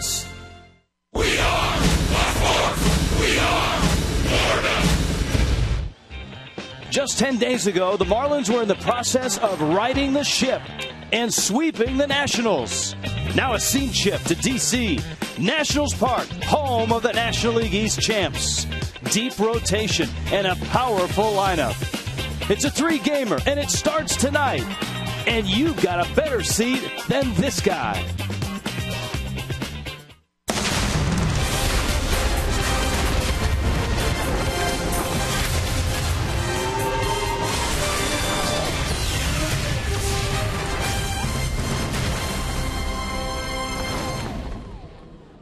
Sports. We are the Fourth. We are Florida. Just 10 days ago, the Marlins were in the process of righting the ship and sweeping the Nationals. Now a scene shift to D.C., Nationals Park, home of the National League East champs. Deep rotation and a powerful lineup. It's a three-gamer, and it starts tonight. And you've got a better seat than this guy.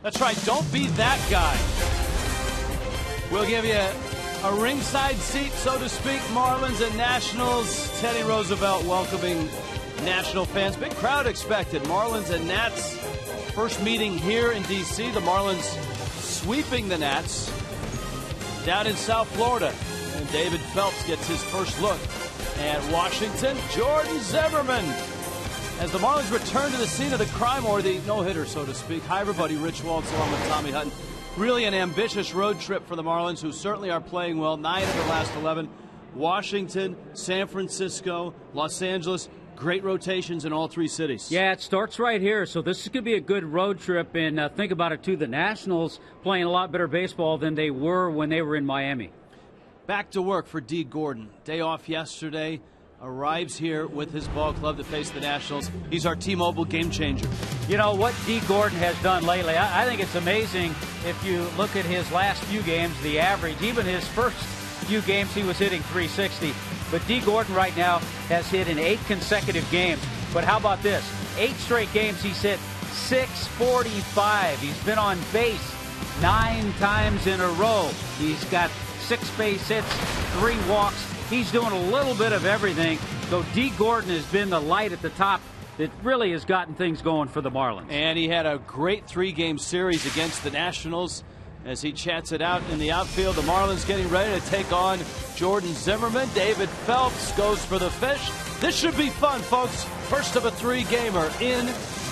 That's right, don't be that guy. We'll give you a ringside seat, so to speak. Marlins and Nationals. Teddy Roosevelt welcoming National fans. Big crowd expected. Marlins and Nats first meeting here in D.C. The Marlins sweeping the Nats down in South Florida. And David Phelps gets his first look at Washington. Jordan Zimmermann. As the Marlins return to the scene of the crime, or the no-hitter, so to speak. Hi, everybody. Rich Waltz along with Tommy Hutton. Really an ambitious road trip for the Marlins, who certainly are playing well. 9 of the last 11. Washington, San Francisco, Los Angeles. Great rotations in all three cities. Yeah, it starts right here. So this is going to be a good road trip. And think about it, too. The Nationals playing a lot better baseball than they were when they were in Miami. Back to work for Dee Gordon. Day off yesterday. Arrives here with his ball club to face the Nationals. He's our T-Mobile game changer. You know, what Dee Gordon has done lately, I think it's amazing. If you look at his last few games, the average, even his first few games, he was hitting 360. But Dee Gordon right now has hit in 8 consecutive games. But how about this? 8 straight games, he's hit 645. He's been on base 9 times in a row. He's got 6 base hits, 3 walks. He's doing a little bit of everything, though Dee Gordon has been the light at the top that really has gotten things going for the Marlins. And he had a great 3-game series against the Nationals as he chats it out in the outfield. The Marlins getting ready to take on Jordan Zimmermann. David Phelps goes for the fish. This should be fun, folks. First of a 3-gamer in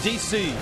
D.C.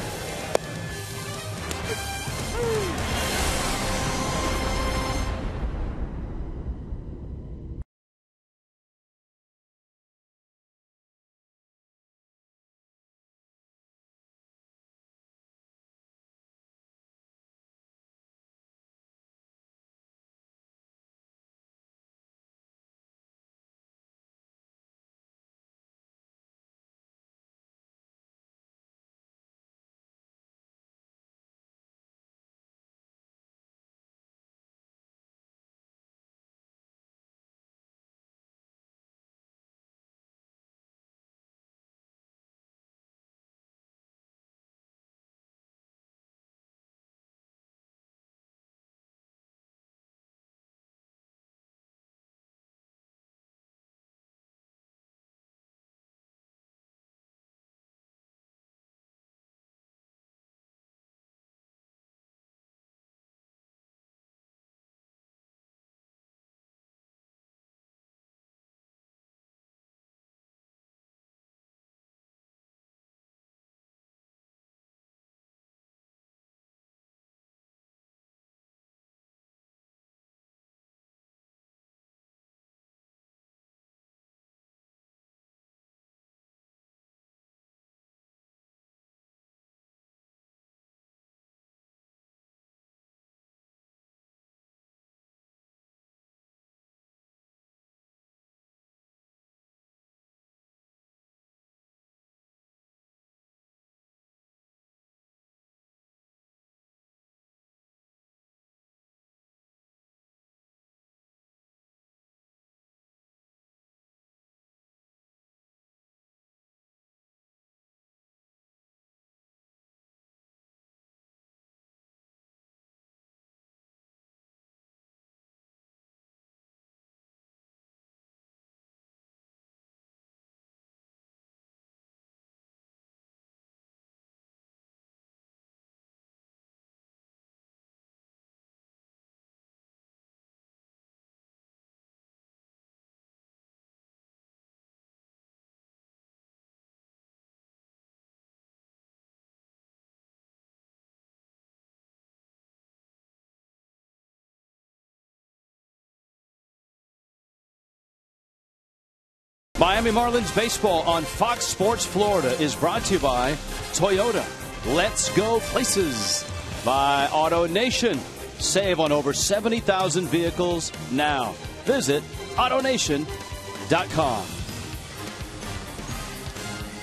Miami Marlins baseball on Fox Sports Florida is brought to you by Toyota. Let's go places. By Auto Nation. Save on over 70,000 vehicles now. Visit AutoNation.com.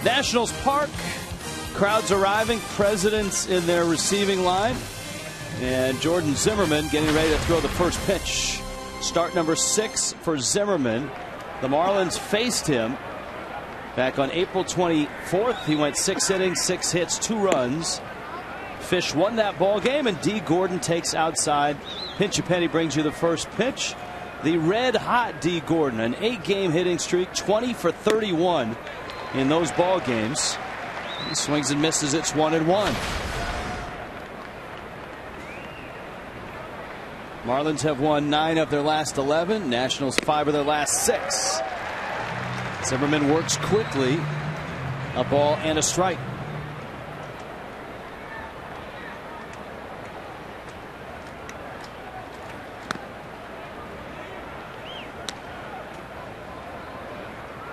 Nationals Park. Crowds arriving. Presidents in their receiving line. And Jordan Zimmermann getting ready to throw the first pitch. Start number 6 for Zimmermann. The Marlins faced him back on April 24th. He went 6 innings, 6 hits, 2 runs. Fish won that ball game, and Dee Gordon takes outside. Pinch a Penny brings you the first pitch. The red hot Dee Gordon, an 8-game hitting streak, 20 for 31 in those ball games. He swings and misses. It's 1-1. Marlins have won 9 of their last 11. Nationals 5 of their last 6. Zimmermann works quickly. A ball and a strike.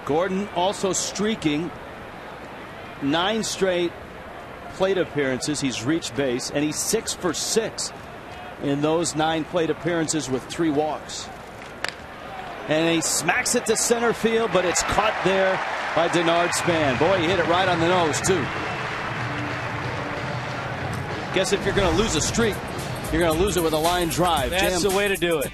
Gordon also streaking. 9 straight plate appearances. He's reached base, and he's 6 for 6 in those 9 plate appearances with 3 walks. And he smacks it to center field, but it's caught there by Denard Span. Boy, he hit it right on the nose, too. Guess if you're going to lose a streak, you're going to lose it with a line drive. That's the way to do it.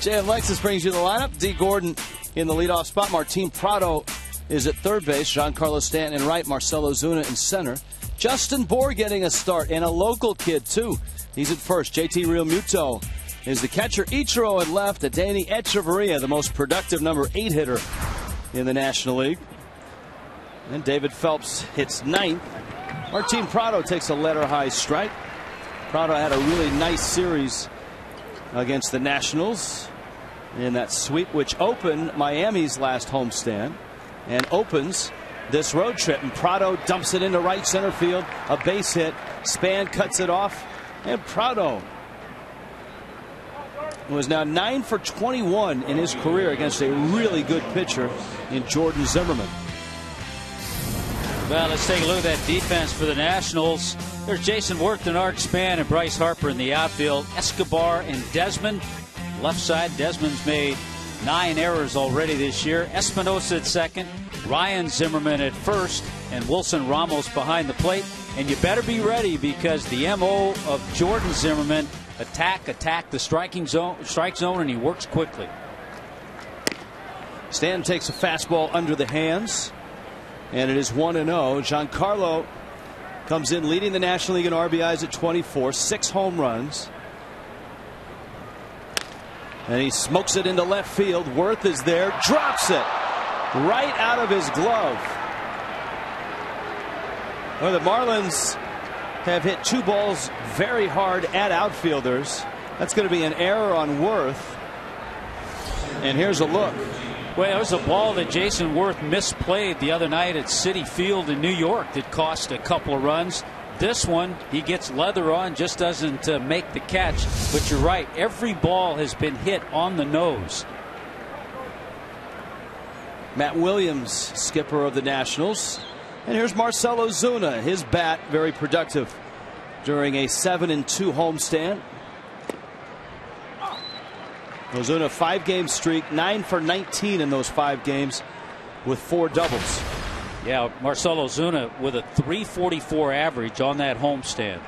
JM Lexus brings you the lineup. Dee Gordon in the leadoff spot. Martin Prado is at third base. Giancarlo Stanton in right. Marcell Ozuna in center. Justin Bour getting a start, and a local kid, too. He's at first. J.T. Realmuto is the catcher. Ichiro at left. Adeiny Hechavarría, the most productive number 8 hitter in the National League. And David Phelps hits 9th. Martin Prado takes a letter high strike. Prado had a really nice series against the Nationals in that sweep, which opened Miami's last homestand and opens this road trip. And Prado dumps it into right center field, a base hit. Span cuts it off, and Prado was now 9 for 21 in his career against a really good pitcher in Jordan Zimmermann. Well, let's take a look at that defense for the Nationals. There's Jayson Werth, Denard Span, and Bryce Harper in the outfield. Escobar and Desmond. Left side, Desmond's made 9 errors already this year. Espinosa at second, Ryan Zimmermann at first, and Wilson Ramos behind the plate. And you better be ready, because the M.O. of Jordan Zimmermann, attack the strike zone, and he works quickly. Stanton takes a fastball under the hands, and it is 1-0. Giancarlo comes in leading the National League in RBIs at 24, 6 home runs. And he smokes it into left field. Werth is there, drops it right out of his glove. Well, the Marlins have hit 2 balls very hard at outfielders. That's going to be an error on Werth. And here's a look. Well, there was a ball that Jayson Werth misplayed the other night at Citi Field in New York that cost a couple of runs. This one, he gets leather on, just doesn't make the catch. But you're right, every ball has been hit on the nose. Matt Williams, skipper of the Nationals. And here's Marcell Ozuna. His bat very productive during a 7-2 homestand. Ozuna, 5-game streak, 9 for 19 in those 5 games with 4 doubles. Yeah, Marcell Ozuna with a 3.44 average on that homestand.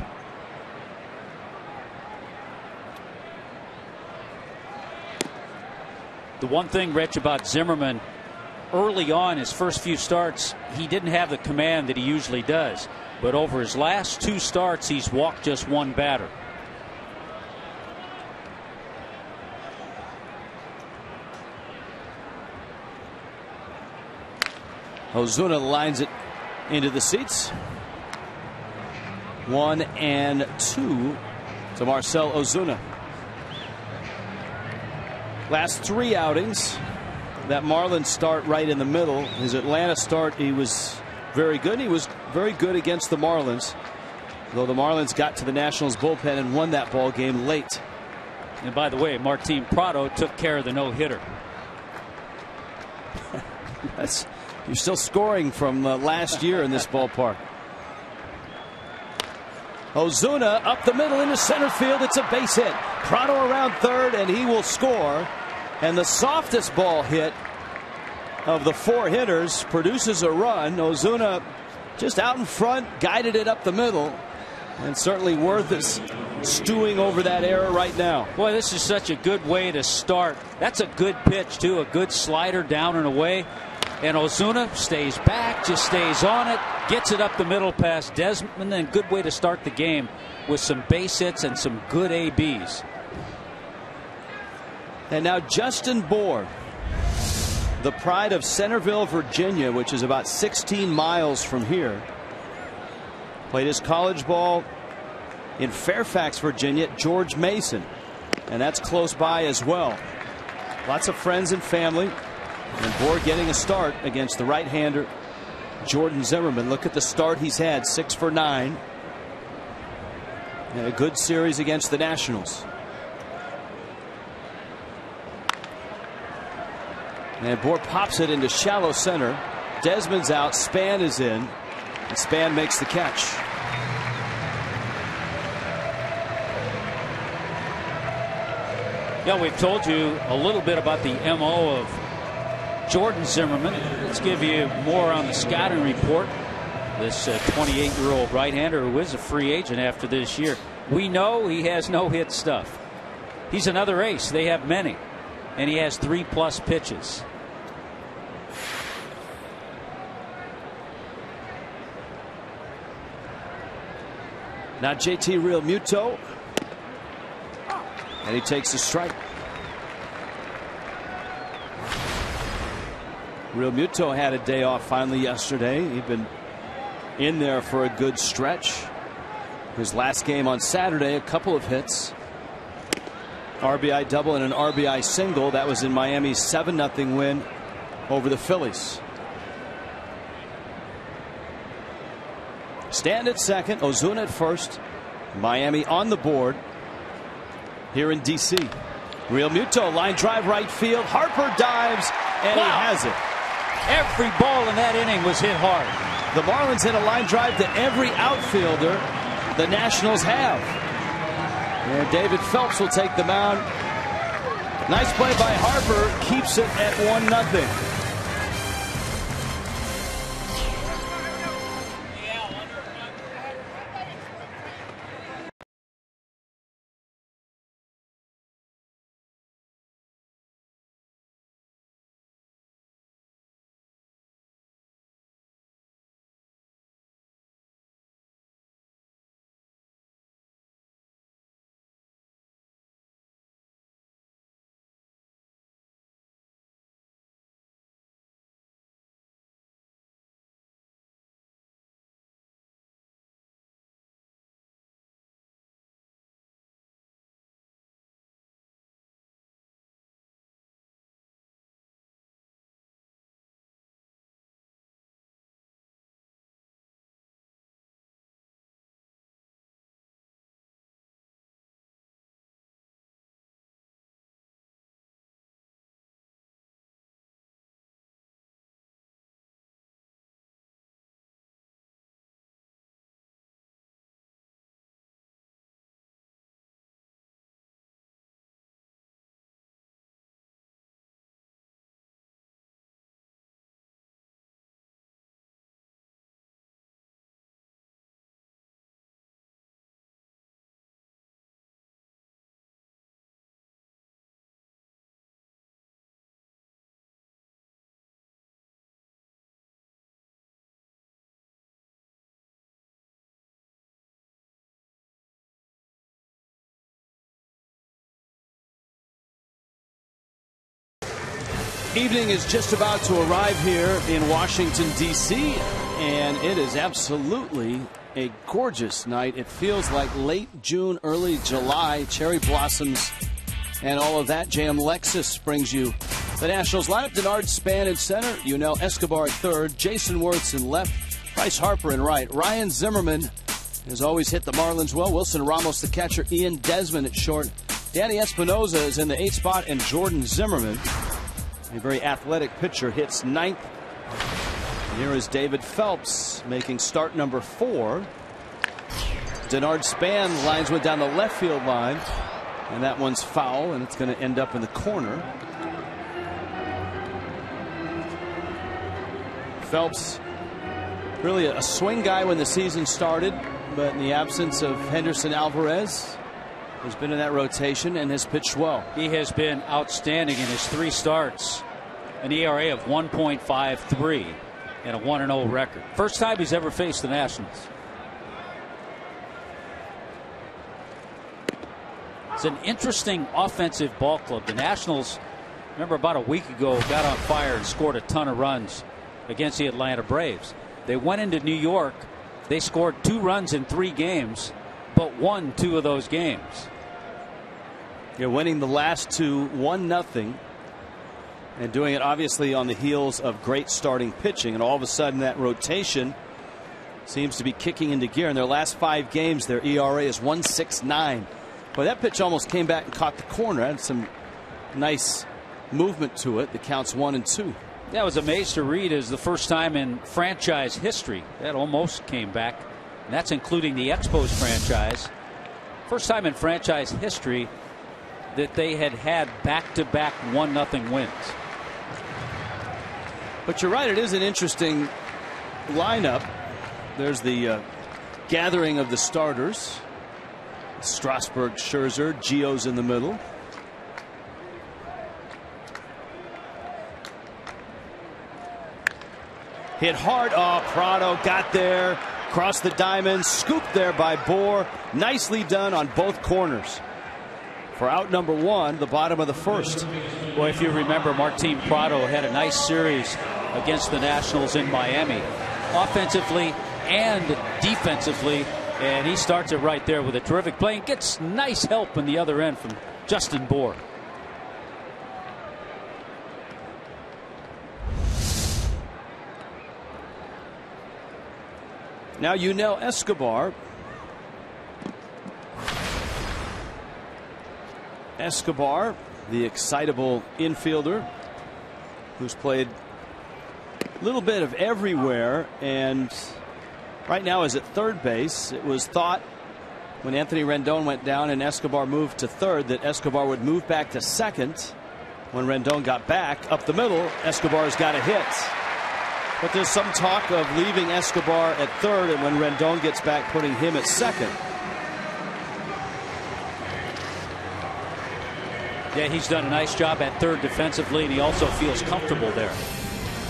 The one thing, Rich, about Zimmermann, early on his first few starts, he didn't have the command that he usually does. But over his last 2 starts, he's walked just 1 batter. Ozuna lines it into the seats. 1-2 to Marcell Ozuna. Last 3 outings, that Marlins start right in the middle. His Atlanta start, he was very good. He was very good against the Marlins, though the Marlins got to the Nationals bullpen and won that ball game late. And by the way, Martin Prado took care of the no-hitter. That's, you're still scoring from last year in this ballpark. Ozuna up the middle into center field. It's a base hit. Prado around third, and he will score. And the softest ball hit of the four hitters produces a run. Ozuna just out in front, guided it up the middle. And certainly Werth is stewing over that error right now. Boy, this is such a good way to start. That's a good pitch, too. A good slider down and away. And Ozuna stays back, just stays on it, gets it up the middle past Desmond. And good way to start the game with some base hits and some good ABs. And now Justin Bour, the pride of Centerville, Virginia, which is about 16 miles from here. Played his college ball in Fairfax, Virginia, George Mason. And that's close by as well. Lots of friends and family. And Bour getting a start against the right-hander Jordan Zimmermann. Look at the start he's had, 6 for 9. And a good series against the Nationals. And Bour pops it into shallow center. Desmond's out, Span is in, and Span makes the catch. Yeah, we've told you a little bit about the MO of Jordan Zimmermann. Let's give you more on the scouting report. This 28-year-old right-hander who is a free agent after this year. We know he has no-hit stuff. He's another ace. They have many. And he has 3+ pitches. Now J.T. Realmuto. And he takes a strike. Realmuto had a day off finally yesterday. He'd been in there for a good stretch. His last game on Saturday, a couple of hits. RBI double and an RBI single. That was in Miami's 7-0 win over the Phillies. Stanton at second, Ozuna at first. Miami on the board here in D.C. Realmuto, line drive right field. Harper dives, and he has it. Every ball in that inning was hit hard. The Marlins hit a line drive to every outfielder the Nationals have. And David Phelps will take the mound. Nice play by Harper, keeps it at 1-0. Evening is just about to arrive here in Washington, D.C., and it is absolutely a gorgeous night. It feels like late June, early July, cherry blossoms and all of that. JM Lexus brings you the Nationals lineup. Denard Span in center, Yunel Escobar at third, Jayson Werth in left, Bryce Harper in right. Ryan Zimmermann has always hit the Marlins well. Wilson Ramos, the catcher, Ian Desmond at short. Danny Espinosa is in the 8th spot, and Jordan Zimmermann, a very athletic pitcher, hits ninth Here is David Phelps making start number 4. Denard Span lines one down the left field line, and that one's foul, and it's going to end up in the corner. Phelps, really a swing guy when the season started, but in the absence of Henderson Alvarez, has been in that rotation and has pitched well. He has been outstanding in his 3 starts. An ERA of 1.53 and a 1-0 record. First time he's ever faced the Nationals. It's an interesting offensive ball club. The Nationals, remember about a week ago, got on fire and scored a ton of runs against the Atlanta Braves. They went into New York. They scored 2 runs in 3 games, but won 2 of those games. They're winning the last 2 1-0, and doing it obviously on the heels of great starting pitching, and all of a sudden that rotation seems to be kicking into gear. In their last 5 games, their ERA is 1.69. But that pitch almost came back and caught the corner. Had some nice movement to it. The counts 1-2. That was a maze to read as the first time in franchise history that almost came back. And that's including the Expos franchise. First time in franchise history that they had back-to-back 1-0 wins. But you're right, it is an interesting lineup. There's the gathering of the starters. Strasburg, Scherzer, Gio's in the middle. Hit hard. Oh, Prado got there. Crossed the diamond. Scooped there by Bour. Nicely done on both corners. For out number 1, the bottom of the first. Well, if you remember, Martin Prado had a nice series against the Nationals in Miami, offensively and defensively. And he starts it right there with a terrific play and gets nice help on the other end from Justin Bour. Now Yunel Escobar. Escobar, the excitable infielder who's played a little bit of everywhere, and right now is at third base. It was thought when Anthony Rendon went down and Escobar moved to third that Escobar would move back to second. When Rendon got back up the middle, Escobar's got a hit. But there's some talk of leaving Escobar at third, and when Rendon gets back, putting him at second. Yeah, he's done a nice job at third defensively, and he also feels comfortable there.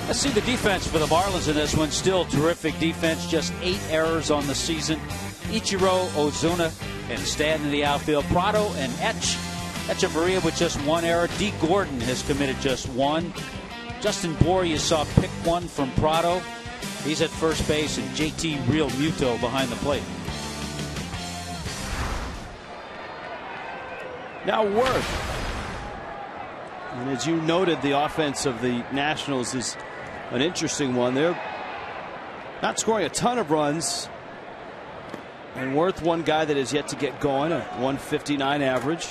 Let's see the defense for the Marlins in this one. Still terrific defense, just 8 errors on the season. Ichiro, Ozuna, and Stanton in the outfield. Prado and Hechavarría with just 1 error. Dee Gordon has committed just 1. Justin Bour, you saw pick 1 from Prado. He's at first base, and J.T. Realmuto behind the plate. Now Werth. And as you noted, the offense of the Nationals is an interesting one. They're not scoring a ton of runs. And Werth, one guy that has yet to get going, a 159 average.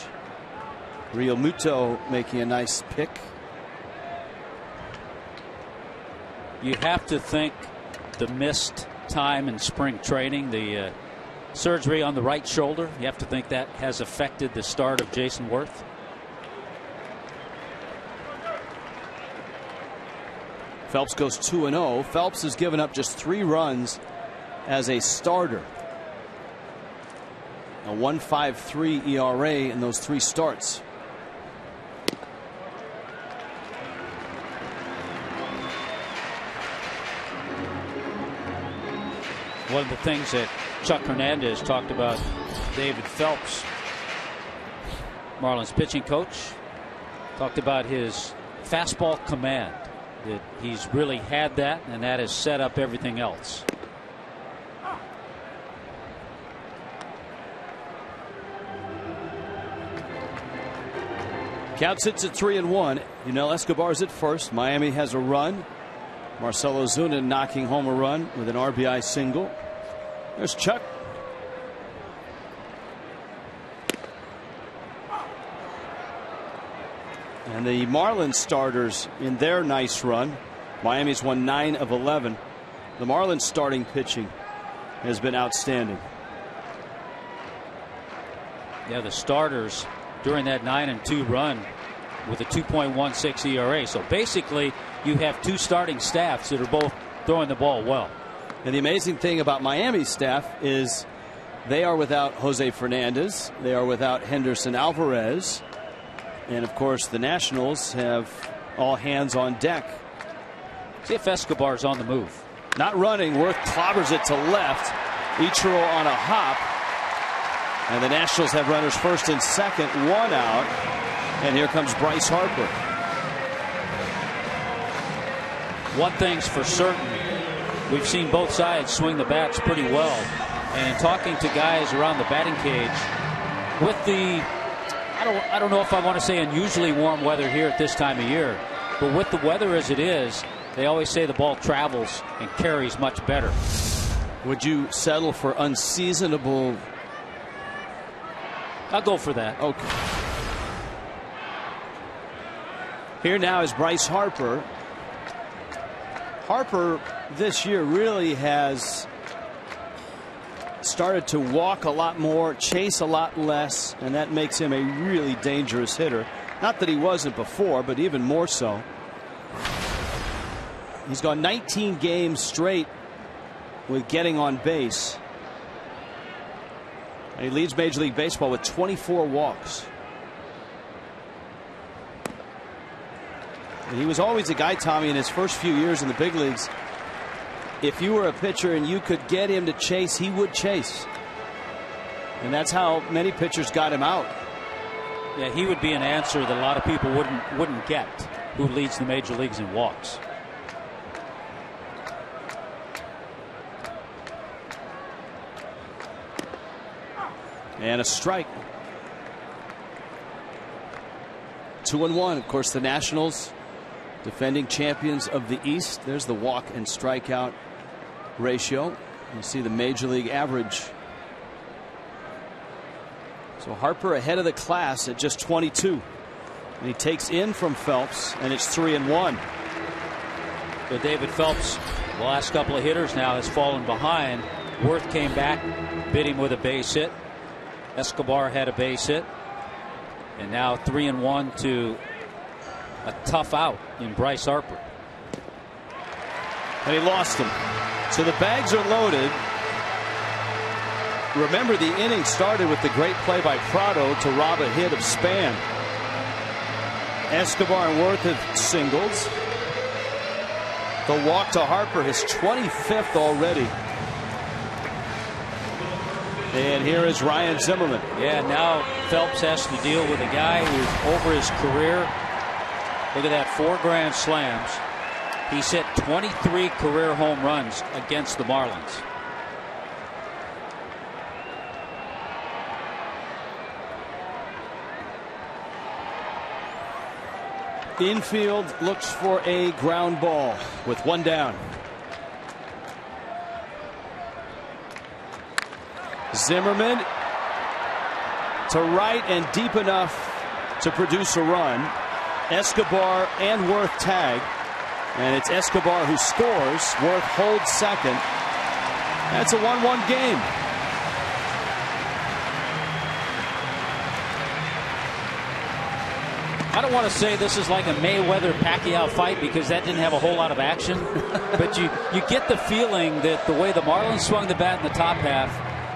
Realmuto making a nice pick. You have to think the missed time in spring training, the surgery on the right shoulder, you have to think that has affected the start of Jayson Werth. Phelps goes 2-0. Phelps has given up just 3 runs as a starter. A 1.53 ERA in those 3 starts. One of the things that Chuck Hernandez talked about, David Phelps, Marlins pitching coach, talked about his fastball command, that he's really had that, and that has set up everything else. Count sits at 3-1. Yunel Escobar's at first. Miami has a run. Marcell Ozuna knocking home a run with an RBI single. There's Chuck. And the Marlins starters in their nice run. Miami's won 9 of 11. The Marlins starting pitching has been outstanding. Yeah, the starters during that 9-2 run with a 2.16 ERA. So basically you have two starting staffs that are both throwing the ball well. And the amazing thing about Miami's staff is they are without Jose Fernandez. They are without Henderson Alvarez. And of course the Nationals have all hands on deck. See if Escobar's on the move. Not running. Werth clobbers it to left. Ichiro on a hop. And the Nationals have runners first and second, one out. And here comes Bryce Harper. One thing's for certain. We've seen both sides swing the bats pretty well. And talking to guys around the batting cage, with the I don't know if I want to say unusually warm weather here at this time of year, but with the weather as it is, they always say the ball travels and carries much better. Would you settle for unseasonable? I'll go for that. Okay. Here now is Bryce Harper. Harper this year really has started to walk a lot more, chase a lot less, and that makes him a really dangerous hitter. Not that he wasn't before, but even more so. He's gone 19 games straight with getting on base. And he leads Major League Baseball with 24 walks. And he was always a guy, Tommy, in his first few years in the big leagues. If you were a pitcher and you could get him to chase, he would chase. And that's how many pitchers got him out. Yeah, he would be an answer that a lot of people wouldn't get, who leads the major leagues in walks. And a strike. 2-1. Of course, the Nationals, defending champions of the East. There's the walk and strikeout ratio. You see the major league average. So Harper ahead of the class at just 22, and he takes in from Phelps, and it's 3-1. So David Phelps, the last couple of hitters now, has fallen behind. Werth came back, bit him with a base hit. Escobar had a base hit, and now 3-1 to a tough out in Bryce Harper. And he lost him. So the bags are loaded. Remember, the inning started with the great play by Prado to rob a hit of Span. Escobar and Werth have singles. The walk to Harper, his 25th already. And here is Ryan Zimmermann. Yeah, now Phelps has to deal with a guy who's over his career. Look at that, 4 grand slams. He's hit 23 career home runs against the Marlins. Infield looks for a ground ball with one down. Zimmermann to right and deep enough to produce a run. Escobar and Werth tag, and it's Escobar who scores. Werth holds second. That's a 1-1 game. I don't want to say this is like a Mayweather-Pacquiao fight, because that didn't have a whole lot of action, but you get the feeling that the way the Marlins swung the bat in the top half,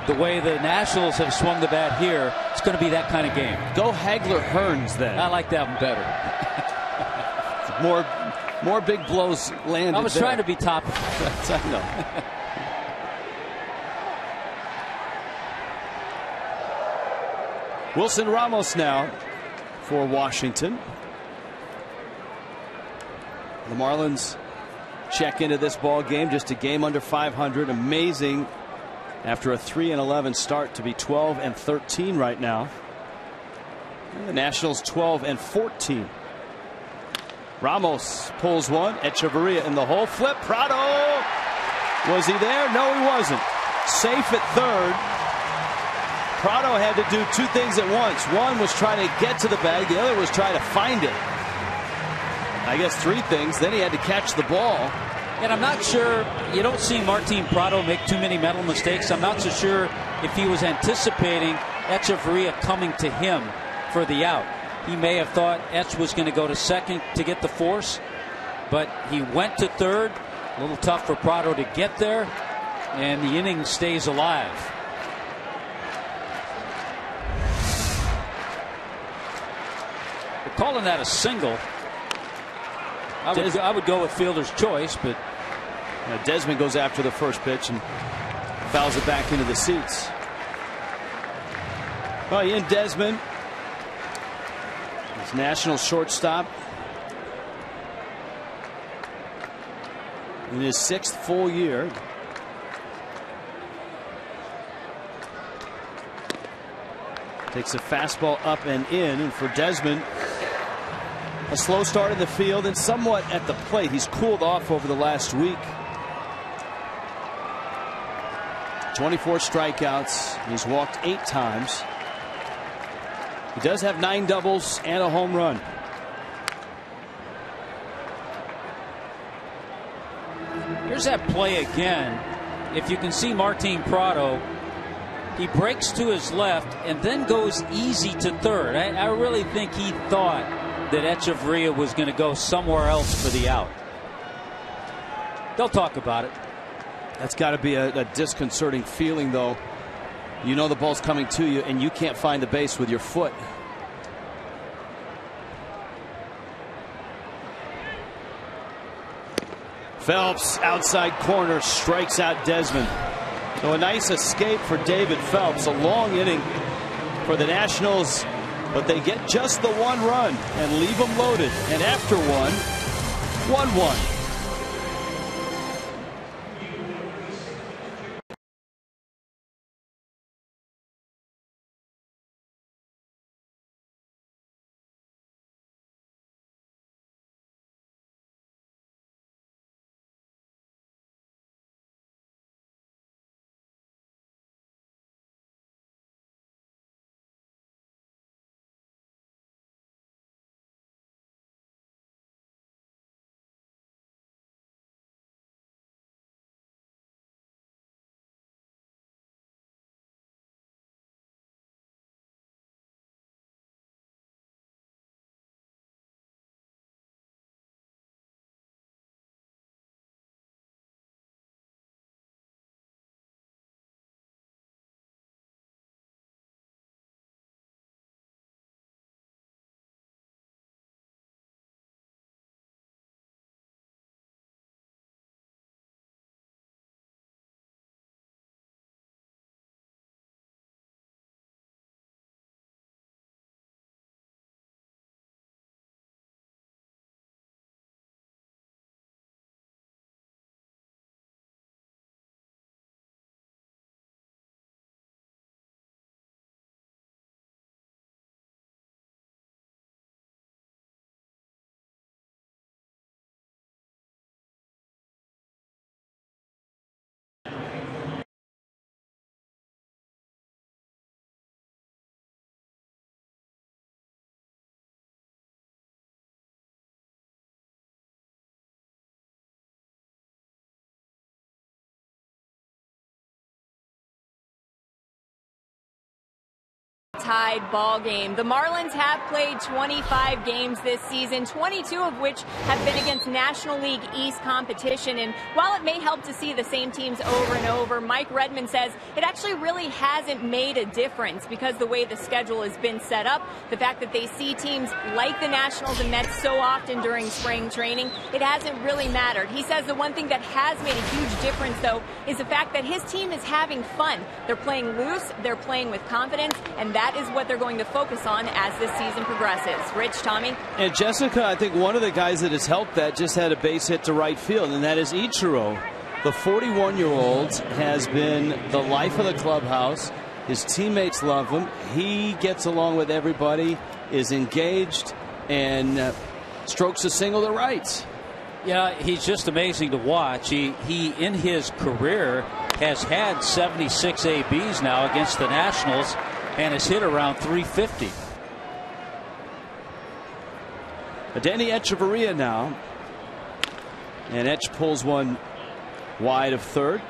the way the Nationals have swung the bat here, it's going to be that kind of game. Go Hagler-Hearns then. I like that one better. more big blows landed. I was there. Trying to be topical. I know. Wilson Ramos now for Washington. The Marlins check into this ball game just a game under 500. Amazing. After a 3-11 start to be 12-13 right now. And the Nationals 12-14. Ramos pulls one. Hechavarría in the hole. Flip. Prado. Was he there? No, he wasn't. Safe at third. Prado had to do two things at once. One was trying to get to the bag. The other was trying to find it. I guess three things. Then he had to catch the ball. And I'm not sure, you don't see Martin Prado make too many mental mistakes. I'm not so sure if he was anticipating Hechavarría coming to him for the out. He may have thought Etch was going to go to second to get the force, but he went to third. A little tough for Prado to get there, and the inning stays alive. We're calling that a single. I would go with fielder's choice, but Desmond goes after the first pitch and fouls it back into the seats. Well, Ian Desmond, his national shortstop, in his sixth full year. Takes a fastball up and in, and for Desmond, a slow start in the field and somewhat at the plate. He's cooled off over the last week. 24 strikeouts. He's walked 8 times. He does have 9 doubles and a home run. Here's that play again. If you can see Martin Prado, he breaks to his left and then goes easy to third. I really think he thought that Hechavarría was going to go somewhere else for the out. They'll talk about it. That's got to be a disconcerting feeling, though. You know the ball's coming to you, and you can't find the base with your foot. Phelps, outside corner, strikes out Desmond. So a nice escape for David Phelps. A long inning for the Nationals, but they get just the one run and leave them loaded. And after one, 1-1. Tied ball game. The Marlins have played 25 games this season, 22 of which have been against National League East competition. And while it may help to see the same teams over and over, Mike Redmond says it actually really hasn't made a difference because the way the schedule has been set up, the fact that they see teams like the Nationals and Mets so often during spring training, it hasn't really mattered. He says the one thing that has made a huge difference, though, is the fact that his team is having fun. They're playing loose, they're playing with confidence, and that is what they're going to focus on as this season progresses. Rich, Tommy. And Jessica, I think one of the guys that has helped that just had a base hit to right field, and that is Ichiro. The 41-year-old has been the life of the clubhouse. His teammates love him. He gets along with everybody, is engaged, and strokes a single to right. Yeah, he's just amazing to watch. He in his career has had 76 ABs now against the Nationals, and has hit around .350. Adeiny Hechavarría now. And Etch pulls one wide of third.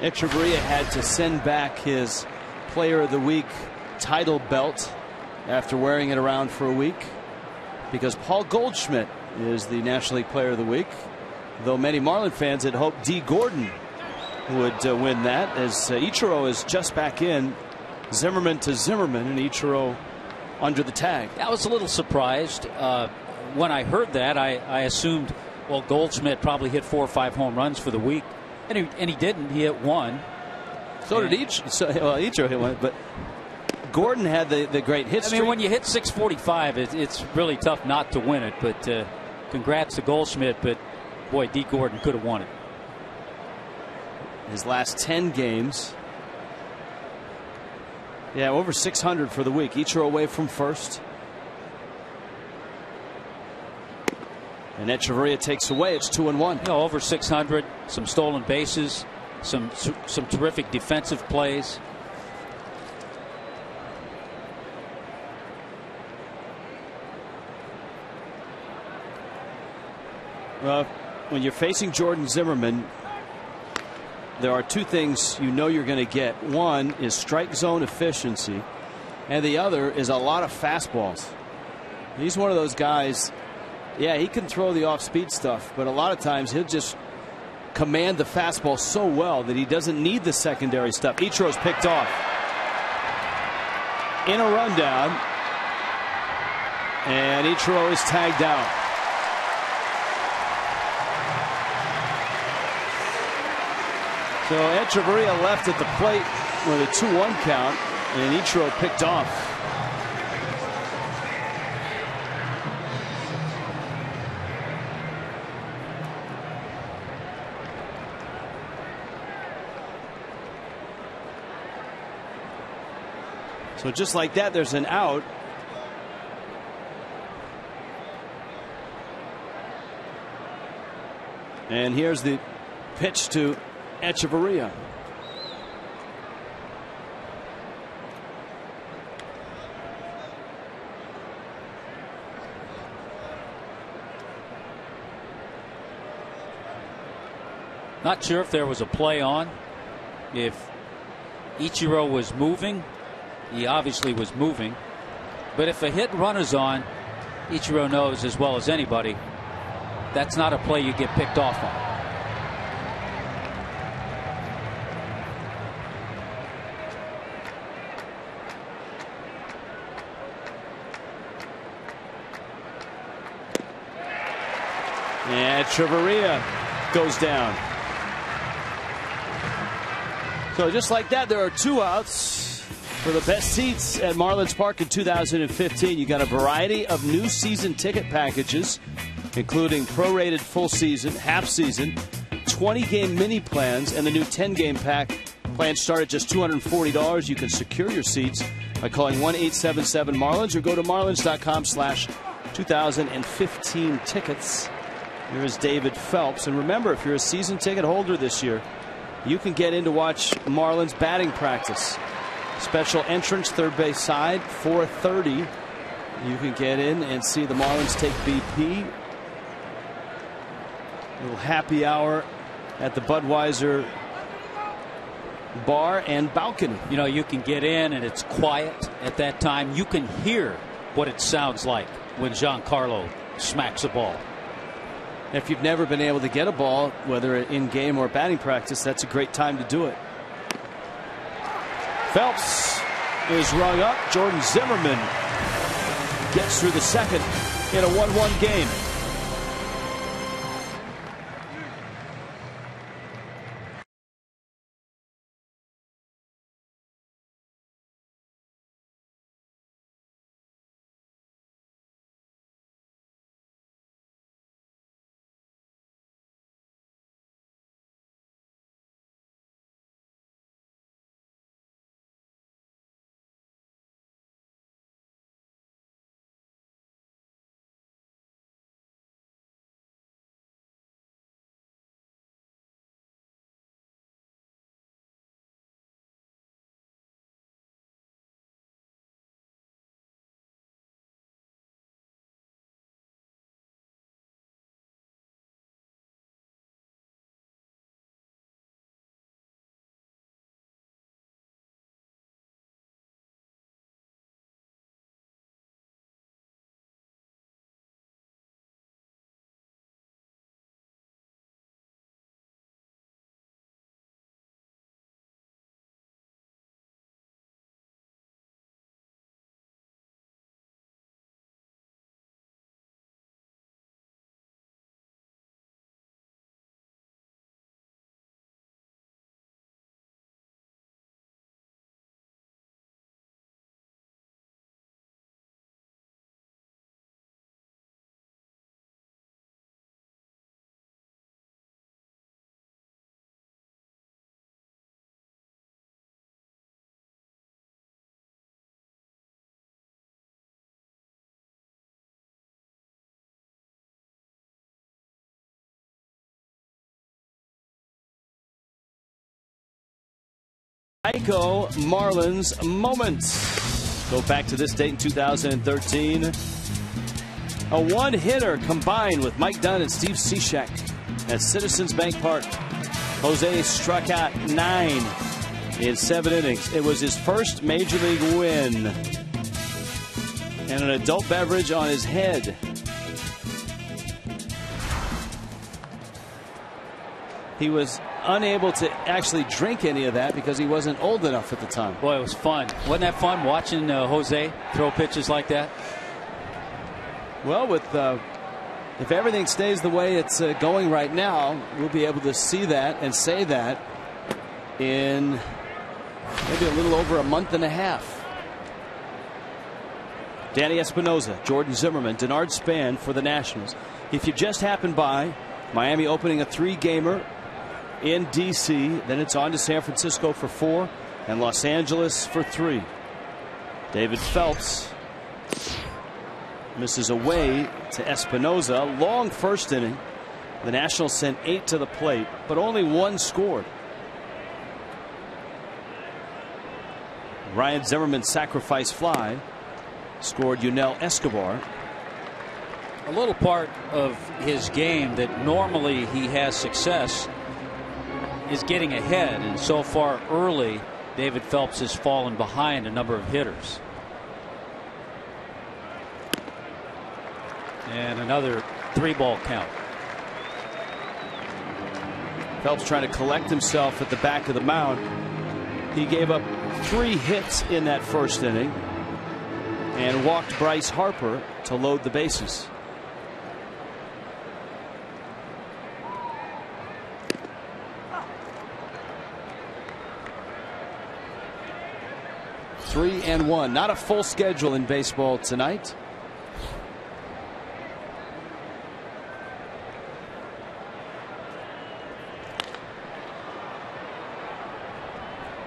Hechavarría had to send back his Player of the Week title belt after wearing it around for a week because Paul Goldschmidt is the National League Player of the Week, though many Marlin fans had hoped Dee Gordon would win that, as Ichiro is just back in. Zimmermann to Zimmermann, and Ichiro under the tag. I was a little surprised when I heard that. I assumed, well, Goldschmidt probably hit 4 or 5 home runs for the week, and he didn't. He hit one. So did Ichiro. So, well, Ichiro hit one, but Gordon had the great hit streak. I mean, when you hit 645, it's really tough not to win it. But congrats to Goldschmidt. But boy, Dee Gordon could have won it. His last 10 games. Yeah, over 600 for the week. Ichiro away from first. And Hechavarría takes away. It's 2-1. You know, over 600, some stolen bases, some terrific defensive plays. When you're facing Jordan Zimmermann, there are two things you know you're going to get. One is strike zone efficiency, and the other is a lot of fastballs. He's one of those guys. Yeah, he can throw the off-speed stuff, but a lot of times he'll just command the fastball so well that he doesn't need the secondary stuff. Ichiro's picked off in a rundown, and Ichiro is tagged out. So Hechavarría left at the plate with a 2-1 count, and Ichiro picked off. So just like that, there's an out. And here's the pitch to Hechavarría. Not sure if there was a play on. If Ichiro was moving, he obviously was moving. But if a hit runner's on, Ichiro knows as well as anybody that's not a play you get picked off on. And Hechavarría goes down. So just like that, there are two outs. For the best seats at Marlins Park in 2015, you got a variety of new season ticket packages, including prorated full season, half season, 20-game mini plans, and the new 10-game pack. Plans start at just $240. You can secure your seats by calling 1-877-MARLINS or go to marlins.com/2015tickets. Here is David Phelps. And remember, if you're a season ticket holder this year, you can get in to watch Marlins batting practice. Special entrance, third base side, 4:30. You can get in and see the Marlins take BP. A little happy hour at the Budweiser bar and balcony. You know, you can get in and it's quiet at that time. You can hear what it sounds like when Giancarlo smacks a ball. If you've never been able to get a ball, whether in game or batting practice, that's a great time to do it. Phelps is rung up. Jordan Zimmermann gets through the second in a 1-1 game. Geico Marlins moments. Go back to this date in 2013. A one-hitter combined with Mike Dunn and Steve Cishek at Citizens Bank Park. Jose struck out 9 in 7 innings. It was his first major league win. And an adult beverage on his head. He was unable to actually drink any of that because he wasn't old enough at the time. Boy, it was fun. Wasn't that fun watching Jose throw pitches like that? Well, with if everything stays the way it's going right now, we'll be able to see that and say that in maybe a little over a month and a half. Danny Espinosa, Jordan Zimmermann, Denard Span for the Nationals. If you just happened by, Miami opening a 3-gamer in D.C., then it's on to San Francisco for 4 and Los Angeles for 3. David Phelps misses away to Espinosa. Long first inning. The Nationals sent 8 to the plate, but only 1 scored. Ryan Zimmermann sacrifice fly scored Yunel Escobar. A little part of his game that normally he has success is getting ahead, and so far early David Phelps has fallen behind a number of hitters. And another 3-ball count. Phelps trying to collect himself at the back of the mound. He gave up 3 hits in that first inning and walked Bryce Harper to load the bases. Three and one. Not a full schedule in baseball tonight.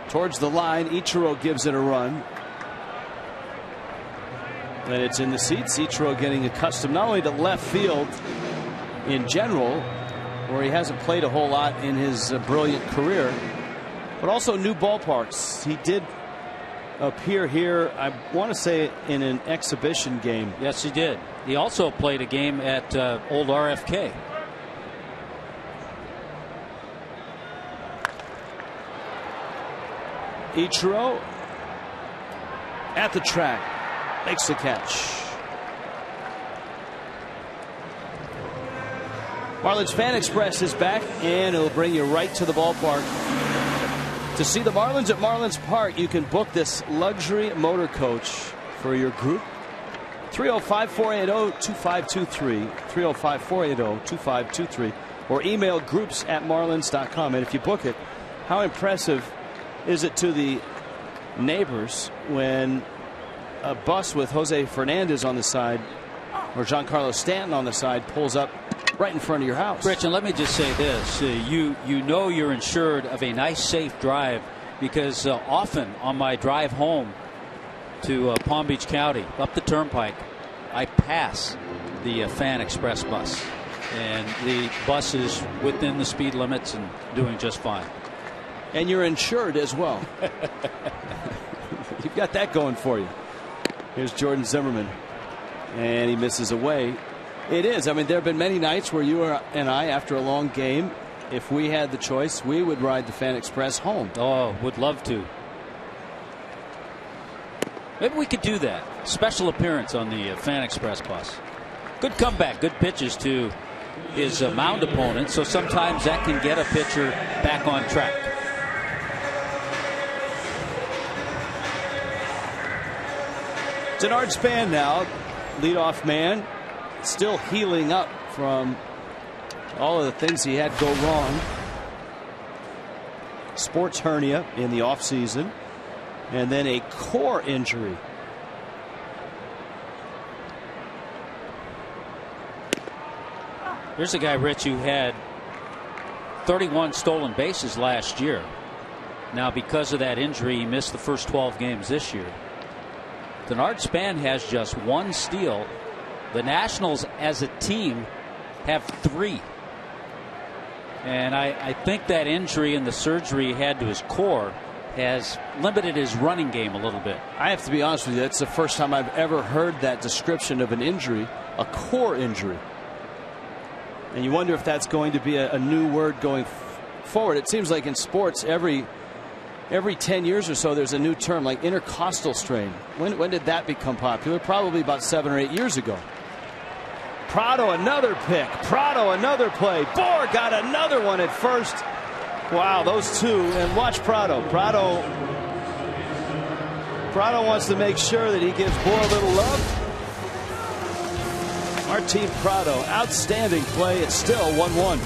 Towards the line, Ichiro gives it a run. And it's in the seats. Ichiro getting accustomed not only to left field in general, where he hasn't played a whole lot in his brilliant career, but also new ballparks. He did appear here, I want to say, in an exhibition game. Yes, he did. He also played a game at old RFK. Ichiro at the track. Makes the catch. Marlins Fan Express is back, and it'll bring you right to the ballpark. To see the Marlins at Marlins Park, you can book this luxury motor coach for your group. 305-480-2523. 305-480-2523. Or email groups@marlins.com. And if you book it, how impressive is it to the neighbors when a bus with Jose Fernandez on the side or Giancarlo Stanton on the side pulls up right in front of your house. Rich, and let me just say this. You know you're insured of a nice, safe drive because often on my drive home to Palm Beach County, up the Turnpike, I pass the Fan Express bus. And the bus is within the speed limits and doing just fine. And you're insured as well. You've got that going for you. Here's Jordan Zimmermann, and he misses away. It is. I mean, there have been many nights where you and I, after a long game, if we had the choice, we would ride the Fan Express home. Oh, would love to. Maybe we could do that. Special appearance on the Fan Express bus. Good comeback. Good pitches to his mound opponent. So sometimes that can get a pitcher back on track. Denard Span now, leadoff man, still healing up from all of the things he had go wrong. Sports hernia in the offseason, and then a core injury. Here's a guy, Rich, who had 31 stolen bases last year. Now, because of that injury, he missed the first 12 games this year. Denard Span has just 1 steal. The Nationals as a team have 3. And I think that injury and the surgery he had to his core has limited his running game a little bit. I have to be honest with you, that's the first time I've ever heard that description of an injury, a core injury. And you wonder if that's going to be a new word going forward. It seems like in sports every 10 years or so there's a new term like intercostal strain. When did that become popular? Probably about 7 or 8 years ago. Prado, another pick. Prado, another play. Bour got another one at first. Wow, those two. And watch Prado. Prado wants to make sure that he gives Bour a little love. Martin Prado, outstanding play. It's still 1-1.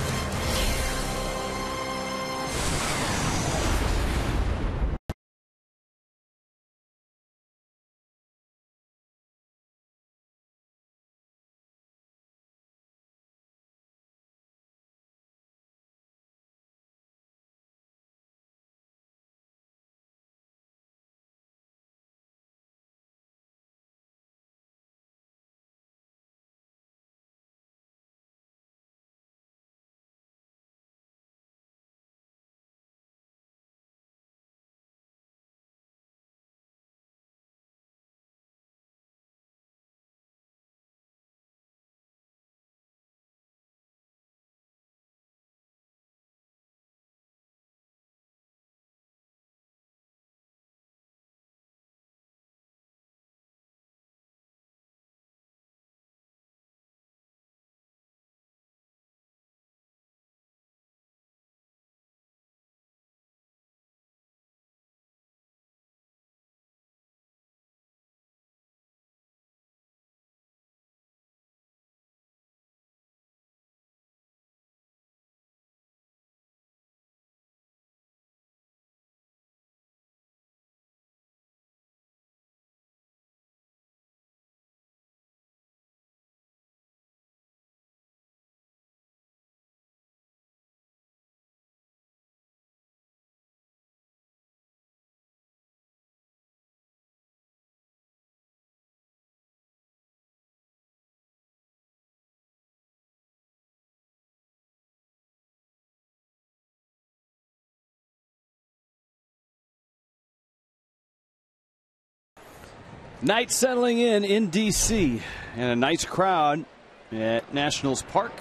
Night settling in D.C. and a nice crowd at Nationals Park.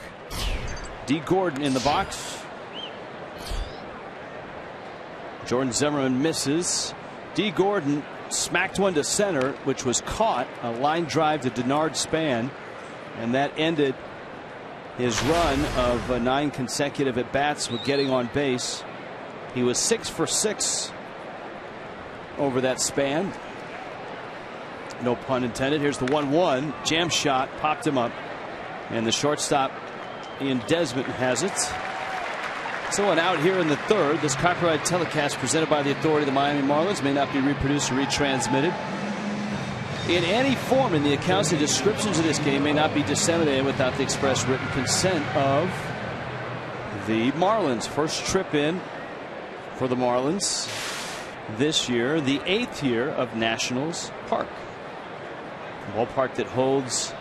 Dee Gordon in the box. Jordan Zimmermann misses. Dee Gordon smacked one to center, which was caught. A line drive to Denard Span, and that ended his run of 9 consecutive at bats with getting on base. He was 6 for 6 over that span. No pun intended. Here's the 1-1 jam shot, popped him up, and the shortstop Ian Desmond has it. Someone out here in the third. This copyright telecast presented by the authority of the Miami Marlins may not be reproduced or retransmitted in any form. In the accounts and descriptions of this game may not be disseminated without the express written consent of the Marlins. First trip in for the Marlins this year, the 8th year of Nationals Park. Ballpark that holds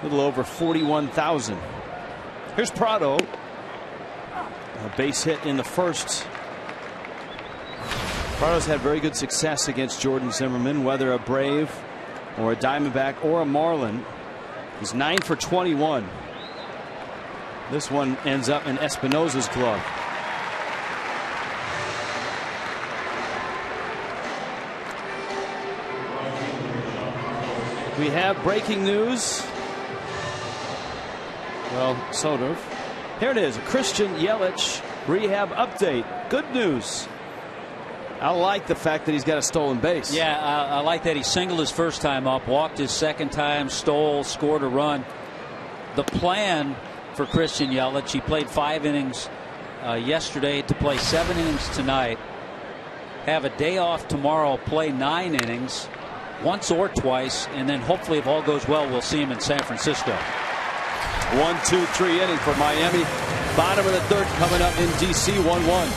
a little over 41,000. Here's Prado. A base hit in the first. Prado's had very good success against Jordan Zimmermann, whether a Brave or a Diamondback or a Marlin. He's 9 for 21. This one ends up in Espinosa's glove. We have breaking news. Well, sort of. Here it is. Christian Yelich rehab update. Good news. I like the fact that he's got a stolen base. Yeah, I like that. He singled his first time up, walked his second time, stole, scored a run. The plan for Christian Yelich, he played 5 innings yesterday, to play 7 innings tonight, have a day off tomorrow, play 9 innings. Once or twice, and then hopefully, if all goes well, we'll see him in San Francisco. 1-2-3 inning for Miami. Bottom of the third coming up in D.C. 1-1.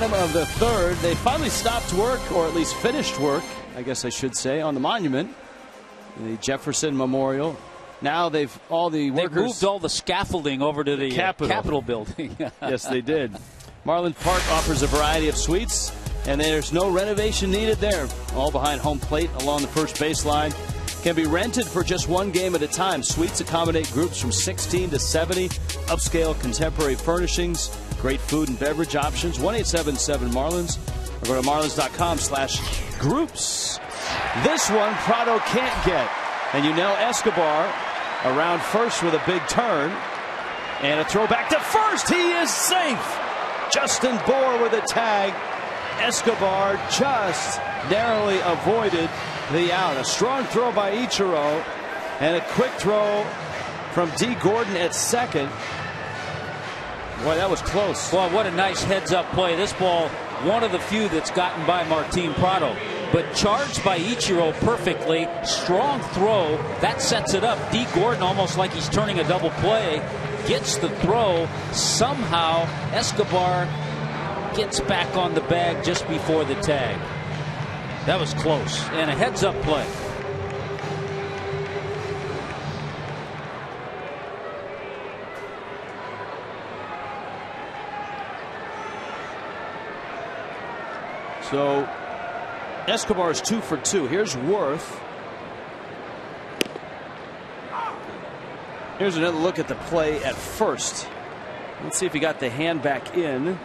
bottom of the third. They finally stopped work, or at least finished work, I guess I should say, on the monument, the Jefferson Memorial. Now they've all the workers. They moved all the scaffolding over to the Capitol building. Yes, they did. Marlin Park offers a variety of suites, and there's no renovation needed there. All behind home plate along the first baseline can be rented for just one game at a time. Suites accommodate groups from 16 to 70. Upscale contemporary furnishings, great food and beverage options. 1-877-MARLINS or go to marlins.com/groups. This one Prado can't get. And Yunel Escobar around first with a big turn. And a throw back to first. He is safe. Justin Bour with a tag. Escobar just narrowly avoided the out. A strong throw by Ichiro. And a quick throw from Dee Gordon at second. Boy, that was close. Well, what a nice heads-up play. This ball, one of the few that's gotten by Martin Prado. But charged by Ichiro perfectly. Strong throw. That sets it up. Dee Gordon almost like he's turning a double play. Gets the throw. Somehow Escobar gets back on the bag just before the tag. That was close. And a heads-up play. So Escobar is 2 for 2. Here's Werth. Here's another look at the play at first. Let's see if he got the hand back in.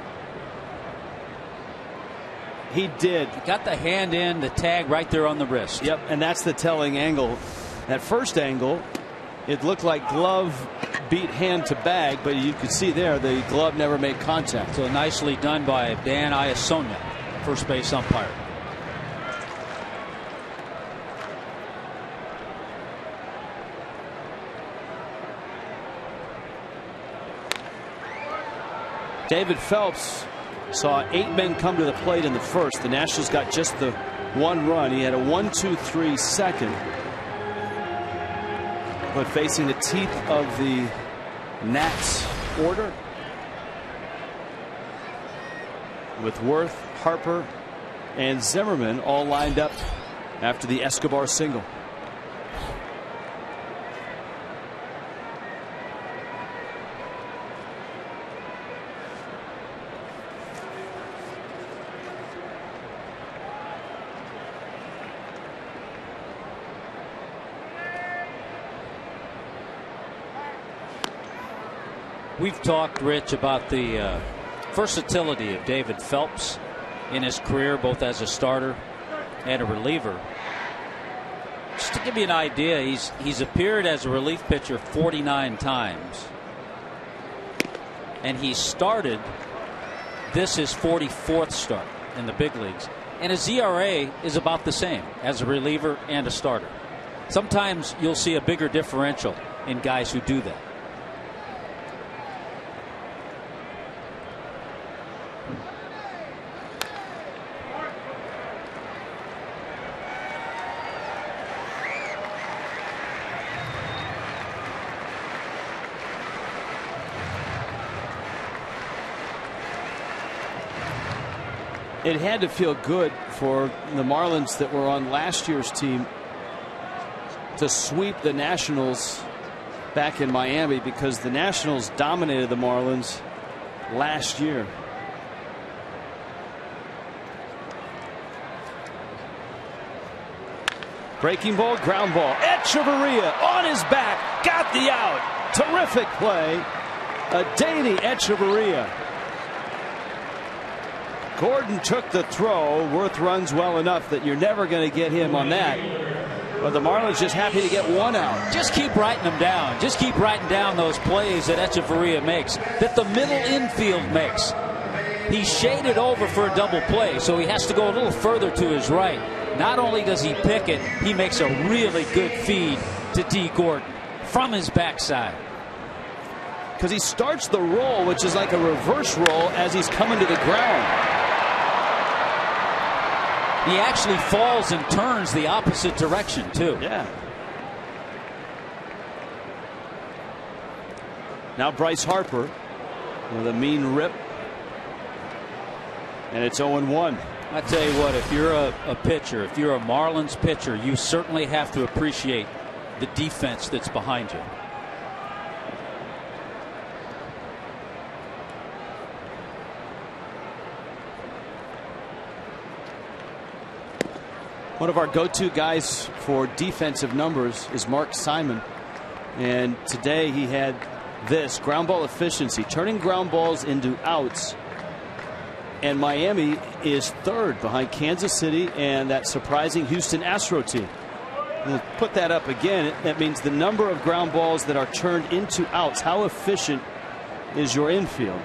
He did. He got the hand in, the tag right there on the wrist. Yep, and that's the telling angle. That first angle, it looked like glove beat hand to bag, but you could see there the glove never made contact. So nicely done by Dan Iasonia, first base umpire. David Phelps saw 8 men come to the plate in the first. The Nationals got just the 1 run. He had a 1-2-3 second. But facing the teeth of the Nats order with Werth, Harper, and Zimmermann all lined up after the Escobar single. We've talked, Rich, about the versatility of David Phelps in his career, both as a starter and a reliever. Just to give you an idea, he's appeared as a relief pitcher 49 times. And he started, this is his 44th start in the big leagues. And his ERA is about the same as a reliever and a starter. Sometimes you'll see a bigger differential in guys who do that. It had to feel good for the Marlins that were on last year's team to sweep the Nationals back in Miami, because the Nationals dominated the Marlins last year. Breaking ball, ground ball. Hechavarría on his back, got the out. Terrific play. Adeiny Hechavarría. Gordon took the throw. Werth runs well enough that you're never going to get him on that. But the Marlins just happy to get one out. Just keep writing them down. Just keep writing down those plays that Hechavarría makes, that the middle infield makes. He shaded over for a double play, so he has to go a little further to his right. Not only does he pick it, he makes a really good feed to Dee Gordon from his backside. Because he starts the roll, which is like a reverse roll, as he's coming to the ground. He actually falls and turns the opposite direction, too. Yeah. Now Bryce Harper with a mean rip. And it's 0-1. I tell you what, if you're a pitcher, if you're a Marlins pitcher, you certainly have to appreciate the defense that's behind you. One of our go-to guys for defensive numbers is Mark Simon, and today he had this ground ball efficiency, turning ground balls into outs. And Miami is third behind Kansas City and that surprising Houston Astro team. We'll put that up again. That means the number of ground balls that are turned into outs. How efficient is your infield?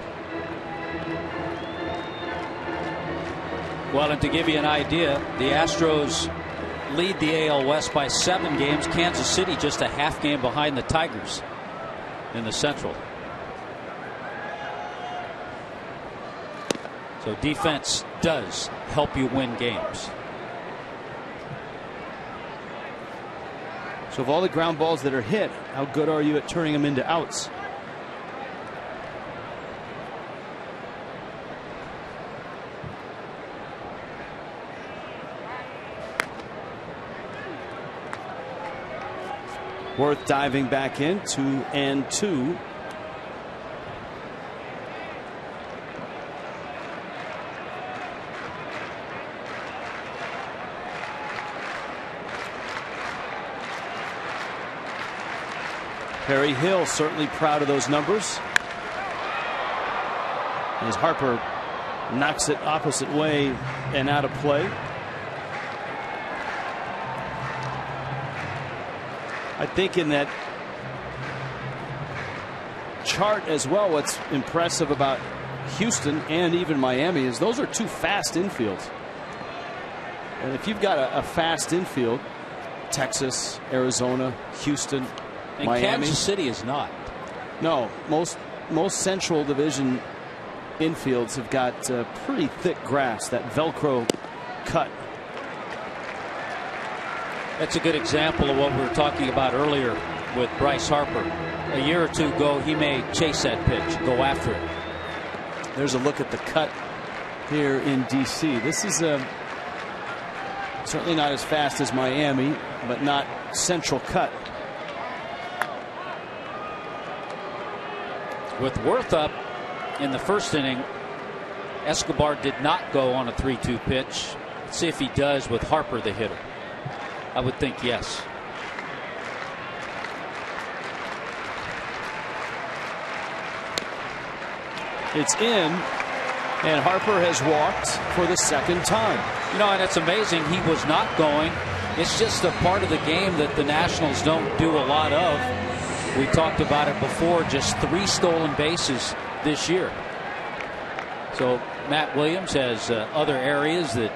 Well, and to give you an idea, the Astros lead the AL West by 7 games. Kansas City just a half game behind the Tigers in the Central. So defense does help you win games. So of all the ground balls that are hit, how good are you at turning them into outs? Worth diving back in, 2-2. Perry Hill certainly proud of those numbers. As Harper knocks it opposite way and out of play. I think in that chart as well, what's impressive about Houston and even Miami is those are two fast infields. And if you've got a fast infield, Texas, Arizona, Houston, and Miami. Kansas City is not. No, most Central Division infields have got pretty thick grass, that Velcro cut. That's a good example of what we were talking about earlier with Bryce Harper. A year or two ago, he may chase that pitch, go after it. There's a look at the cut here in DC. This is certainly not as fast as Miami, but not central cut. With Werth up in the first inning, Escobar did not go on a 3-2 pitch. Let's see if he does with Harper, the hitter. I would think yes. It's in, and Harper has walked for the second time. You know, and it's amazing he was not going. It's just a part of the game that the Nationals don't do a lot of. We talked about it before, just 3 stolen bases this year. So Matt Williams has other areas that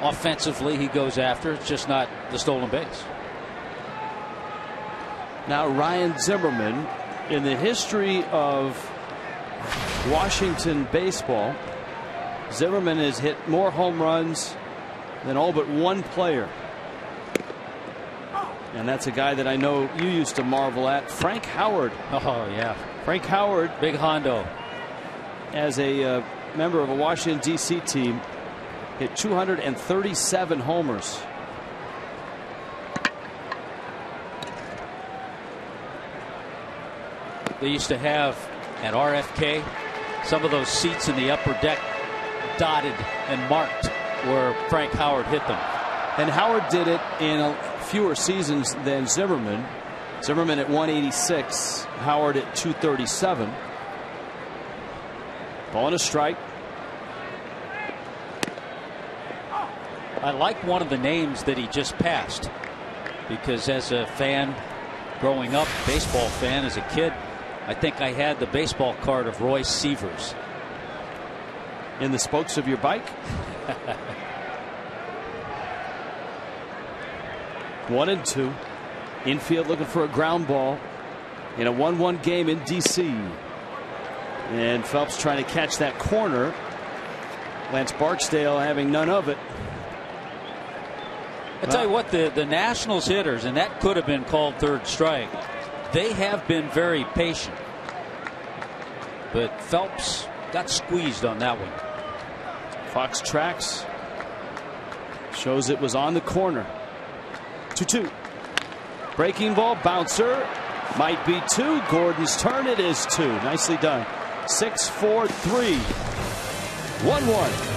offensively he goes after. It's just not the stolen base. Now Ryan Zimmermann, in the history of Washington baseball, Zimmermann has hit more home runs than all but one player. And that's a guy that I know you used to marvel at, Frank Howard. Oh yeah, Frank Howard, big Hondo, as a member of a Washington D.C. team, hit 237 homers. They used to have at RFK some of those seats in the upper deck dotted and marked where Frank Howard hit them. And Howard did it in fewer seasons than Zimmermann. Zimmermann at 186, Howard at 237. Ball and a strike. I like one of the names that he just passed, because as a fan growing up, baseball fan as a kid, I think I had the baseball card of Roy Severs. In the spokes of your bike? 1-2. Infield looking for a ground ball in a 1-1 game in D.C. And Phelps trying to catch that corner. Lance Barksdale having none of it. I tell you what, the Nationals hitters, and that could have been called third strike, they have been very patient. But Phelps got squeezed on that one. Fox tracks. Shows it was on the corner. 2-2. Breaking ball, bouncer. Might be two. Gordon's turn. It is two. Nicely done. 6-4-3. 1-1.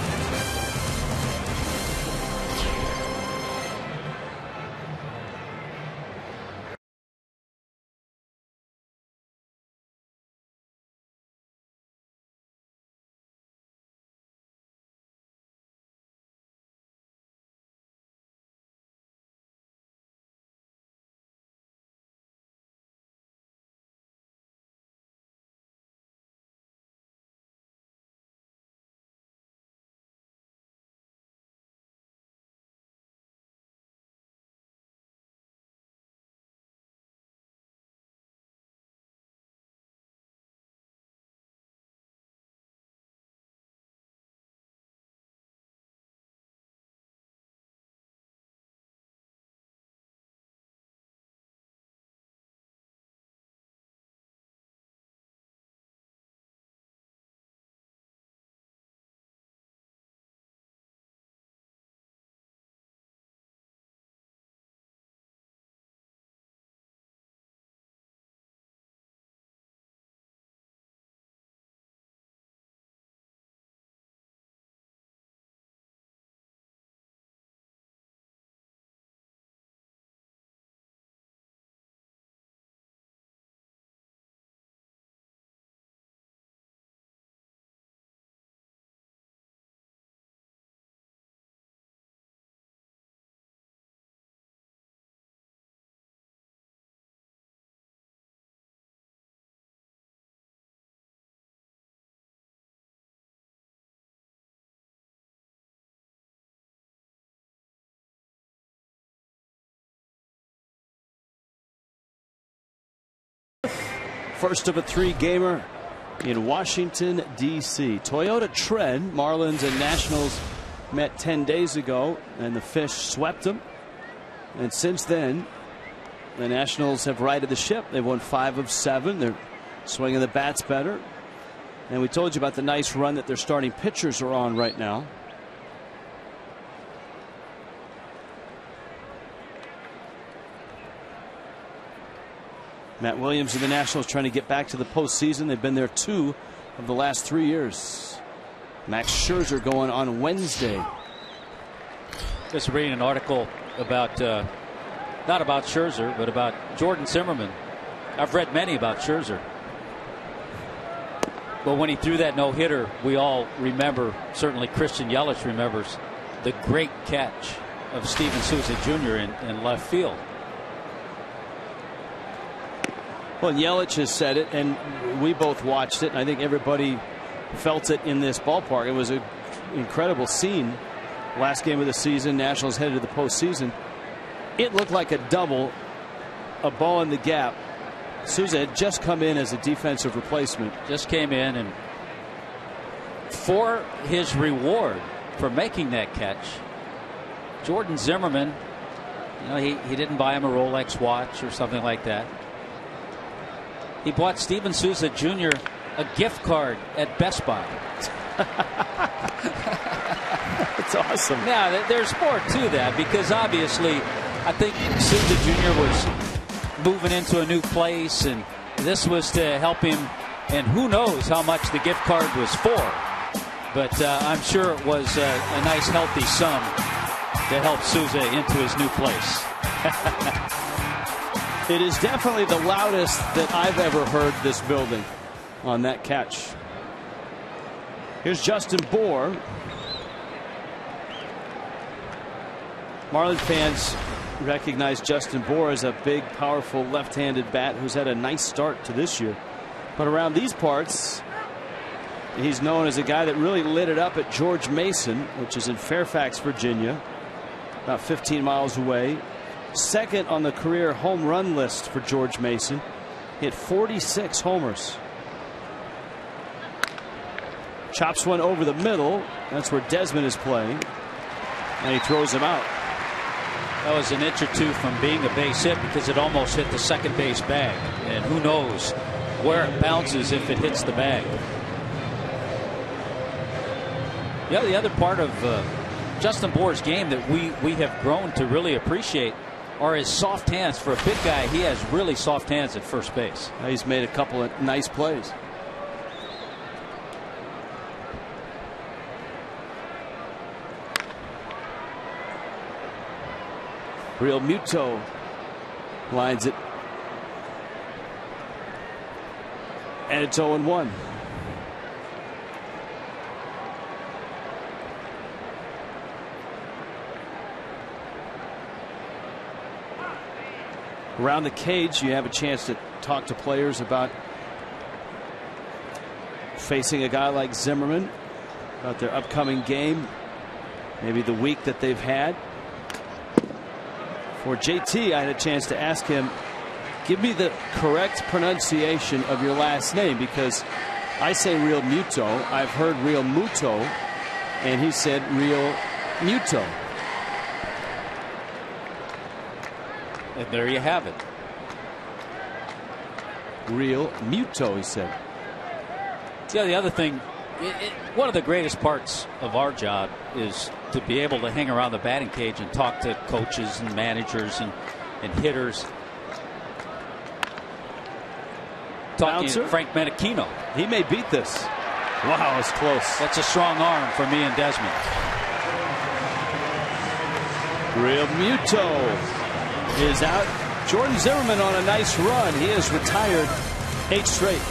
First of a three-gamer in Washington, D.C. Toyota Trend, Marlins and Nationals met 10 days ago, and the Fish swept them. And since then, the Nationals have righted the ship. They've won 5 of 7. They're swinging the bats better. And we told you about the nice run that their starting pitchers are on right now. Matt Williams and the Nationals trying to get back to the postseason. They've been there 2 of the last 3 years. Max Scherzer going on Wednesday. Just reading an article about not about Scherzer, but about Jordan Zimmermann. I've read many about Scherzer, but when he threw that no hitter, we all remember. Certainly Christian Yelich remembers the great catch of Steven Souza Jr. in left field. Well, Yelich has said it, and we both watched it, and I think everybody felt it in this ballpark. It was an incredible scene. Last game of the season, Nationals headed to the postseason. It looked like a double, a ball in the gap. Souza had just come in as a defensive replacement. Just came in, and for his reward for making that catch, Jordan Zimmermann, you know, he didn't buy him a Rolex watch or something like that. He bought Steven Souza Jr. a gift card at Best Buy. That's awesome. Now, there's more to that, because obviously I think Souza Jr. was moving into a new place, and this was to help him, and who knows how much the gift card was for. But I'm sure it was a nice, healthy sum to help Souza into his new place. It is definitely the loudest that I've ever heard this building on that catch. Here's Justin Bour. Marlins fans recognize Justin Bour as a big, powerful left-handed bat who's had a nice start to this year. But around these parts, he's known as a guy that really lit it up at George Mason, which is in Fairfax, Virginia, about 15 miles away. Second on the career home run list for George Mason. Hit 46 homers. Chops one over the middle. That's where Desmond is playing, and he throws him out. That was an inch or two from being a base hit, because it almost hit the second base bag, and who knows where it bounces if it hits the bag. Yeah, the other part of Justin Bour's game that we have grown to really appreciate are his soft hands. For a big guy, he has really soft hands at first base. He's made a couple of nice plays. Realmuto lines it. And it's 0-1. Around the cage, you have a chance to talk to players about facing a guy like Zimmermann, about their upcoming game, maybe the week that they've had. For JT, I had a chance to ask him, give me the correct pronunciation of your last name, because I say Realmuto. I've heard Realmuto, and he said Realmuto. And there you have it. Realmuto, he said. Yeah, the other thing, one of the greatest parts of our job is to be able to hang around the batting cage and talk to coaches and managers and hitters. Talking to Frank Menachino. He may beat this. Wow, it's close. That's a strong arm from Ian Desmond. Realmuto is out. Jordan Zimmermann on a nice run. He has retired 8 straight.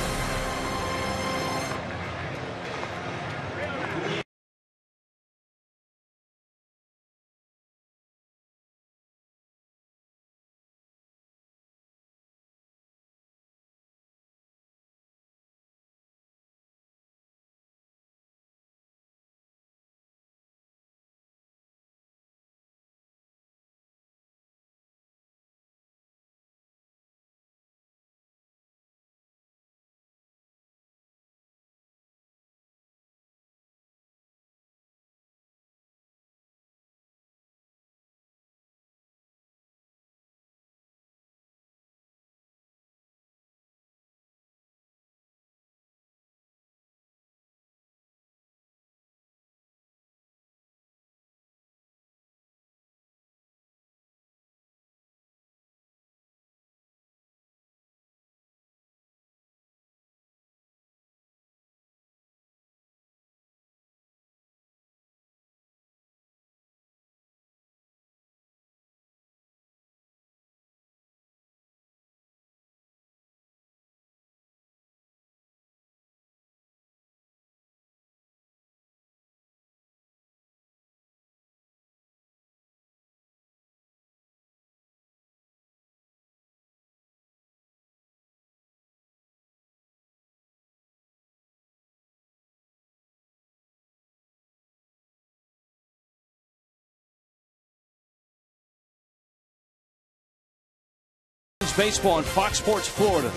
Baseball on Fox Sports Florida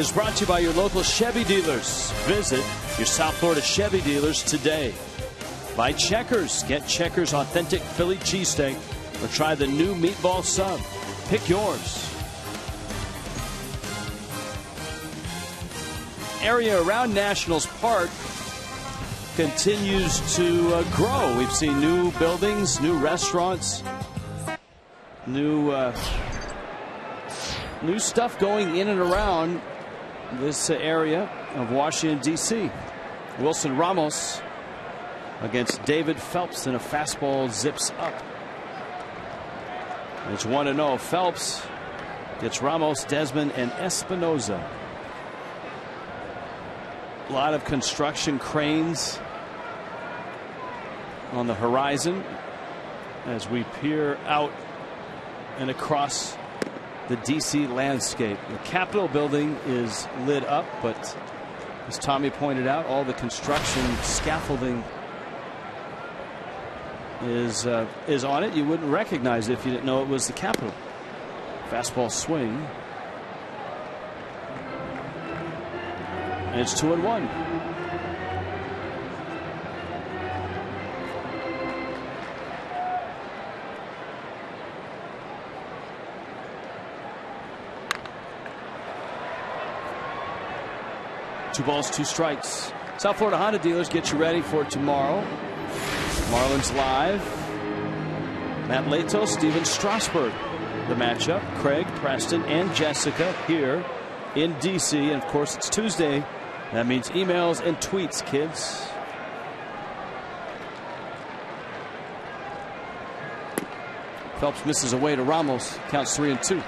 is brought to you by your local Chevy dealers. Visit your South Florida Chevy dealers today. By Checkers, get Checkers authentic Philly cheesesteak or try the new meatball sub. Pick yours. Area around Nationals Park continues to grow. We've seen new buildings, new restaurants, new new stuff going in and around this area of Washington, D.C. Wilson Ramos against David Phelps, and a fastball zips up. It's 1-0. Phelps gets Ramos, Desmond, and Espinosa. A lot of construction cranes on the horizon as we peer out and across the D.C. landscape. The Capitol building is lit up, but as Tommy pointed out, all the construction scaffolding is on it. You wouldn't recognize it if you didn't know it was the Capitol. Fastball swing. And it's 2-1. Two balls, two strikes. South Florida Honda dealers, get you ready for tomorrow. Marlins Live. Matt Latos, Steven Strasburg. The matchup, Craig, Preston, and Jessica here in DC. And of course, it's Tuesday. That means emails and tweets, kids. Phelps misses away to Ramos. Counts 3-2.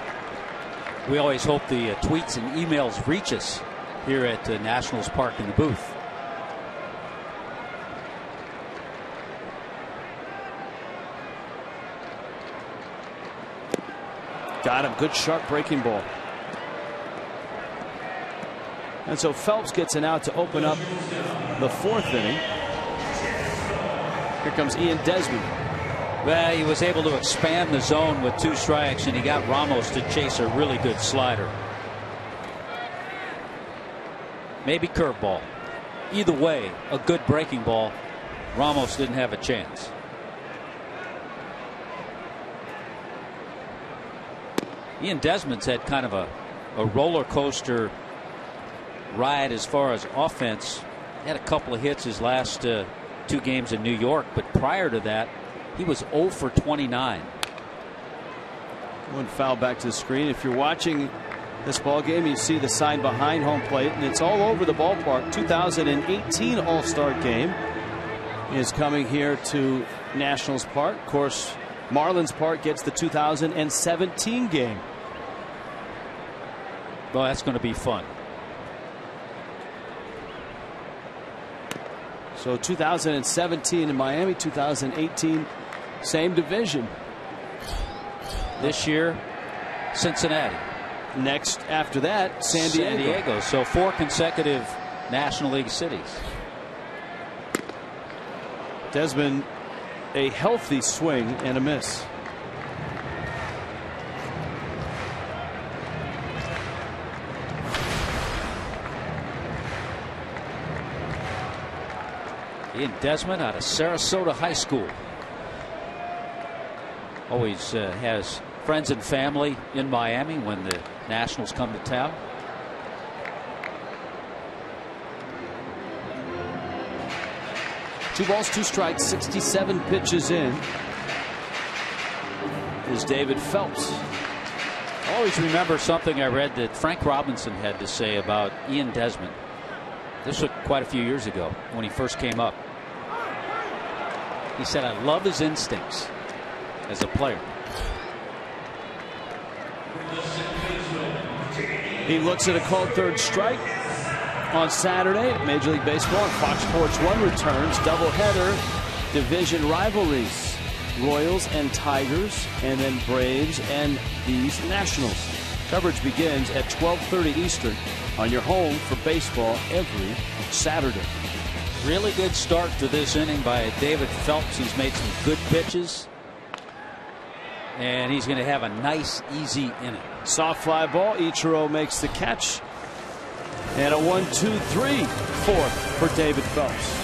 We always hope the tweets and emails reach us here at Nationals Park in the booth. Got him. Good sharp breaking ball. And so Phelps gets an out to open up the fourth inning. Here comes Ian Desmond. Well, he was able to expand the zone with two strikes, and he got Ramos to chase a really good slider. Maybe curveball. Either way, a good breaking ball. Ramos didn't have a chance. Ian Desmond's had kind of a roller coaster ride as far as offense. Had a couple of hits his last two games in New York, but prior to that, he was 0 for 29. One foul back to the screen. If you're watching this ball game, you see the sign behind home plate, and it's all over the ballpark. 2018 All-Star Game is coming here to Nationals Park. Of course, Marlins Park gets the 2017 game. Well, that's going to be fun. So 2017 in Miami, 2018, same division. This year, Cincinnati. Next after that, San Diego. So four consecutive National League cities. Desmond, a healthy swing and a miss. Ian Desmond out of Sarasota High School. Always has friends and family in Miami when the Nationals come to town. Two balls, two strikes, 67 pitches in is David Phelps. Always remember something I read that Frank Robinson had to say about Ian Desmond. This was quite a few years ago when he first came up. He said, I love his instincts as a player. He looks at a called third strike on Saturday. Major League Baseball and Fox Sports 1 returns. Doubleheader division rivalries. Royals and Tigers, and then Braves and these Nationals. Coverage begins at 12:30 Eastern on your home for baseball every Saturday. Really good start to this inning by David Phelps. He's made some good pitches, and he's going to have a nice, easy inning. Soft fly ball. Ichiro makes the catch. And a 1-2-3 fourth for David Phelps.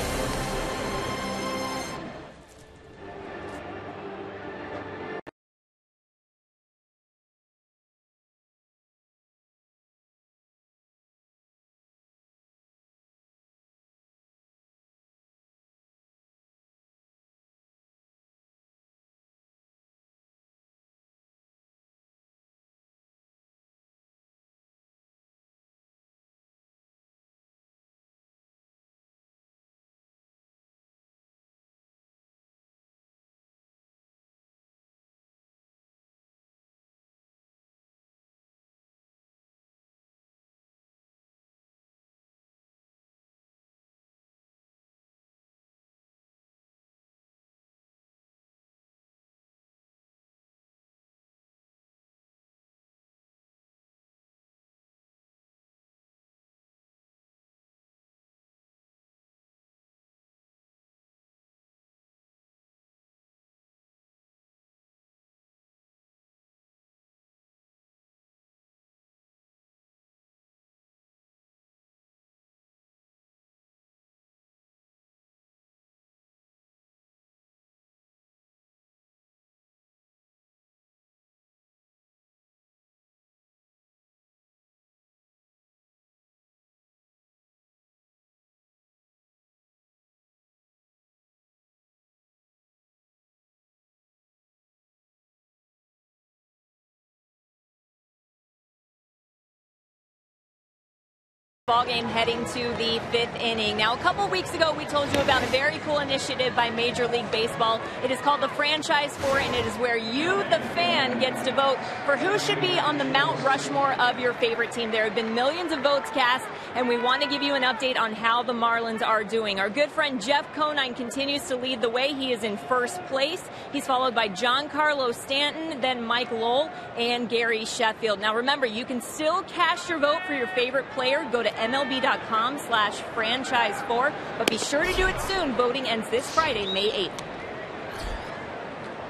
Ball game heading to the fifth inning. Now, a couple weeks ago, we told you about a very cool initiative by Major League Baseball. It is called the Franchise 4, and it is where you, the fan, gets to vote for who should be on the Mount Rushmore of your favorite team. There have been millions of votes cast, and we want to give you an update on how the Marlins are doing. Our good friend Jeff Conine continues to lead the way. He is in first place. He's followed by Giancarlo Stanton, then Mike Lowell, and Gary Sheffield. Now, remember, you can still cast your vote for your favorite player. Go to MLB.com/franchise4, but be sure to do it soon. Voting ends this Friday, May 8th.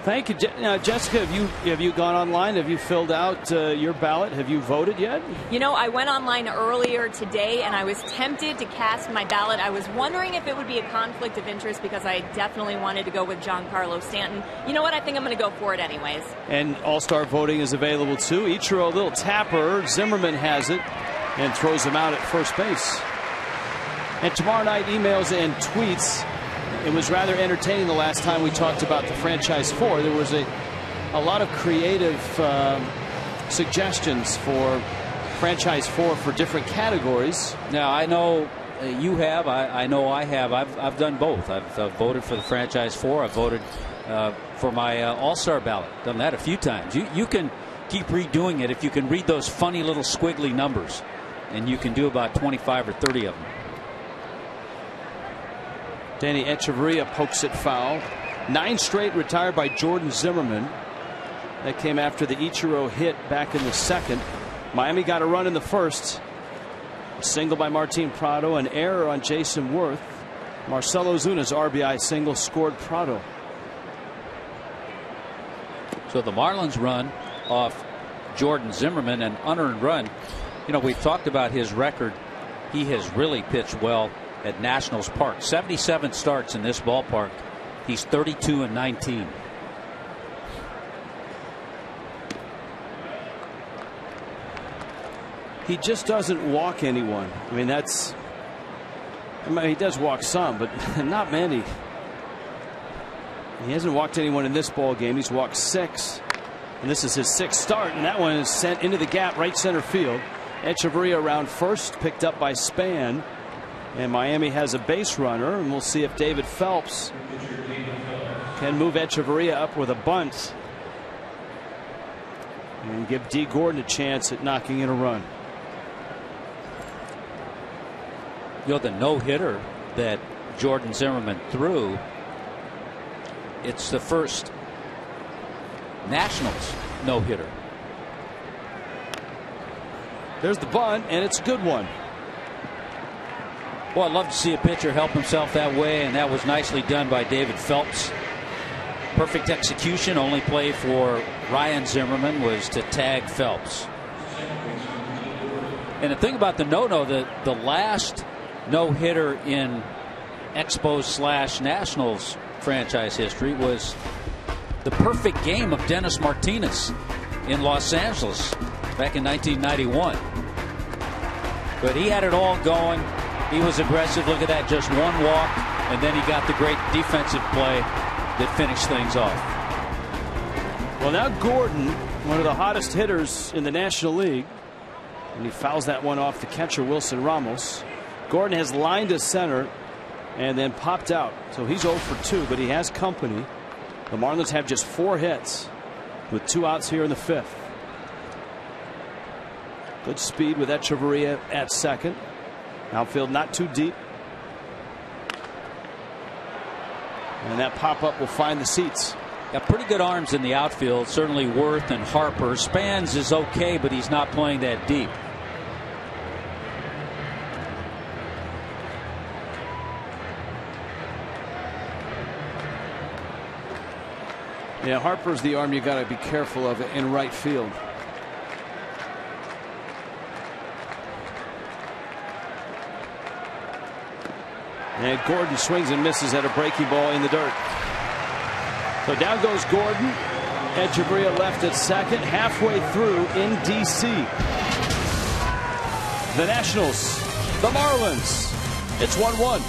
Thank you. Now, Jessica, have you gone online? Have you filled out your ballot? Have you voted yet? You know, I went online earlier today, and I was tempted to cast my ballot. I was wondering if it would be a conflict of interest because I definitely wanted to go with Giancarlo Stanton. You know what? I think I'm going to go for it anyways. And all-star voting is available, too. Ichiro, a little tapper. Zimmermann has it and throws him out at first base. And tomorrow night, emails and tweets. It was rather entertaining the last time we talked about the Franchise 4. There was a lot of creative suggestions for Franchise 4 for different categories. Now, I know you have. I know I have. I've done both. I've voted for the Franchise 4. I've voted for my all-star ballot. Done that a few times. You can keep redoing it if you can read those funny little squiggly numbers. And you can do about 25 or 30 of them. Adeiny Hechavarría pokes it foul. 9 straight retired by Jordan Zimmermann. That came after the Ichiro hit back in the second. Miami got a run in the first. A single by Martin Prado. An error on Jayson Werth. Marcell Ozuna's RBI single scored Prado. So the Marlins run off Jordan Zimmermann, an unearned run. You know, we've talked about his record. He has really pitched well at Nationals Park. 77 starts in this ballpark. He's 32-19. He just doesn't walk anyone. I mean, that's. I mean, he does walk some, but not many. He hasn't walked anyone in this ball game. He's walked 6, and this is his 6th start, and that one is sent into the gap right center field. Hechavarría around first, picked up by Span, and Miami has a base runner, and we'll see if David Phelps can move Hechavarría up with a bunt and give Dee Gordon a chance at knocking in a run. You know, the no-hitter that Jordan Zimmermann threw, it's the first Nationals no-hitter. There's the bunt, and it's a good one. Well, I'd love to see a pitcher help himself that way, and that was nicely done by David Phelps. Perfect execution. Only play for Ryan Zimmermann was to tag Phelps. And the thing about the no-no, the last no-hitter in Expos/Nationals franchise history was the perfect game of Dennis Martinez in Los Angeles back in 1991. But he had it all going. He was aggressive. Look at that, just one walk, and then he got the great defensive play that finished things off. Well, now Gordon, one of the hottest hitters in the National League, and he fouls that one off the catcher, Wilson Ramos. Gordon has lined to center and then popped out, so he's 0 for 2, but he has company. The Marlins have just 4 hits with 2 outs here in the 5th. Good speed with Hechavarría at second. Outfield not too deep. And that pop-up will find the seats. Got pretty good arms in the outfield. Certainly Werth and Harper. Spans is okay, but he's not playing that deep. Yeah, Harper's the arm you got to be careful of in right field. And Gordon swings and misses at a breaking ball in the dirt. So down goes Gordon. Hechavarría left at second. Halfway through in D.C. The Nationals, the Marlins. It's 1-1.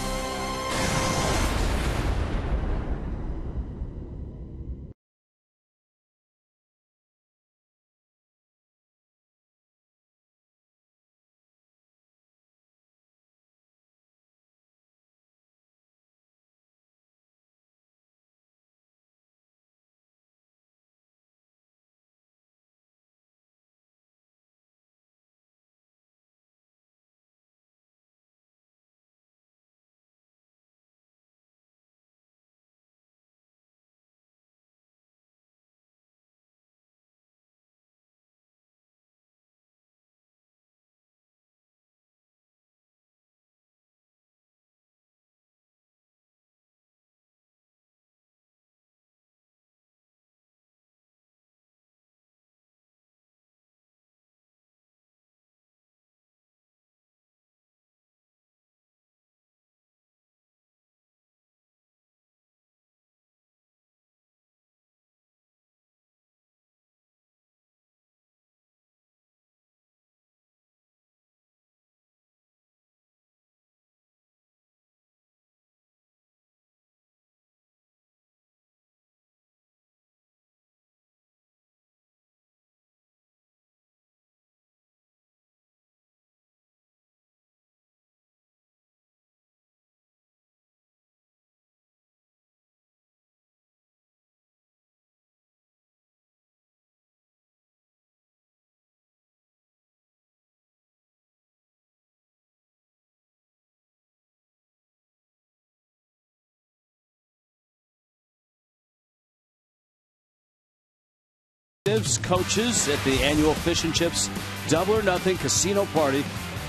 executives, coaches at the annual Fish and Chips Double or Nothing Casino Party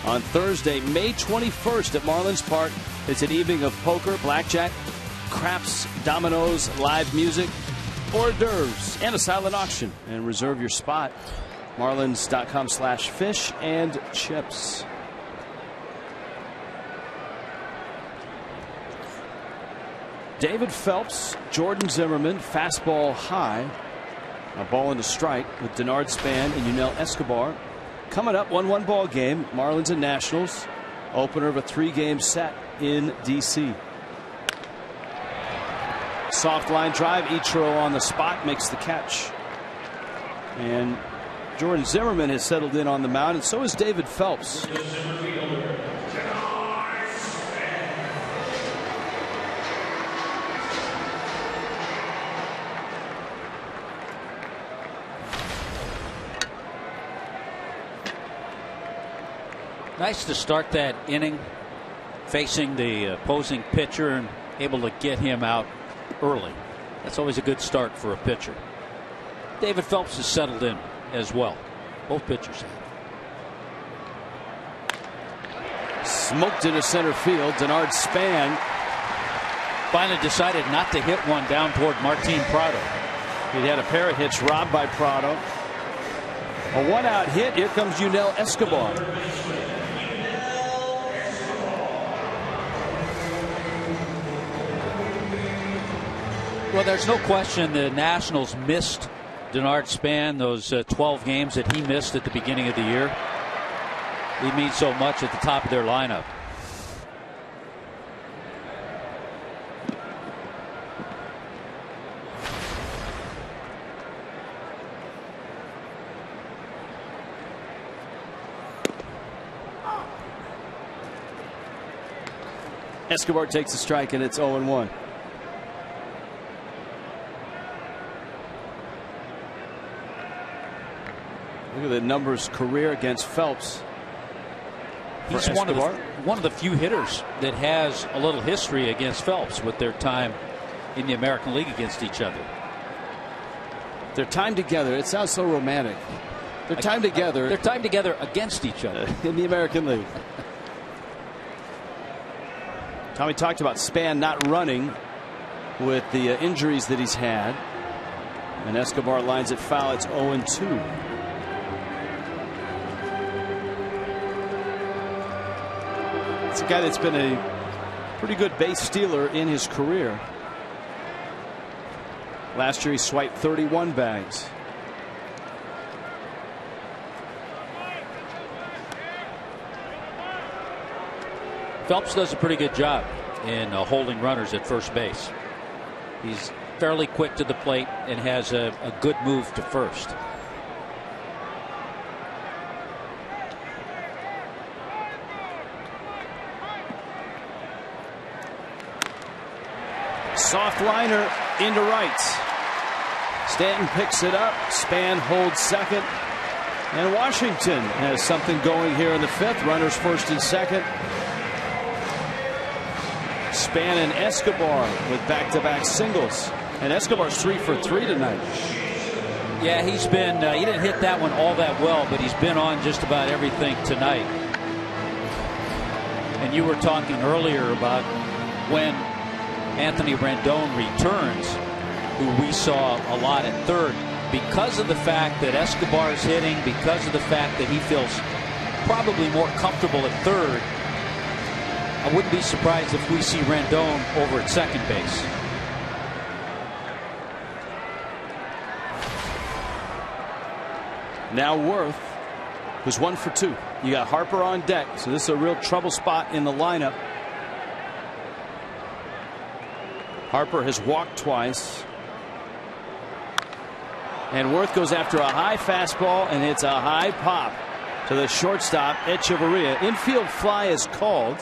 on Thursday, May 21st at Marlins Park. It's an evening of poker, blackjack, craps, dominoes, live music, hors d'oeuvres, and a silent auction. And reserve your spot. Marlins.com/fish and chips. David Phelps, Jordan Zimmermann, fastball high. A ball and a strike with Denard Span and Yunel Escobar. Coming up, 1-1 ball game, Marlins and Nationals. Opener of a three-game set in D.C. Soft line drive. Ichiro on the spot makes the catch. And Jordan Zimmermann has settled in on the mound, and so is David Phelps. Nice to start that inning facing the opposing pitcher and able to get him out early. That's always a good start for a pitcher. David Phelps has settled in as well. Both pitchers have. Smoked into center field. Denard Span finally decided not to hit one down toward Martin Prado. He had a pair of hits robbed by Prado. A one-out hit. Here comes Yunel Escobar. Well, there's no question the Nationals missed Denard Span, those 12 games that he missed at the beginning of the year. He means so much at the top of their lineup. Escobar takes a strike, and it's 0-1. Look at the numbers career against Phelps. He's one of the few hitters that has a little history against Phelps with their time in the American League against each other. Their time together. It sounds so romantic. Their time together. Their time together against each other in the American League. Tommy talked about Span not running with the injuries that he's had. And Escobar lines it foul. It's 0-2. It's a guy that's been a pretty good base stealer in his career. Last year he swiped 31 bags. Phelps does a pretty good job in holding runners at first base. He's fairly quick to the plate and has a good move to first. Soft liner into right. Stanton picks it up. Span holds second. And Washington has something going here in the fifth. Runners first and second. Span and Escobar with back-to-back singles. And Escobar's 3 for 3 tonight. Yeah, he's been, he didn't hit that one all that well, but he's been on just about everything tonight. And you were talking earlier about when Anthony Rendon returns, who we saw a lot at third, because of the fact that Escobar is hitting, because of the fact that he feels probably more comfortable at third. I wouldn't be surprised if we see Rendon over at second base. Now Werth, who's 1 for 2. You got Harper on deck, so this is a real trouble spot in the lineup. Harper has walked twice. And Werth goes after a high fastball and hits a high pop to the shortstop, Hechavarría. Infield fly is called.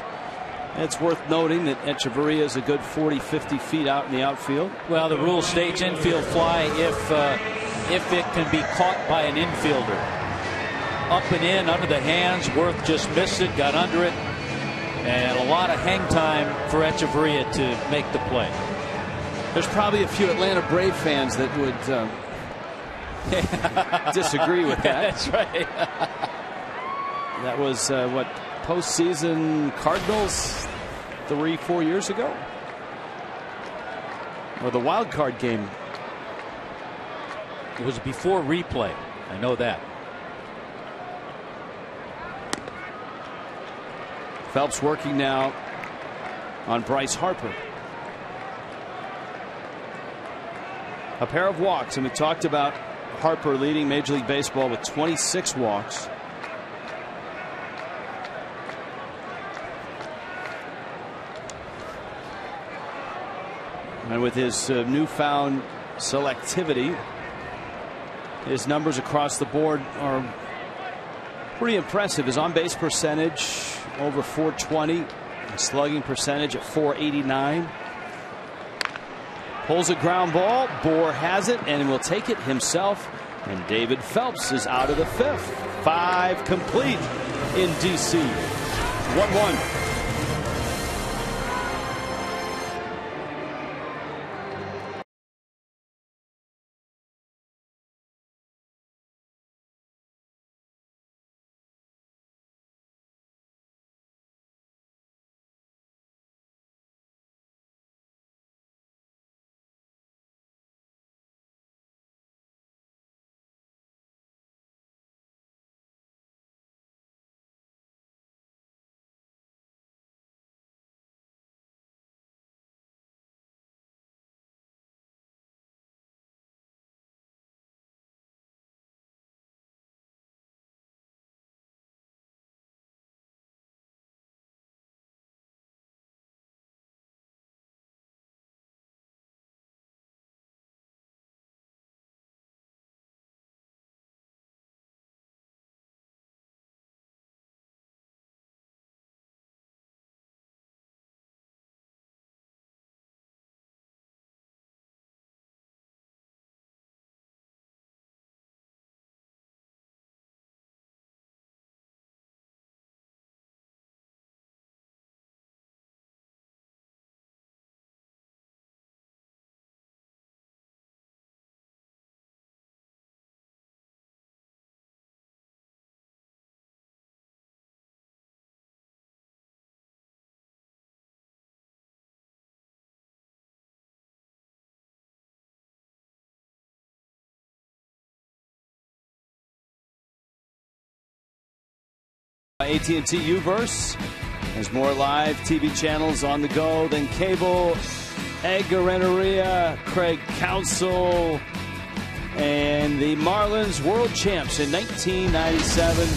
It's worth noting that Hechavarría is a good 40-50 feet out in the outfield. Well, the rule states infield fly if it can be caught by an infielder. Up and in under the hands. Werth just missed it, got under it. And a lot of hang time for Hechavarría to make the play. There's probably a few Atlanta Brave fans that would disagree with that. That's right. That was what, postseason Cardinals 3-4 years ago, or the wild card game. It was before replay. I know that. Phelps working now on Bryce Harper. A pair of walks, and we talked about Harper leading Major League Baseball with 26 walks. And with his newfound selectivity, his numbers across the board are pretty impressive. His on-base percentage over 420, slugging percentage at 489. Pulls a ground ball. Bour has it and will take it himself. And David Phelps is out of the fifth. 5 complete in DC. 1-1. AT&T Uverse has more live TV channels on the go than cable. Edgar Renneria, Craig Counsell, and the Marlins world champs in 1997.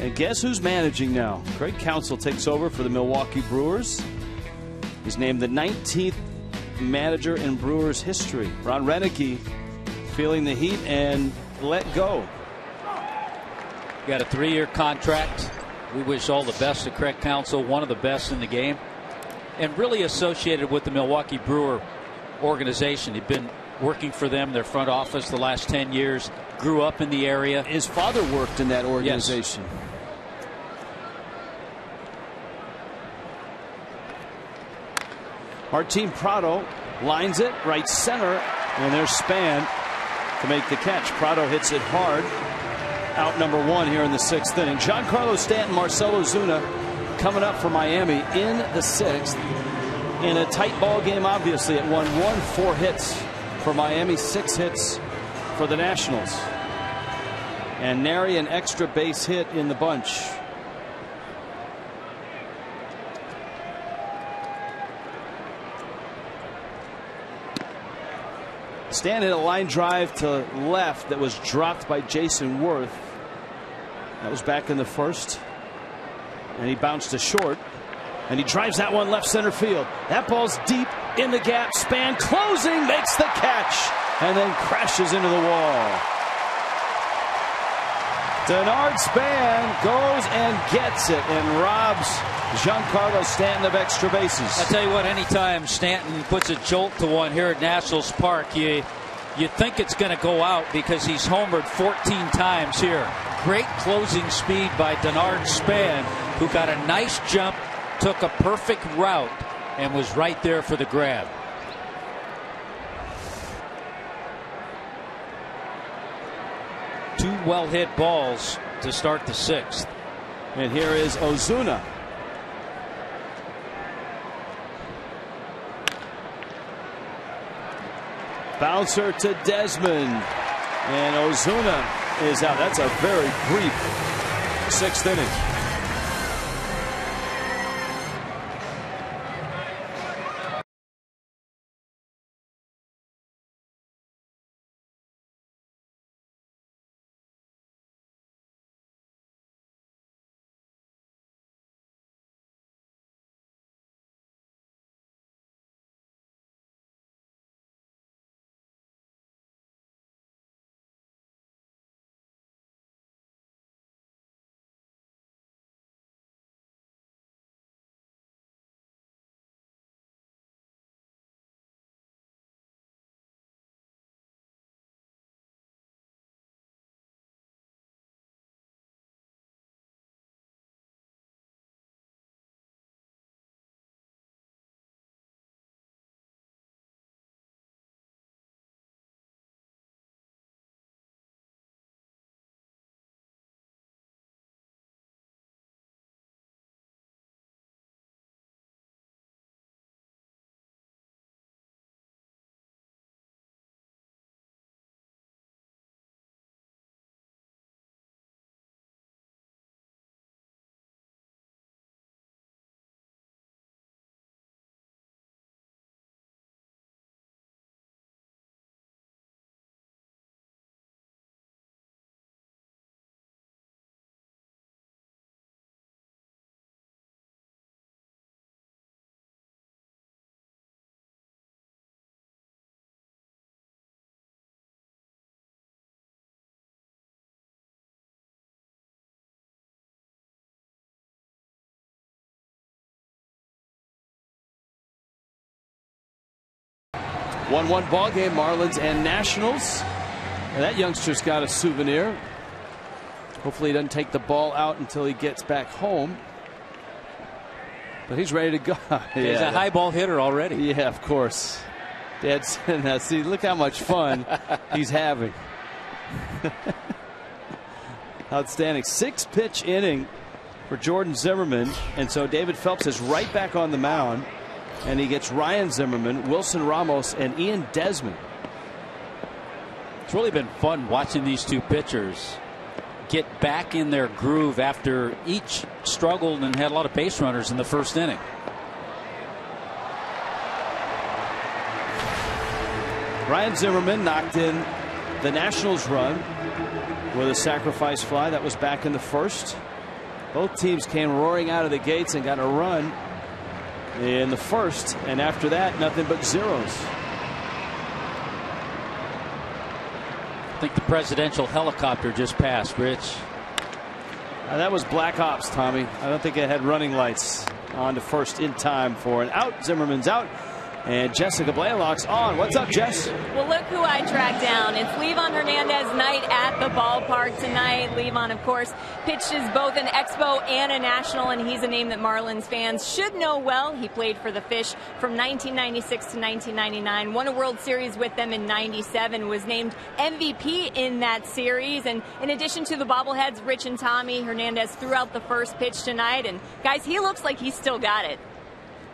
And guess who's managing now? Craig Counsell takes over for the Milwaukee Brewers. He's named the 19th manager in Brewers history. Ron Rennicke feeling the heat and let go. Got a 3-year contract. We wish all the best to Craig Counsell, one of the best in the game, and really associated with the Milwaukee Brewer organization. He'd been working for them, their front office, the last 10 years. Grew up in the area. His father worked in that organization. Yes. Martin Prado lines it right center, and there's Span to make the catch. Prado hits it hard. Out number 1 here in the 6th inning. Giancarlo Stanton, Marcell Ozuna coming up for Miami in the 6th. In a tight ball game, obviously, at 1-1. 4 hits for Miami, 6 hits for the Nationals. And nary an extra base hit in the bunch. Stan hit a line drive to left that was dropped by Jayson Werth. That was back in the 1st. And he bounced to short. And he drives that one left center field. That ball's deep in the gap. Span closing, makes the catch, and then crashes into the wall. Denard Span goes and gets it and robs Giancarlo Stanton of extra bases. I tell you what, anytime Stanton puts a jolt to one here at Nationals Park, you think it's going to go out because he's homered 14 times here. Great closing speed by Denard Span, who got a nice jump, took a perfect route, and was right there for the grab. Two well hit balls to start the sixth. And here is Ozuna. Bouncer to Desmond. And Ozuna is out. That's a very brief sixth inning. One ball game, Marlins and Nationals. And that youngster's got a souvenir. Hopefully he doesn't take the ball out until he gets back home. But he's ready to go. He's a high ball hitter already. Yeah, of course. Dad's see, look how much fun he's having. Outstanding. 6-pitch inning for Jordan Zimmermann. And so David Phelps is right back on the mound. And he gets Ryan Zimmermann, Wilson Ramos, and Ian Desmond. It's really been fun watching these two pitchers get back in their groove after each struggled and had a lot of base runners in the first inning. Ryan Zimmermann knocked in the Nationals run with a sacrifice fly. That was back in the first. Both teams came roaring out of the gates and got a run in the first, and after that, nothing but zeros. I think the presidential helicopter just passed, Rich. That was Black Ops, Tommy. I don't think it had running lights on to first in time for an out. Zimmerman's out, and Jessica Blaylock's on. What's up, Jess? Well, look who I tracked down. It's Leavon Hernandez night at the ballpark tonight. Leavon, of course, pitches both an Expo and a National, and he's a name that Marlins fans should know well. He played for the Fish from 1996 to 1999, won a World Series with them in 97, was named MVP in that series. And in addition to the bobbleheads, Rich and Tommy, Hernandez threw out the first pitch tonight. And, guys, he looks like he's still got it.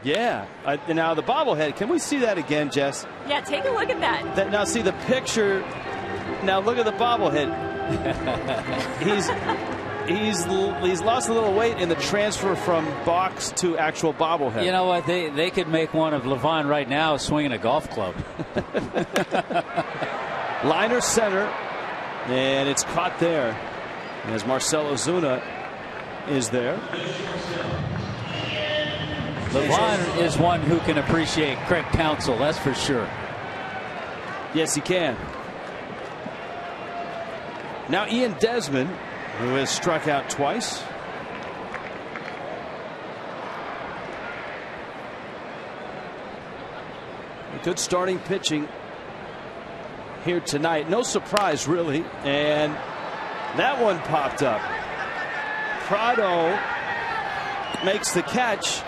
Yeah. Now the bobblehead. Can we see that again, Jess? Yeah, take a look at that. Now see the picture. Now look at the bobblehead. he's lost a little weight in the transfer from box to actual bobblehead. You know what? They could make one of Leavon right now swinging a golf club. Liner center, and it's caught there as Marcell Ozuna is there. Leavon is one who can appreciate Craig Counsell, that's for sure. Yes, he can. Now Ian Desmond, who has struck out twice. Good starting pitching here tonight. No surprise, really. And that one popped up. Prado makes the catch.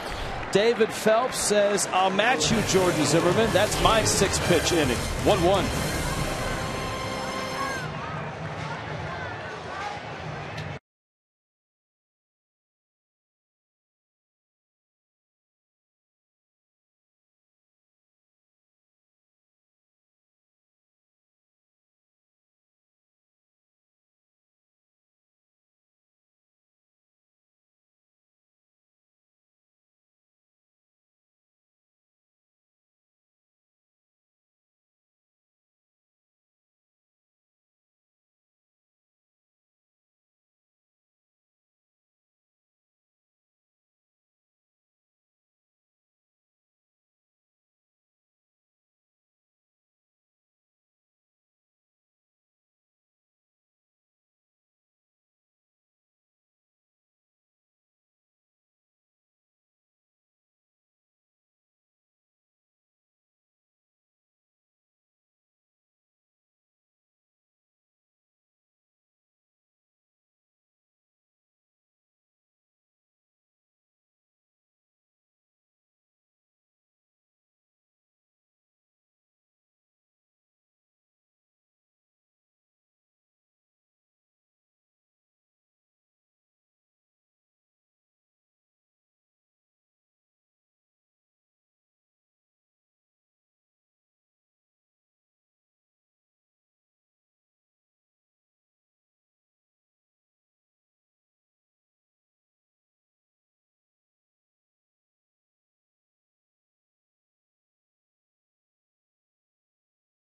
David Phelps says, "I'll match you, Jordan Zimmermann." That's my 6-pitch inning. 1-1.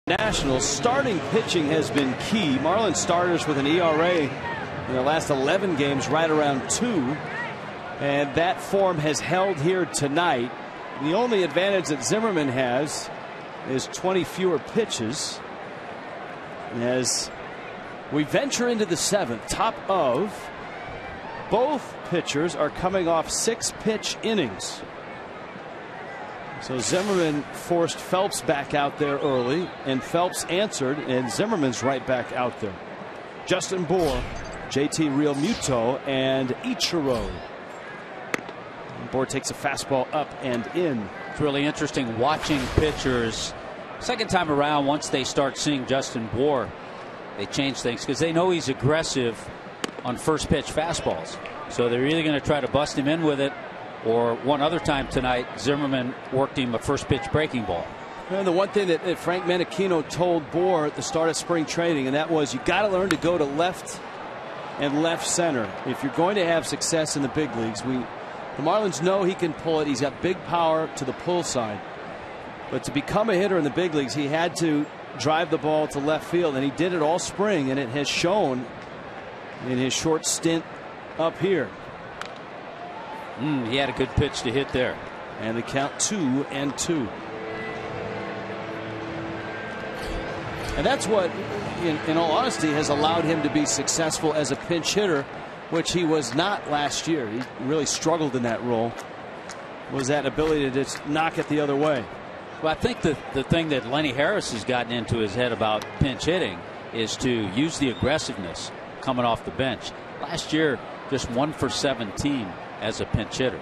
Nationals starting pitching has been key. Marlins starters with an ERA in the last 11 games right around 2, and that form has held here tonight. The only advantage that Zimmermann has is 20 fewer pitches. As we venture into the seventh, top of both pitchers are coming off 6-pitch innings. So Zimmermann forced Phelps back out there early, and Phelps answered, and Zimmerman's right back out there. Justin Bour, J.T. Realmuto, and Ichiro. Bour takes a fastball up and in. It's really interesting watching pitchers. Second time around, once they start seeing Justin Bour, they change things because they know he's aggressive on first pitch fastballs. So they're either going to try to bust him in with it, or one other time tonight, Zimmermann worked him a first pitch breaking ball. And the one thing that Frank Menachino told Bour at the start of spring training, and that was, you got to learn to go to left and left center if you're going to have success in the big leagues. The Marlins know he can pull it. He's got big power to the pull side, but to become a hitter in the big leagues, he had to drive the ball to left field, and he did it all spring, and it has shown in his short stint up here. He had a good pitch to hit there. And the count 2-2. And that's what, in all honesty, has allowed him to be successful as a pinch hitter, which he was not last year. He really struggled in that role, was that ability to just knock it the other way. Well, I think the thing that Lenny Harris has gotten into his head about pinch hitting is to use the aggressiveness coming off the bench. Last year, just 1 for 17. As a pinch hitter.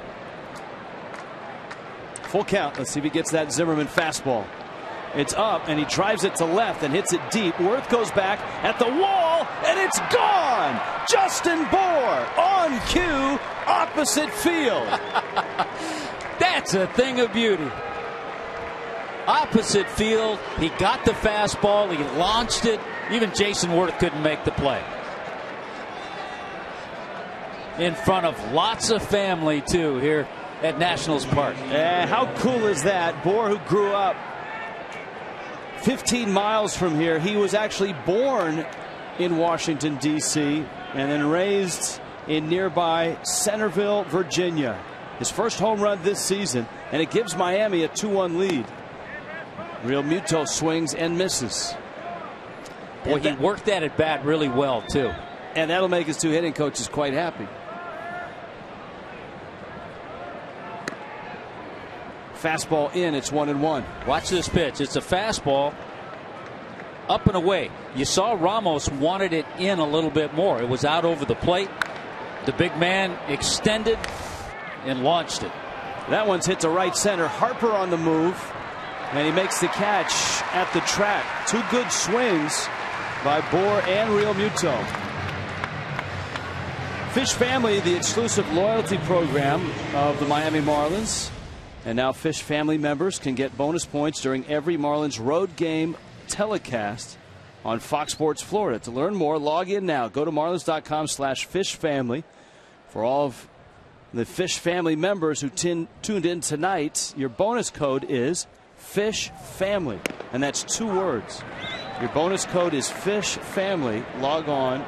Full count. Let's see if he gets that Zimmermann fastball. It's up, and he drives it to left and hits it deep. Werth goes back at the wall, and it's gone. Justin Bour on cue, opposite field. That's a thing of beauty. Opposite field. He got the fastball. He launched it. Even Jayson Werth couldn't make the play. In front of lots of family, too, here at Nationals Park. And how cool is that? Bour, who grew up 15 miles from here, he was actually born in Washington, D.C., and then raised in nearby Centerville, Virginia. His first home run this season, and it gives Miami a 2-1 lead. Realmuto swings and misses. Boy, he worked that at bat really well, too. And that'll make his two hitting coaches quite happy. Fastball in. It's 1-1. Watch this pitch. It's a fastball up and away. You saw Ramos wanted it in a little bit more. It was out over the plate. The big man extended and launched it. That one's hit to right center. Harper on the move, and he makes the catch at the track. Two good swings by Bour and Realmuto. Fish Family, the exclusive loyalty program of the Miami Marlins. And now Fish Family members can get bonus points during every Marlins road game telecast on Fox Sports Florida. To learn more, log in now. Go to marlins.com/fishfamily. For all of the Fish Family members who tuned in tonight, your bonus code is Fish Family. And that's 2 words. Your bonus code is Fish Family. Log on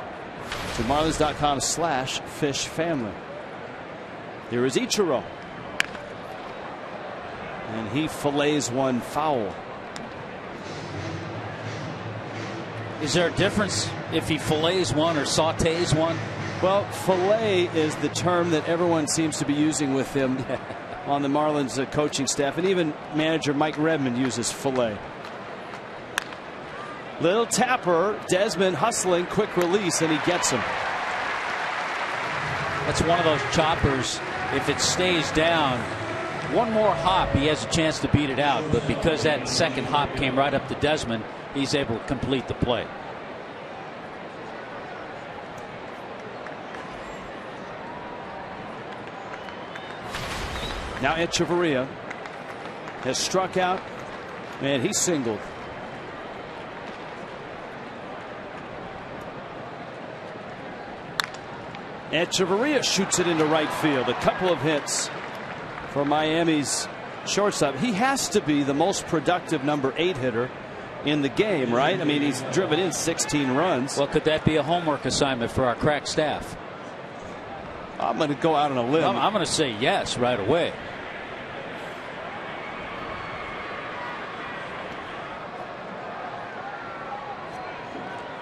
to marlins.com/fishfamily. Here is Ichiro. And he fillets one foul. Is there a difference if he fillets one or sautes one? Well, fillet is the term that everyone seems to be using with him on the Marlins coaching staff, and even manager Mike Redmond uses fillet. Little tapper. Desmond hustling, quick release, and he gets him. That's one of those choppers. If it stays down, one more hop, he has a chance to beat it out. But because that second hop came right up to Desmond, he's able to complete the play. Now Hechavarría has struck out, and he singled. Hechavarría shoots it into right field. A couple of hits for Miami's shortstop. He has to be the most productive number 8 hitter in the game, right? I mean, he's driven in 16 runs. Well, could that be a homework assignment for our crack staff? I'm going to go out on a limb. I'm going to say yes right away.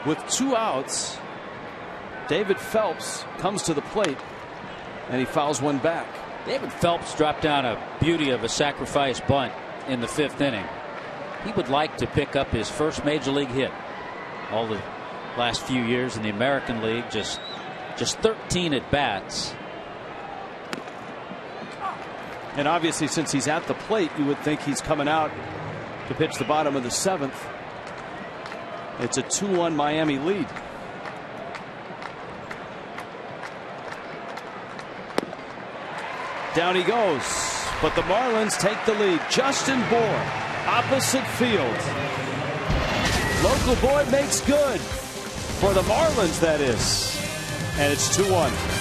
With two outs, David Phelps comes to the plate, and he fouls one back. David Phelps dropped down a beauty of a sacrifice bunt in the fifth inning. He would like to pick up his first major league hit. All the last few years in the American League, just 13 at bats. And obviously, since he's at the plate, you would think he's coming out to pitch the bottom of the seventh. It's a 2-1 Miami lead. Down he goes, but the Marlins take the lead. Justin Bour, opposite field. Local boy makes good for the Marlins, that is. And it's 2-1.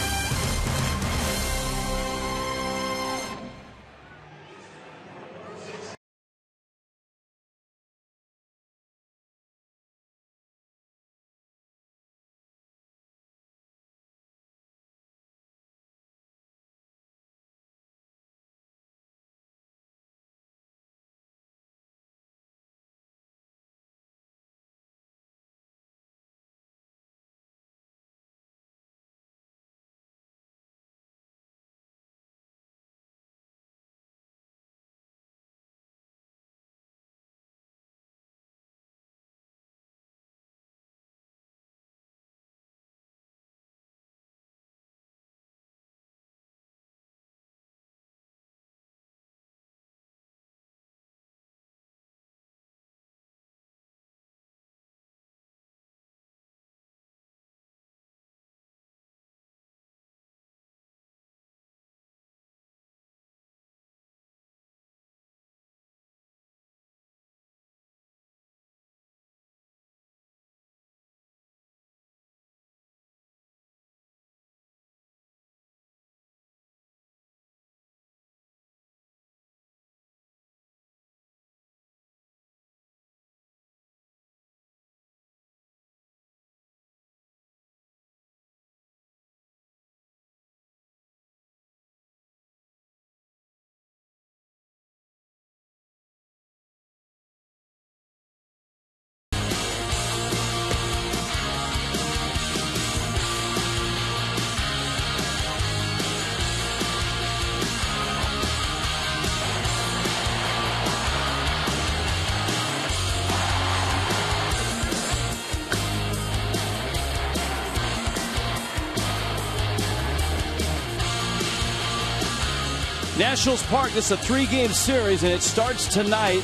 Nationals Park. This is a three-game series, and it starts tonight.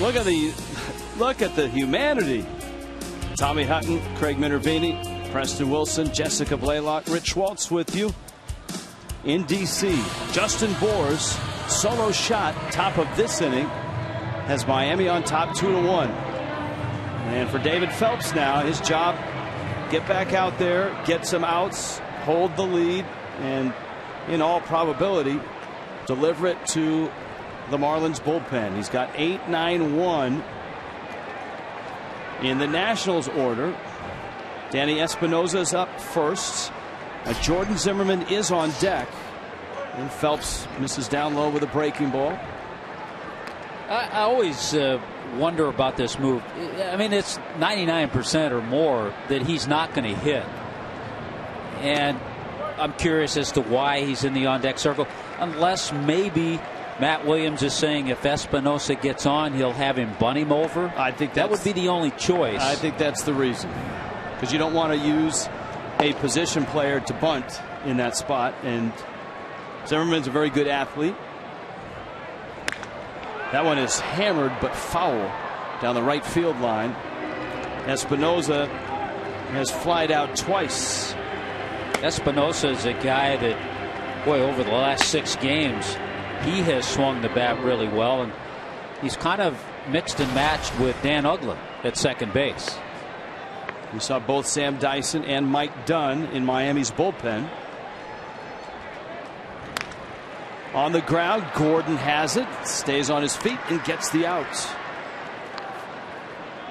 Look at the humanity. Tommy Hutton, Craig Minervini, Preston Wilson, Jessica Blaylock, Rich Waltz with you in D.C. Justin Bour's solo shot, top of this inning, has Miami on top 2-1. And for David Phelps now, his job: get back out there, get some outs, hold the lead, and in all probability, deliver it to the Marlins bullpen. He's got 8-9-1 in the Nationals order. Danny Espinosa is up first. Jordan Zimmermann is on deck, and Phelps misses down low with a breaking ball. I always wonder about this move. I mean, it's 99% or more that he's not going to hit, and I'm curious as to why he's in the on deck circle. Unless maybe Matt Williams is saying if Espinosa gets on, he'll have him bunt him over. I think that would be the only choice. I think that's the reason, because you don't want to use a position player to bunt in that spot. And Zimmerman's a very good athlete. That one is hammered but foul down the right field line. Espinosa has flied out twice. Espinosa is a guy that, boy, over the last 6 games, he has swung the bat really well, and he's kind of mixed and matched with Dan Uggla at second base. We saw both Sam Dyson and Mike Dunn in Miami's bullpen. On the ground, Gordon has it, stays on his feet, and gets the out.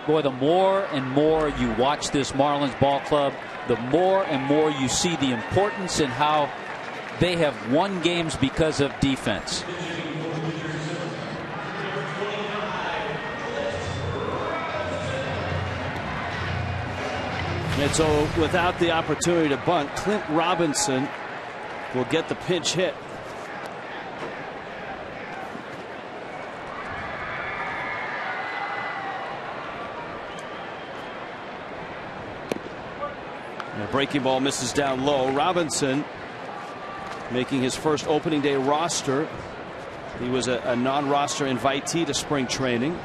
Boy, the more and more you watch this Marlins ball club, the more and more you see the importance in how they have won games because of defense. And so without the opportunity to bunt, Clint Robinson will get the pinch hit. And a breaking ball misses down low. Robinson making his first opening day roster. He was a non-roster invitee to spring training.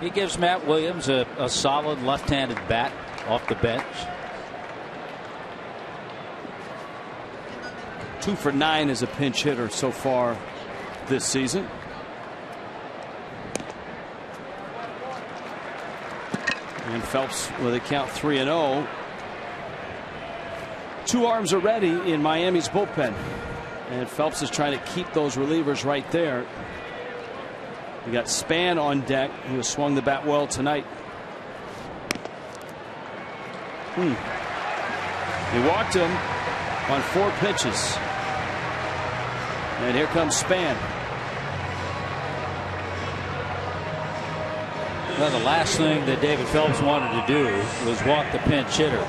He gives Matt Williams a solid left-handed bat off the bench. 2 for 9 as a pinch hitter so far this season. And Phelps with a count 3-0. Two arms already in Miami's bullpen. And Phelps is trying to keep those relievers right there. We got Span on deck, who has swung the bat well tonight. He walked him on 4 pitches. And here comes Span. Well, the last thing that David Phelps wanted to do was walk the pinch hitter.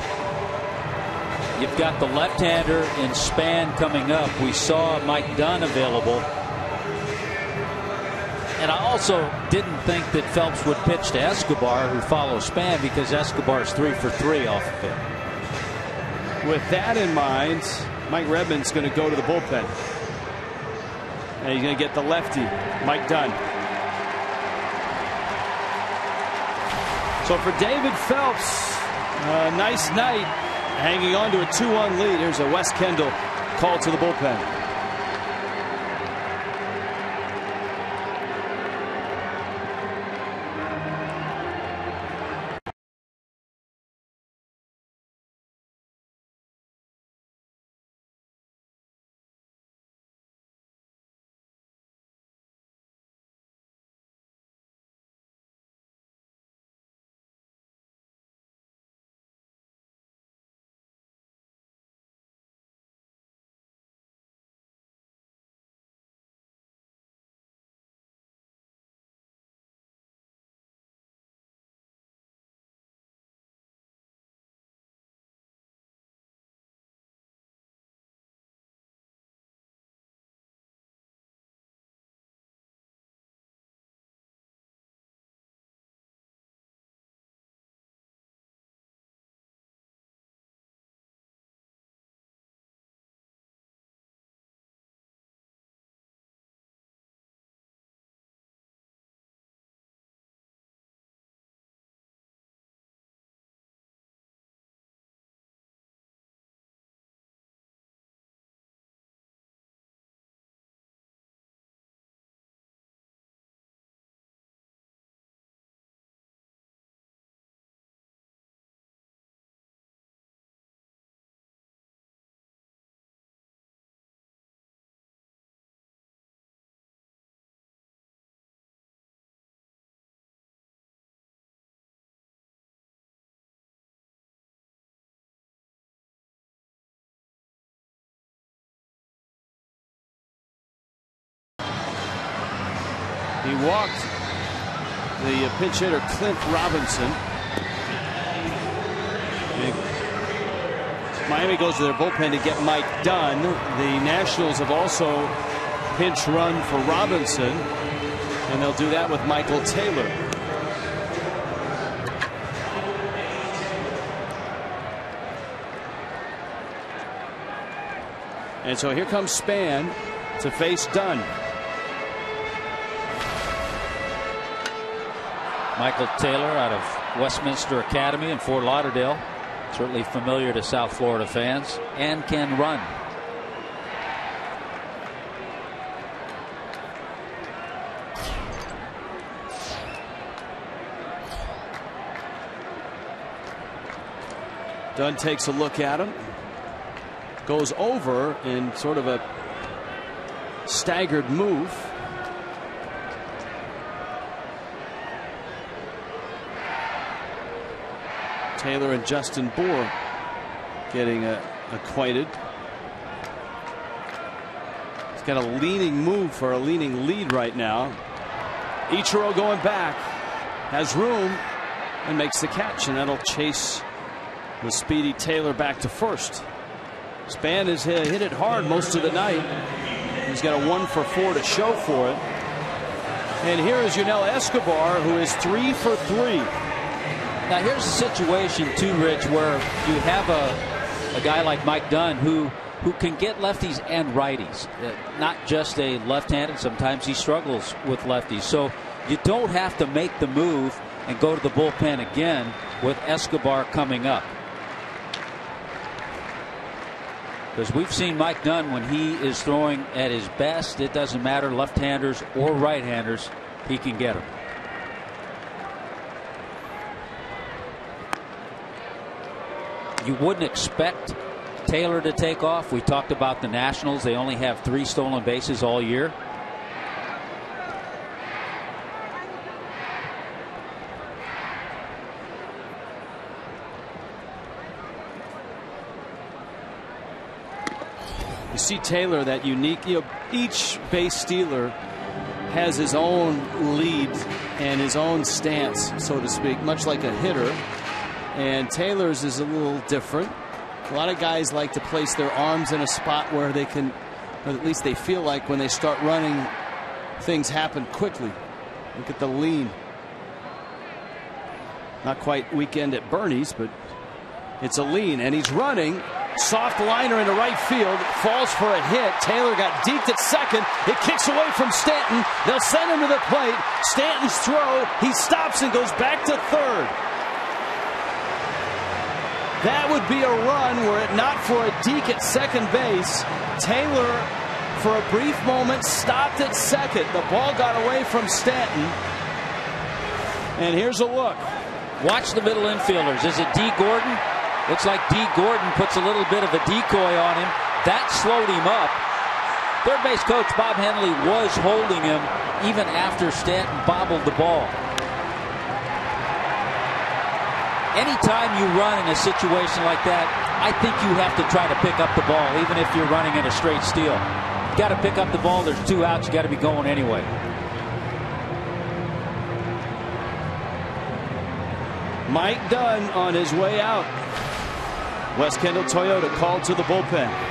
You've got the left-hander in Span coming up. We saw Mike Dunn available. And I also didn't think that Phelps would pitch to Escobar, who follows Span, because Escobar's 3 for 3 off of him. With that in mind, Mike Redmond's going to go to the bullpen. And he's going to get the lefty, Mike Dunn. So for David Phelps, a nice night, hanging on to a 2-1 lead. Here's a Wes Kendall call to the bullpen. He walked the pinch hitter Clint Robinson. Miami goes to their bullpen to get Mike Dunn. The Nationals have also pinch run for Robinson, and they'll do that with Michael Taylor. And so here comes Span to face Dunn. Michael Taylor out of Westminster Academy in Fort Lauderdale, certainly familiar to South Florida fans, and can run. Dunn takes a look at him, goes over in sort of a staggered move. Taylor and Justin Bour getting acquainted. He's got a leaning move for a leaning lead right now. Ichiro going back, has room, and makes the catch, and that'll chase the speedy Taylor back to first. Span has hit it hard most of the night. He's got a 1-for-4 to show for it. And here is Yunel Escobar, who is 3-for-3. Now here's a situation too, Rich, where you have a guy like Mike Dunn who can get lefties and righties, not just a left-handed. Sometimes he struggles with lefties, so you don't have to make the move and go to the bullpen again with Escobar coming up. Because we've seen Mike Dunn, when he is throwing at his best, it doesn't matter left-handers or right-handers, he can get them. You wouldn't expect Taylor to take off. We talked about the Nationals. They only have 3 stolen bases all year. You see Taylor, that unique, each base stealer has his own lead and his own stance, so to speak, much like a hitter. And Taylor's is a little different. A lot of guys like to place their arms in a spot where they can, or at least they feel like when they start running, things happen quickly. Look at the lean. Not quite weekend at Bernie's, but it's a lean, and he's running. Soft liner into right field, falls for a hit. Taylor got deked at second. It kicks away from Stanton. They'll send him to the plate. Stanton's throw, he stops and goes back to third. That would be a run were it not for a deke at second base. Taylor, for a brief moment, stopped at second. The ball got away from Stanton. And here's a look. Watch the middle infielders. Is it Dee Gordon? Looks like Dee Gordon puts a little bit of a decoy on him. That slowed him up. Third base coach Bob Henley was holding him even after Stanton bobbled the ball. Anytime you run in a situation like that, I think you have to try to pick up the ball, even if you're running in a straight steal. You got to pick up the ball. There's 2 outs. You got to be going anyway. Mike Dunn on his way out. West Kendall Toyota called to the bullpen.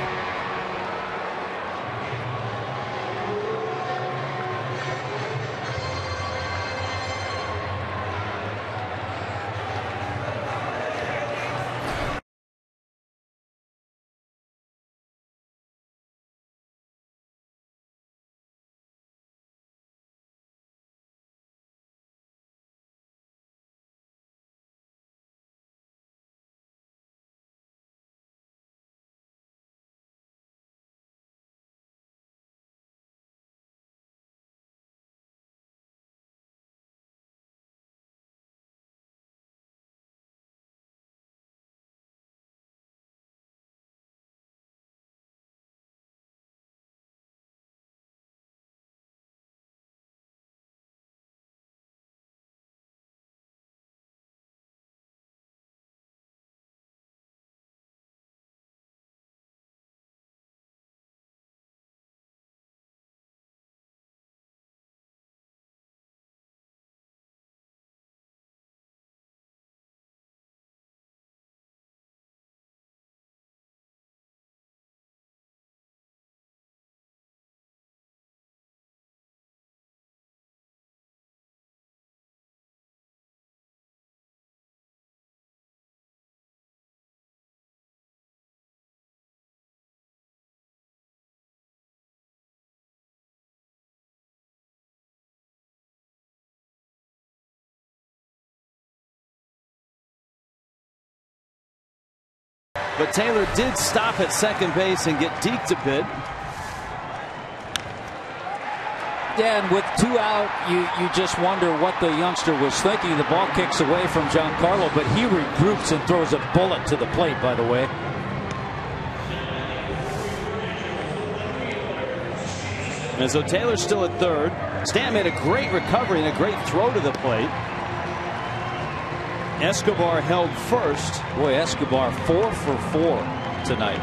But Taylor did stop at second base and get deked a bit. Dan, with 2 out, you just wonder what the youngster was thinking. The ball kicks away from Giancarlo, but he regroups and throws a bullet to the plate, by the way. And so Taylor's still at third. Stan made a great recovery and a great throw to the plate. Escobar held first. Boy, Escobar 4 for 4 tonight.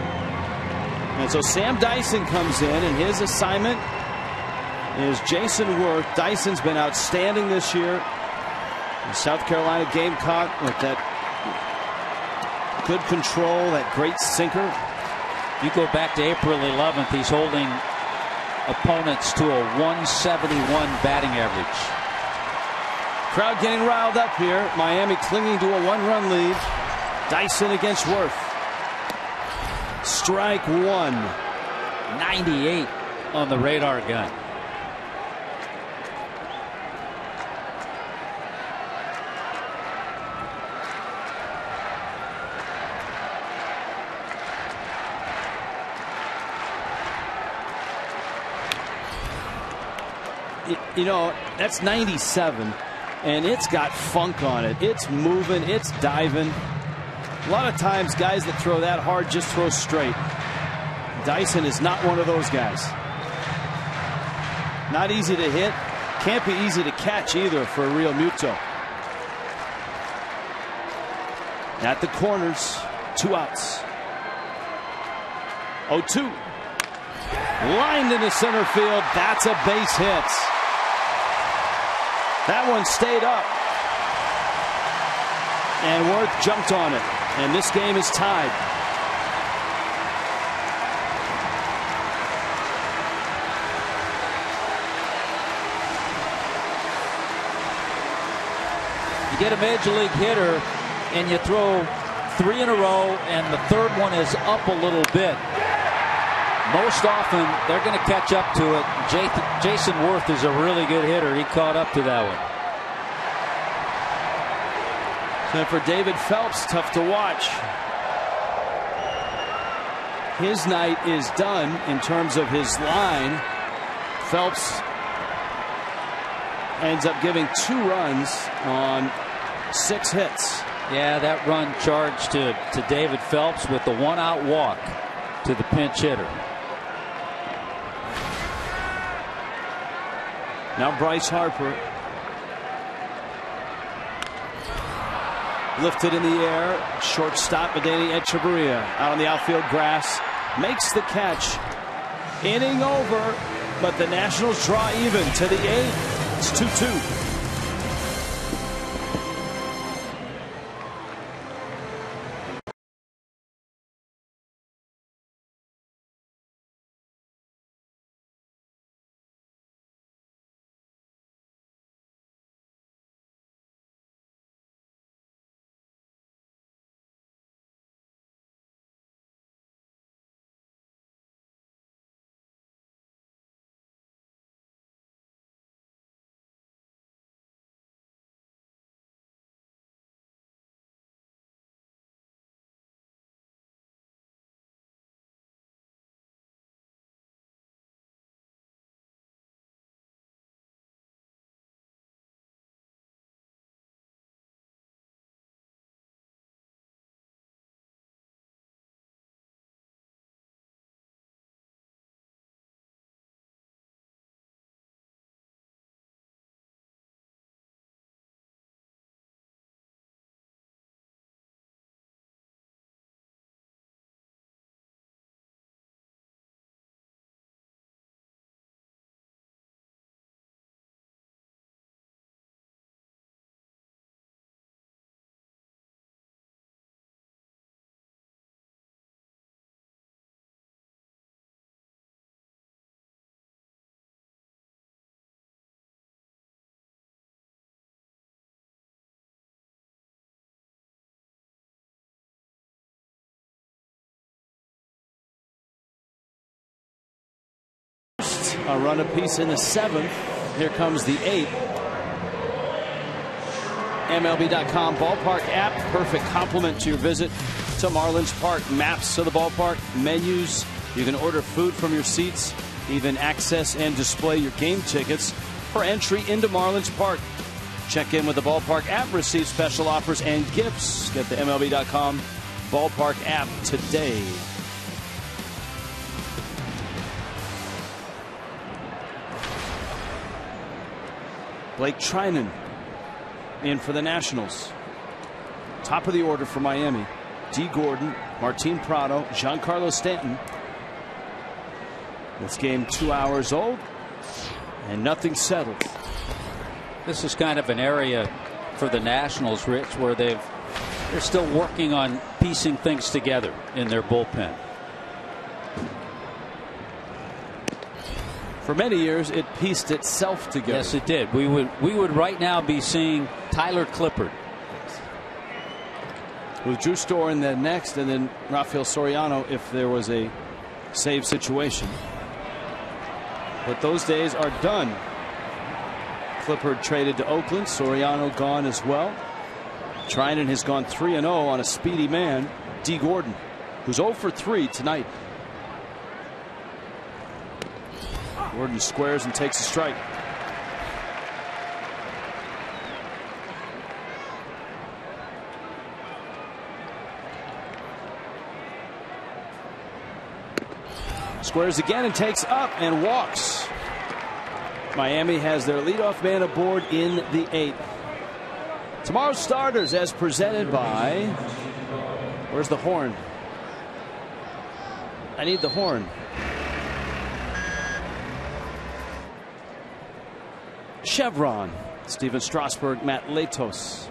And so Sam Dyson comes in, and his assignment is Jayson Werth. Dyson's been outstanding this year. The South Carolina Gamecock with that good control, that great sinker. You go back to April 11th, he's holding opponents to a 171 batting average. Crowd getting riled up here. Miami clinging to a one-run lead. Dyson against Werth. Strike one. 98 on the radar gun. You know, that's 97, and it's got funk on it. It's moving, it's diving. A lot of times guys that throw that hard just throw straight. Dyson is not one of those guys. Not easy to hit. Can't be easy to catch either for Realmuto. At the corners, 2 outs. 0-2. Lined into center field. That's a base hit. That one stayed up, and Werth jumped on it, and this game is tied. You get a major league hitter, and you throw 3 in a row, and the third one is up a little bit. Most often, they're going to catch up to it. Jayson Werth is a really good hitter. He caught up to that one. And for David Phelps, tough to watch. His night is done in terms of his line. Phelps ends up giving 2 runs on 6 hits. Yeah, that run charged to David Phelps with the 1-out walk to the pinch hitter. Now Bryce Harper. Lifted in the air. Shortstop Adeiny Hechavarría out on the outfield grass. Makes the catch. Inning over. But the Nationals draw even to the 8th. It's 2-2. A run apiece in the 7th. Here comes the 8th. MLB.com ballpark app. Perfect complement to your visit to Marlins Park. Maps to the ballpark, menus. You can order food from your seats, even access and display your game tickets for entry into Marlins Park. Check in with the ballpark app, receive special offers and gifts. Get the MLB.com ballpark app today. Blake Treinen in for the Nationals. Top of the order for Miami. Dee Gordon, Martin Prado, Giancarlo Stanton. This game 2 hours old and nothing settled. This is kind of an area for the Nationals, Rich, where they're still working on piecing things together in their bullpen. For many years it pieced itself together. Yes, it did. We would right now be seeing Tyler Clippard with Drew Storen in the next, and then Rafael Soriano if there was a save situation. But those days are done. Clippard traded to Oakland. Soriano gone as well. Treinen has gone 3-0 on a speedy man. Dee Gordon, who's 0 for 3 tonight. Gordon squares and takes a strike. Squares again and takes up and walks. Miami has their leadoff man aboard in the eighth. Tomorrow's starters as presented by... Where's the horn? I need the horn. Chevron, Steven Strasburg, Matt Latos.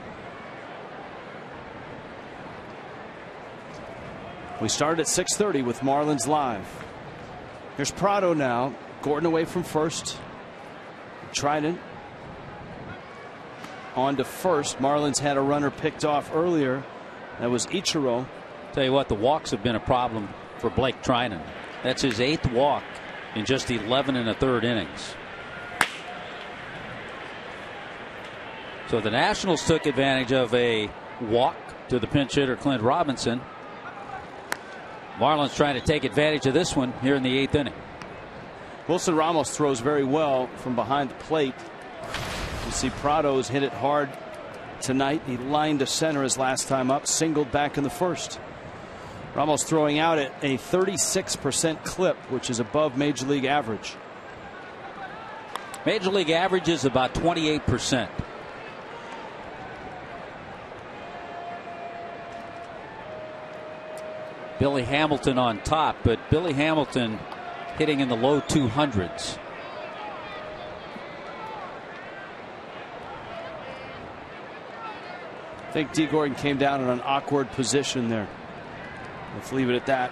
We started at 6:30 with Marlins Live. Here's Prado now. Gordon away from first. Treinen on to first. Marlins had a runner picked off earlier. That was Ichiro. Tell you what, the walks have been a problem for Blake Treinen. That's his 8th walk in just 11 1/3 innings. So the Nationals took advantage of a walk to the pinch hitter Clint Robinson. Marlins trying to take advantage of this one here in the 8th inning. Wilson Ramos throws very well from behind the plate. You see Prado's hit it hard tonight. He lined to center his last time up, singled back in the first. Ramos throwing out at a 36% clip, which is above Major League average. Major League average is about 28%. Billy Hamilton on top, but Billy Hamilton hitting in the low 200s. I think Dee Gordon came down in an awkward position there. Let's leave it at that.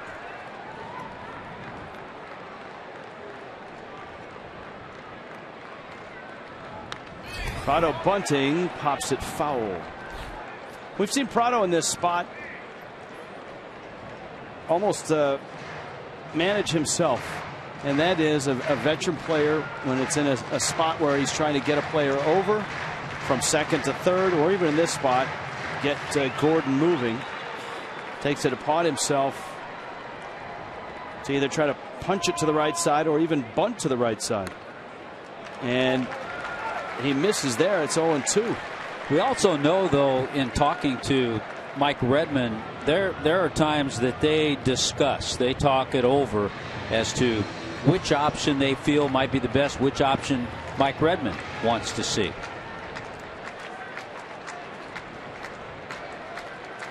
Prado bunting, pops it foul. We've seen Prado in this spot almost manage himself, and that is a veteran player when it's in a spot where he's trying to get a player over from second to third, or even in this spot get Gordon moving. Takes it upon himself to either try to punch it to the right side or even bunt to the right side, and he misses there. It's 0-2. We also know, though, in talking to Mike Redmond, there are times that they discuss, they talk it over as to which option they feel might be the best, which option Mike Redmond wants to see.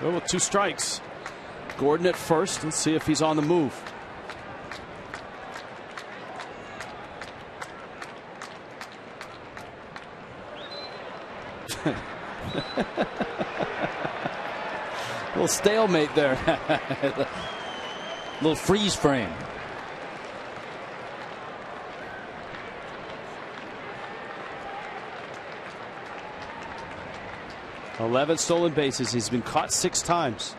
Well, with 2 strikes, Gordon at first, and see if he's on the move. Little stalemate there. Little freeze frame. Eleven stolen bases. He's been caught 6 times.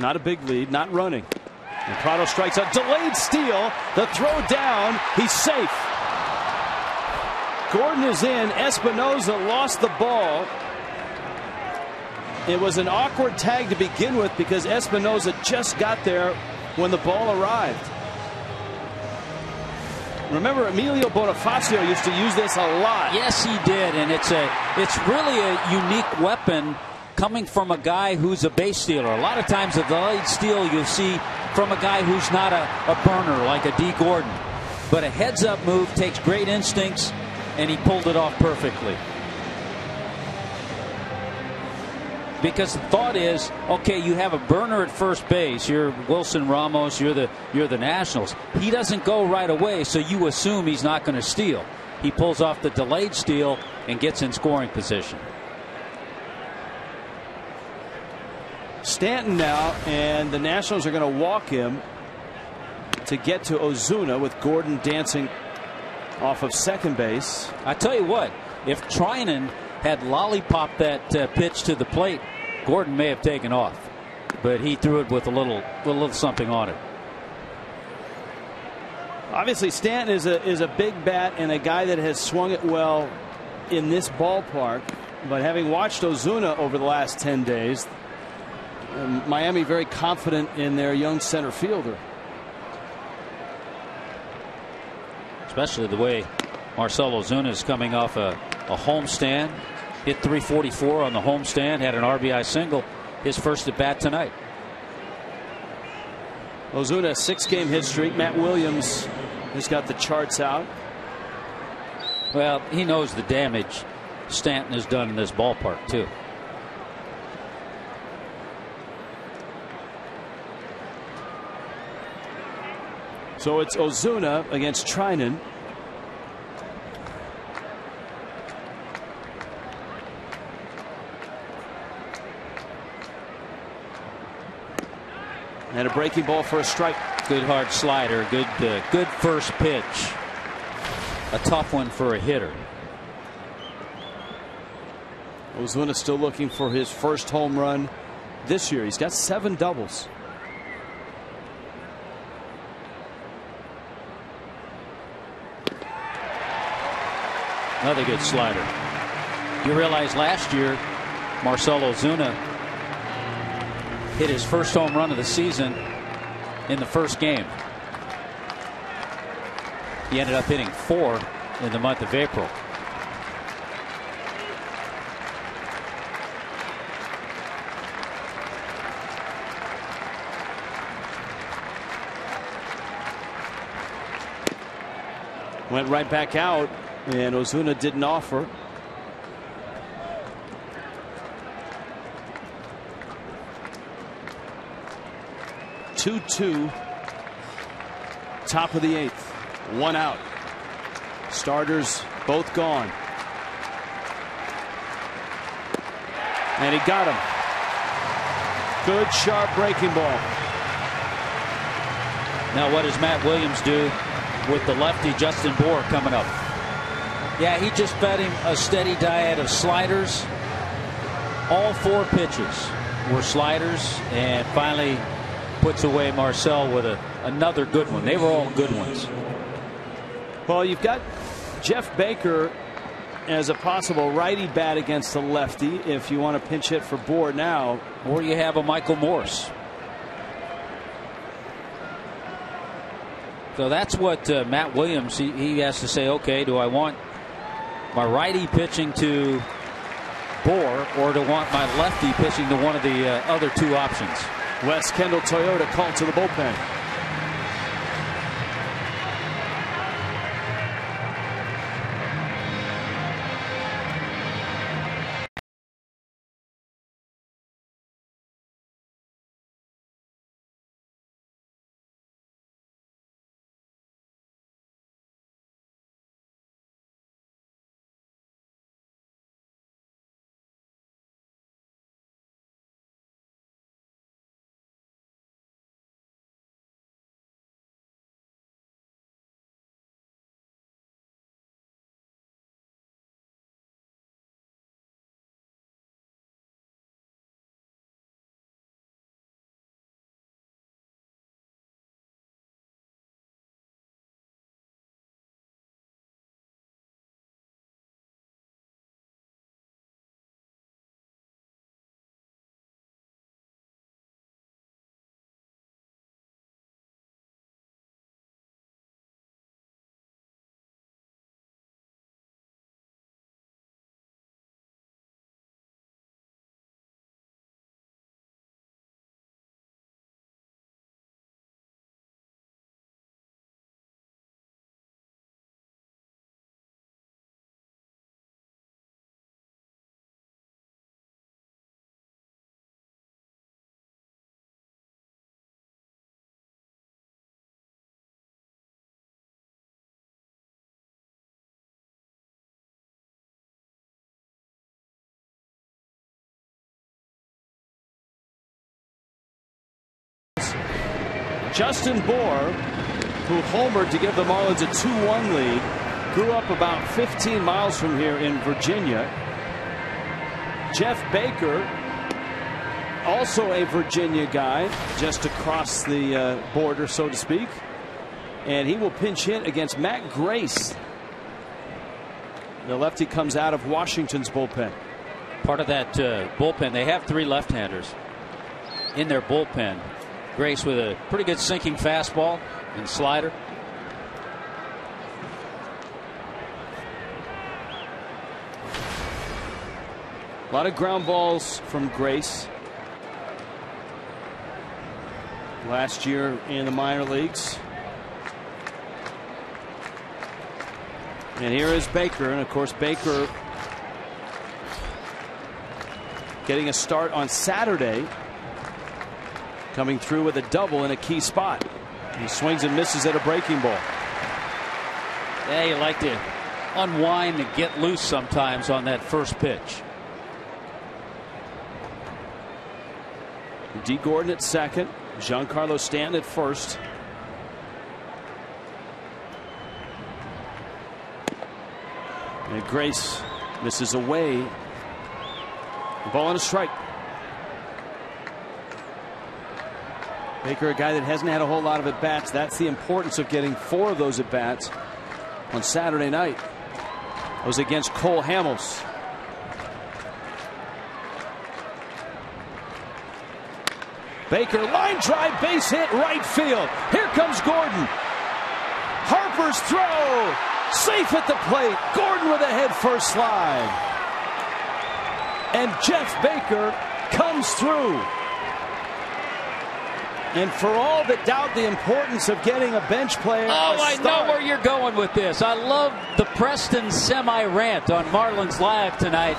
Not a big lead, not running. And Prado strikes a delayed steal. The throw down. He's safe. Gordon is in. Espinosa lost the ball. It was an awkward tag to begin with because Espinosa just got there when the ball arrived. Remember, Emilio Bonifacio used to use this a lot. Yes, he did, and it's really a unique weapon coming from a guy who's a base stealer. A lot of times a delayed steal you'll see from a guy who's not a burner like a Dee Gordon. But a heads-up move, takes great instincts, and he pulled it off perfectly. because the thought is, okay, you have a burner at first base. You're Wilson Ramos. You're the Nationals. He doesn't go right away, so you assume he's not going to steal. He pulls off the delayed steal and gets in scoring position. Stanton now, and the Nationals are going to walk him to get to Ozuna with Gordon dancing off of second base. I tell you what, if Treinen had lollipopped that pitch to the plate, Gordon may have taken off, but he threw it with a little something on it. Obviously, Stanton is a big bat and a guy that has swung it well in this ballpark. But having watched Ozuna over the last 10 days, Miami very confident in their young center fielder. Especially the way Marcell Ozuna is coming off a homestand, hit 344 on the homestand, had an RBI single, his first at bat tonight. Ozuna, 6-game hit streak. Matt Williams has got the charts out. Well, he knows the damage Stanton has done in this ballpark, too. So it's Ozuna against Treinen. And a breaking ball for a strike. Good hard slider. Good first pitch. A tough one for a hitter. Ozuna still looking for his first home run this year. He's got 7 doubles. Another good slider. You realize last year Marcell Ozuna hit his first home run of the season in the first game. He ended up hitting 4 in the month of April. Went right back out, and Ozuna didn't offer. Top of the 8th, 1 out. Starters both gone. And he got him. Good sharp breaking ball. Now what does Matt Williams do with the lefty Justin Bour coming up? Yeah, he just fed him a steady diet of sliders. All 4 pitches were sliders, and finally puts away Marcell with another good one. They were all good ones. Well, you've got Jeff Baker as a possible righty bat against the lefty if you want to pinch hit for Bour now. Or you have a Michael Morris. So that's what Matt Williams, he has to say, okay, do I want my righty pitching to Bour, or do I want my lefty pitching to one of the other 2 options? Wes Kendall Toyota called to the bullpen. Justin Bour, who homered to give the Marlins a 2-1 lead, grew up about 15 miles from here in Virginia. Jeff Baker, also a Virginia guy, just across the border, so to speak, and he will pinch hit against Matt Grace. The lefty comes out of Washington's bullpen. Part of that bullpen, they have three left-handers in their bullpen. Grace with a pretty good sinking fastball and slider. A lot of ground balls from Grace. Last year in the minor leagues. And here is Baker, and of course Baker getting a start on Saturday, coming through with a double in a key spot. He swings and misses at a breaking ball. Yeah, you like to unwind and get loose sometimes on that first pitch. Dee Gordon at second, Giancarlo Stanton at first. And Grace misses away. Ball and a strike. Baker, a guy that hasn't had a whole lot of at-bats. That's the importance of getting four of those at-bats on Saturday night. It was against Cole Hamels. Baker, line drive, base hit, right field. Here comes Gordon. Harper's throw. Safe at the plate. Gordon with a head-first slide. And Jeff Baker comes through. And for all that doubt the importance of getting a bench player. Oh, I know where you're going with this. I love the Preston semi rant on Marlins Live tonight.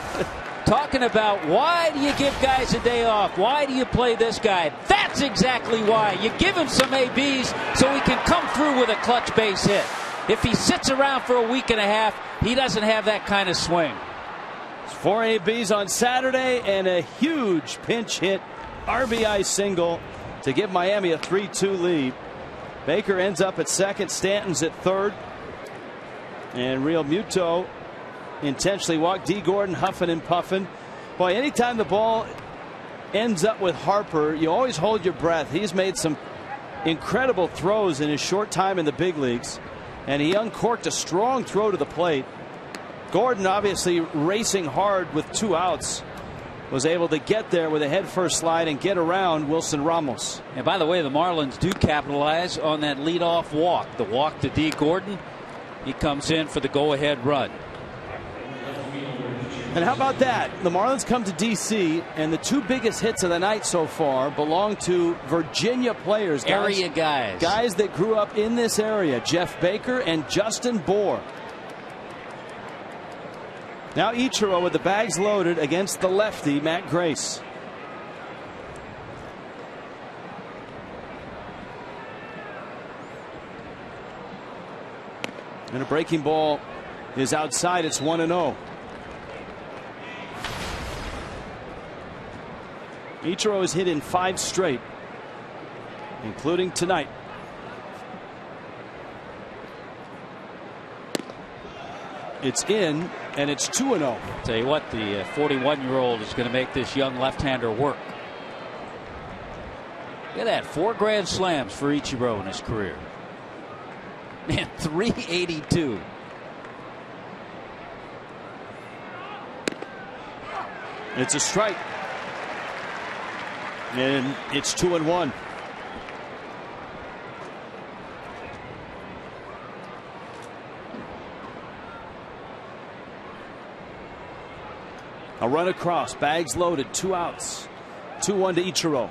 Talking about why do you give guys a day off? Why do you play this guy? That's exactly why. You give him some ABs so he can come through with a clutch base hit. If he sits around for a week and a half, he doesn't have that kind of swing. Four ABs on Saturday and a huge pinch hit RBI single to give Miami a 3-2 lead. Baker ends up at second, Stanton's at third, and Realmuto intentionally walked Dee Gordon, huffing and puffing. Boy, anytime the ball ends up with Harper, you always hold your breath. He's made some incredible throws in his short time in the big leagues, and he uncorked a strong throw to the plate. Gordon, obviously racing hard with two outs, was able to get there with a head first slide and get around Wilson Ramos. And by the way, the Marlins do capitalize on that leadoff walk. The walk to Dee Gordon. He comes in for the go ahead run. And how about that? The Marlins come to DC, and the two biggest hits of the night so far belong to Virginia players. Guys that grew up in this area. Jeff Baker and Justin Bour. Now Ichiro with the bags loaded against the lefty Matt Grace. And a breaking ball is outside. It's 1-0. Ichiro has hit in 5 straight, including tonight. It's in, and it's 2-0. Tell you what, the 41-year-old is going to make this young left-hander work. Look at that, 4 grand slams for Ichiro in his career. Man, 382. It's a strike. And it's 2-1. A run across, bags loaded, 2 outs. 2-1 to Ichiro.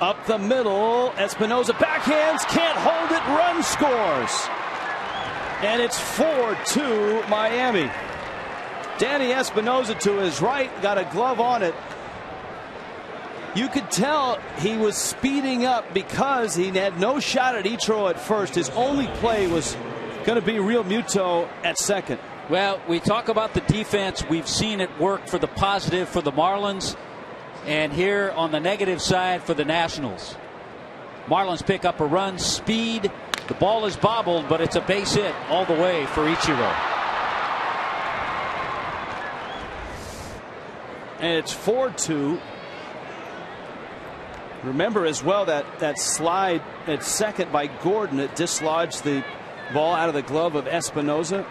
Up the middle, Espinosa backhands, can't hold it, run scores. And it's 4-2 Miami. Danny Espinosa to his right, got a glove on it. You could tell he was speeding up because he had no shot at Ichiro at first. His only play was going to be Realmuto at second. Well, we talk about the defense. We've seen it work for the positive for the Marlins, and here on the negative side for the Nationals. Marlins pick up a run. Speed. The ball is bobbled, but it's a base hit all the way for Ichiro. And it's 4-2. Remember as well that slide at second by Gordon, it dislodged the ball out of the glove of Espinosa.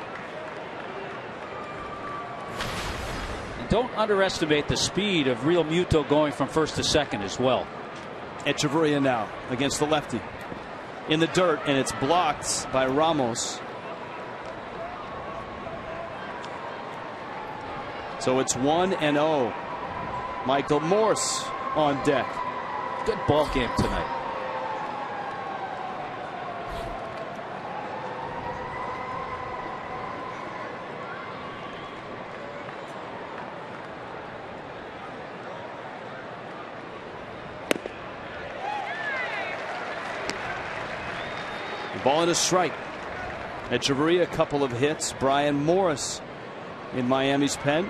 Don't underestimate the speed of Realmuto going from first to second as well. Hechavarría now against the lefty in the dirt, and it's blocked by Ramos. So it's 1-0. Michael Morse on deck. Good ball game tonight. Ball and a strike. Hechavarría, a couple of hits. Brian Morris in Miami's pen.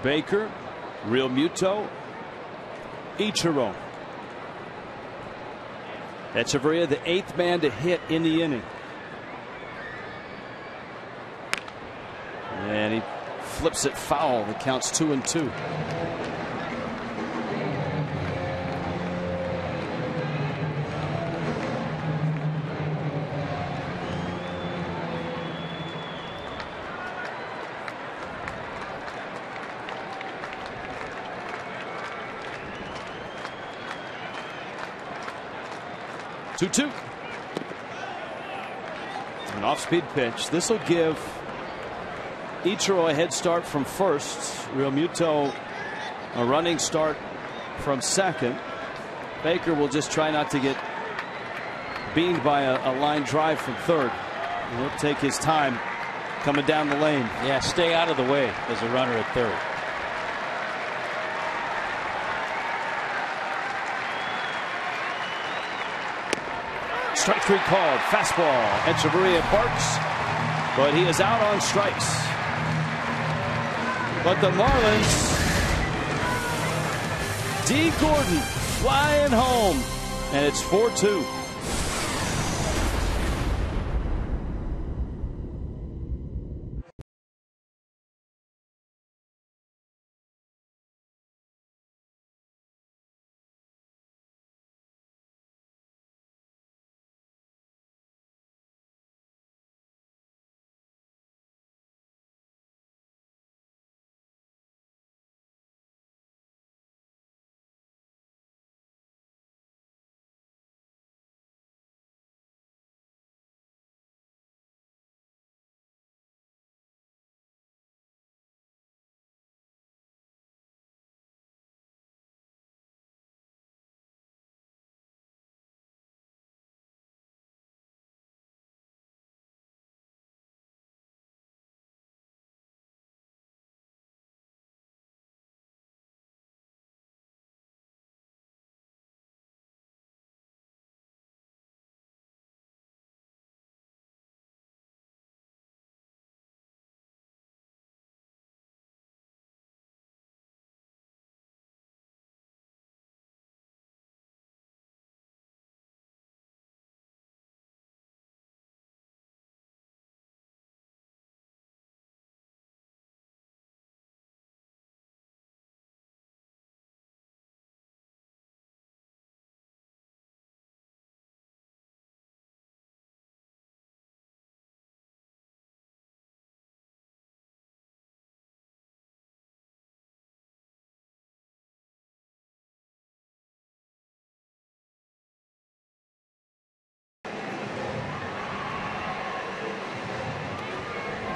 Baker, Realmuto, Ichiro. Hechavarría, the eighth man to hit in the inning. And he flips it foul. The count's 2-2. An off-speed pitch. This will give Ichiro a head start from first. Realmuto a running start from second. Baker will just try not to get beamed by a line drive from third. He'll take his time coming down the lane. Yeah, stay out of the way as a runner at third. Strike three called. Fastball. Hechavarría barks, but he is out on strikes. But the Marlins, Dee Gordon flying home, and it's 4-2.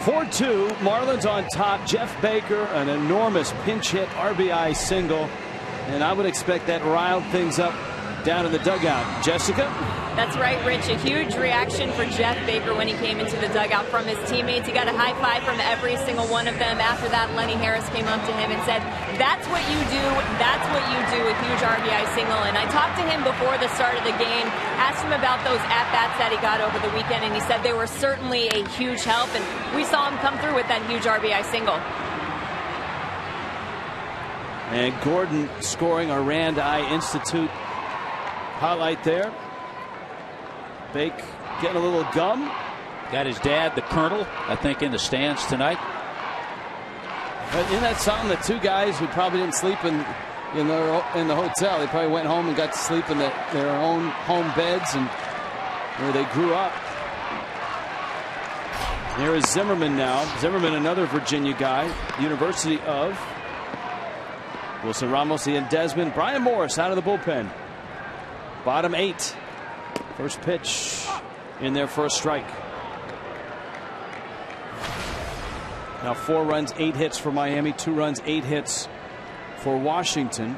Four-two, Marlins on top. Jeff Baker, an enormous pinch hit RBI single, and I would expect that riled things up down in the dugout. Jessica. That's right, Rich. A huge reaction for Jeff Baker when he came into the dugout from his teammates. He got a high five from every single one of them. After that, Lenny Harris came up to him and said, "That's what you do. That's what you do." A huge RBI single. And I talked to him before the start of the game, asked him about those at-bats that he got over the weekend, and he said they were certainly a huge help. And we saw him come through with that huge RBI single. And Gordon scoring a Rand-Eye Institute highlight there. Bake getting a little gum. Got his dad, the Colonel, I think, in the stands tonight. But isn't that something? The two guys who probably didn't sleep in the hotel, they probably went home and got to sleep in their own home beds and where they grew up. There is Zimmermann now. Zimmermann, another Virginia guy, University of. Wilson Ramos, Ian Desmond, Brian Morris out of the bullpen. Bottom eight. First pitch in there for a strike. Now 4 runs, 8 hits for Miami, 2 runs, 8 hits for Washington.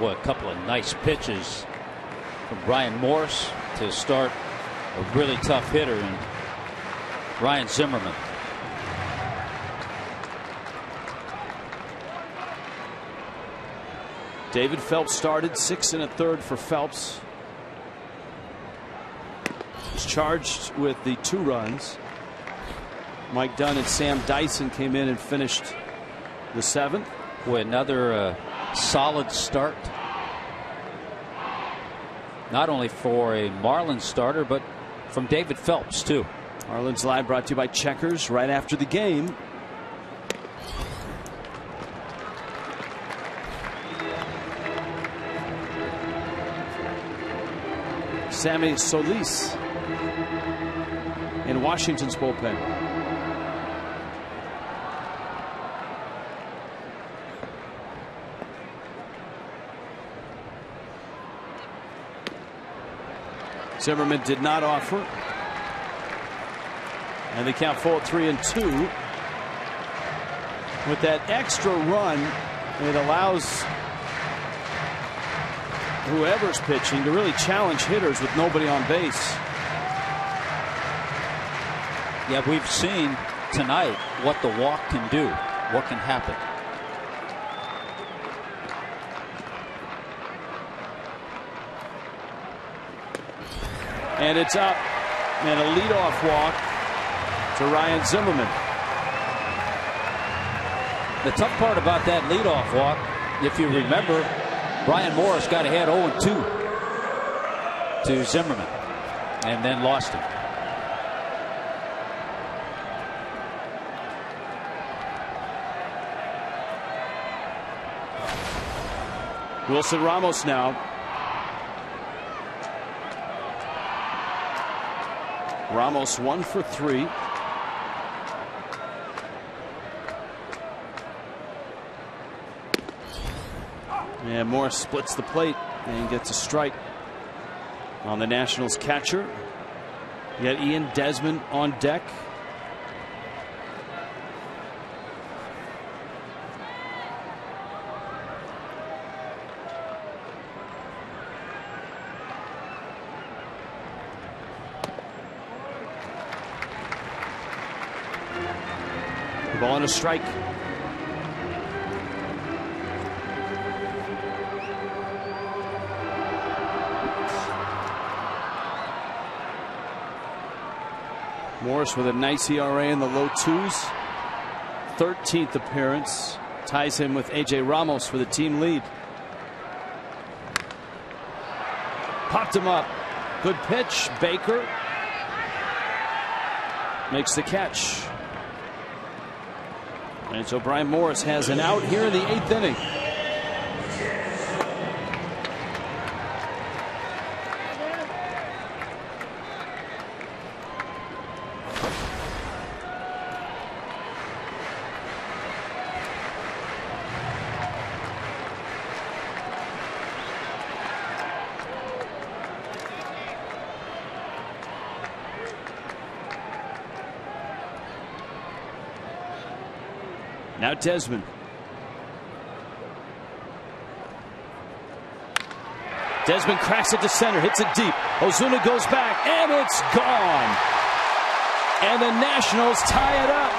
Boy, a couple of nice pitches from Brian Morris to start a really tough hitter in Ryan Zimmermann. David Phelps started, 6 1/3 for Phelps. He's charged with the 2 runs. Mike Dunn and Sam Dyson came in and finished the 7th. Boy, another solid start. Not only for a Marlins starter, but from David Phelps, too. Marlins Live brought to you by Checkers right after the game. Sammy Solis in Washington's bullpen. Zimmermann did not offer. And they count full at 3-2. With that extra run, it allows whoever's pitching to really challenge hitters with nobody on base. Yeah, we've seen tonight what the walk can do, what can happen. And it's up, and a leadoff walk to Ryan Zimmermann. The tough part about that leadoff walk, if you remember, Brian Morris got ahead 0-2 to Zimmermann and then lost him. Wilson Ramos now. Ramos 1 for 3. And Morris splits the plate and gets a strike on the Nationals catcher. You got Ian Desmond on deck. The ball and a strike. Morris with a nice ERA in the low 2s. 13th appearance. Ties him with AJ Ramos for the team lead. Popped him up. Good pitch. Baker makes the catch. And so Brian Morris has an out here in the 8th inning. Now Desmond. Desmond cracks it to center, hits it deep. Ozuna goes back, and it's gone. And the Nationals tie it up.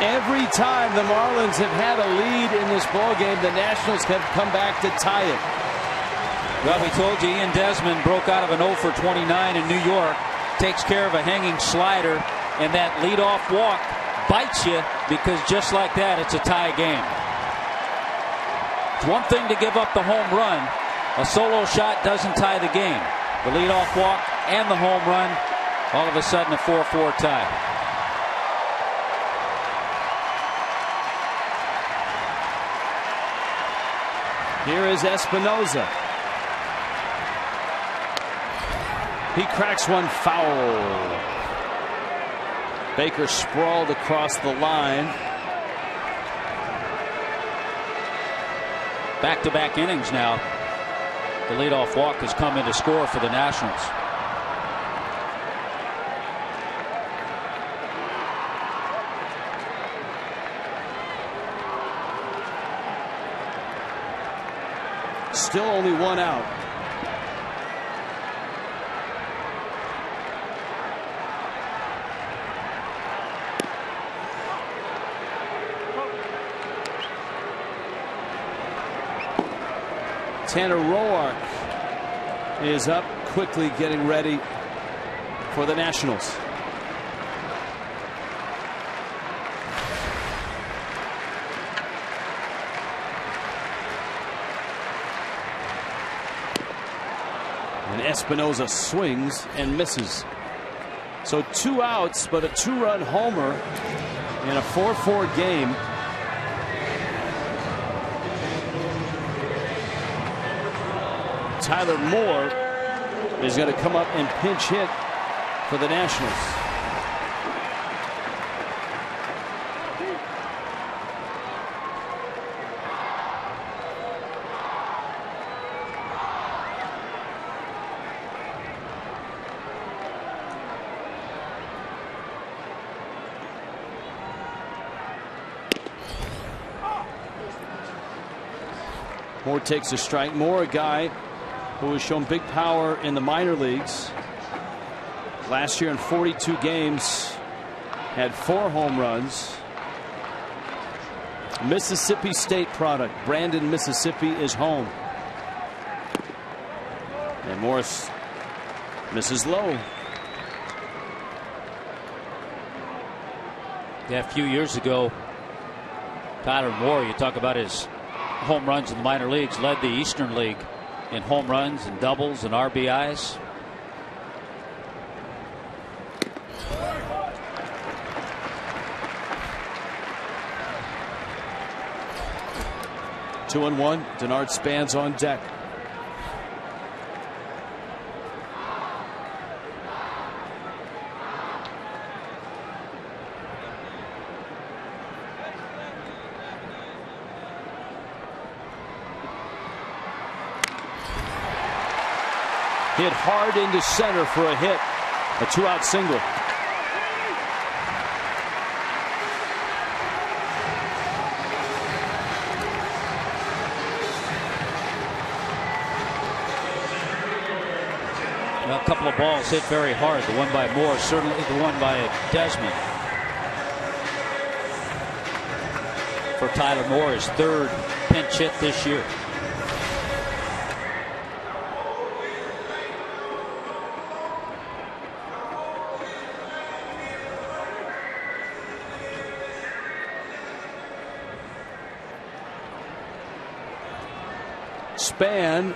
Every time the Marlins have had a lead in this ballgame, the Nationals have come back to tie it. Well, we told you Ian Desmond broke out of an 0 for 29 in New York, takes care of a hanging slider, and that leadoff walk bites you because just like that, it's a tie game. It's one thing to give up the home run. A solo shot doesn't tie the game. The leadoff walk and the home run, all of a sudden a 4-4 tie. Here is Espinosa. He cracks one foul. Baker sprawled across the line. Back-to-back innings now. The leadoff walk has come in to score for the Nationals. Still only one out. Tanner Roark is up, quickly getting ready for the Nationals. And Espinosa swings and misses. So two outs, but a two-run homer in a 4-4 game. Tyler Moore is going to come up and pinch hit for the Nationals. Moore takes a strike. Moore, a guy who has shown big power in the minor leagues. Last year in 42 games, had 4 home runs. Mississippi State product. Brandon, Mississippi is home. And Morris misses low. Yeah, a few years ago, Tyler Moore, you talk about his home runs in the minor leagues, led the Eastern League in home runs and doubles and RBIs. Two and one. Denard Span's on deck. Hit hard into center for a hit. A two-out single. Well, a couple of balls hit very hard. The one by Moore, certainly the one by Desmond. For Tyler Moore, his 3rd pinch hit this year. Span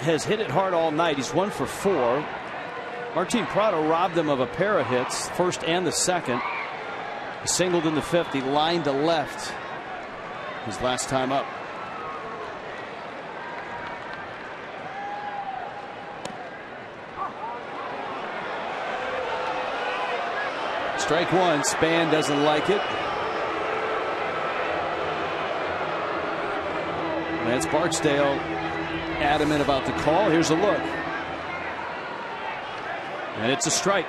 has hit it hard all night. He's 1 for 4. Martin Prado robbed him of a pair of hits, first and the second. He singled in the 5th. He lined to left his last time up. Strike one. Span doesn't like it. Lance Barksdale adamant about the call. Here's a look. And it's a strike.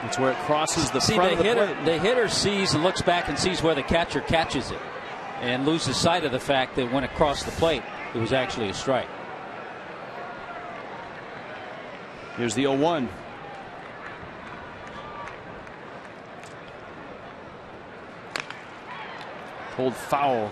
That's where it crosses the front of the plate. The hitter sees and looks back and sees where the catcher catches it and loses sight of the fact that when it crossed the plate, it was actually a strike. Here's the 0-1. Hold foul.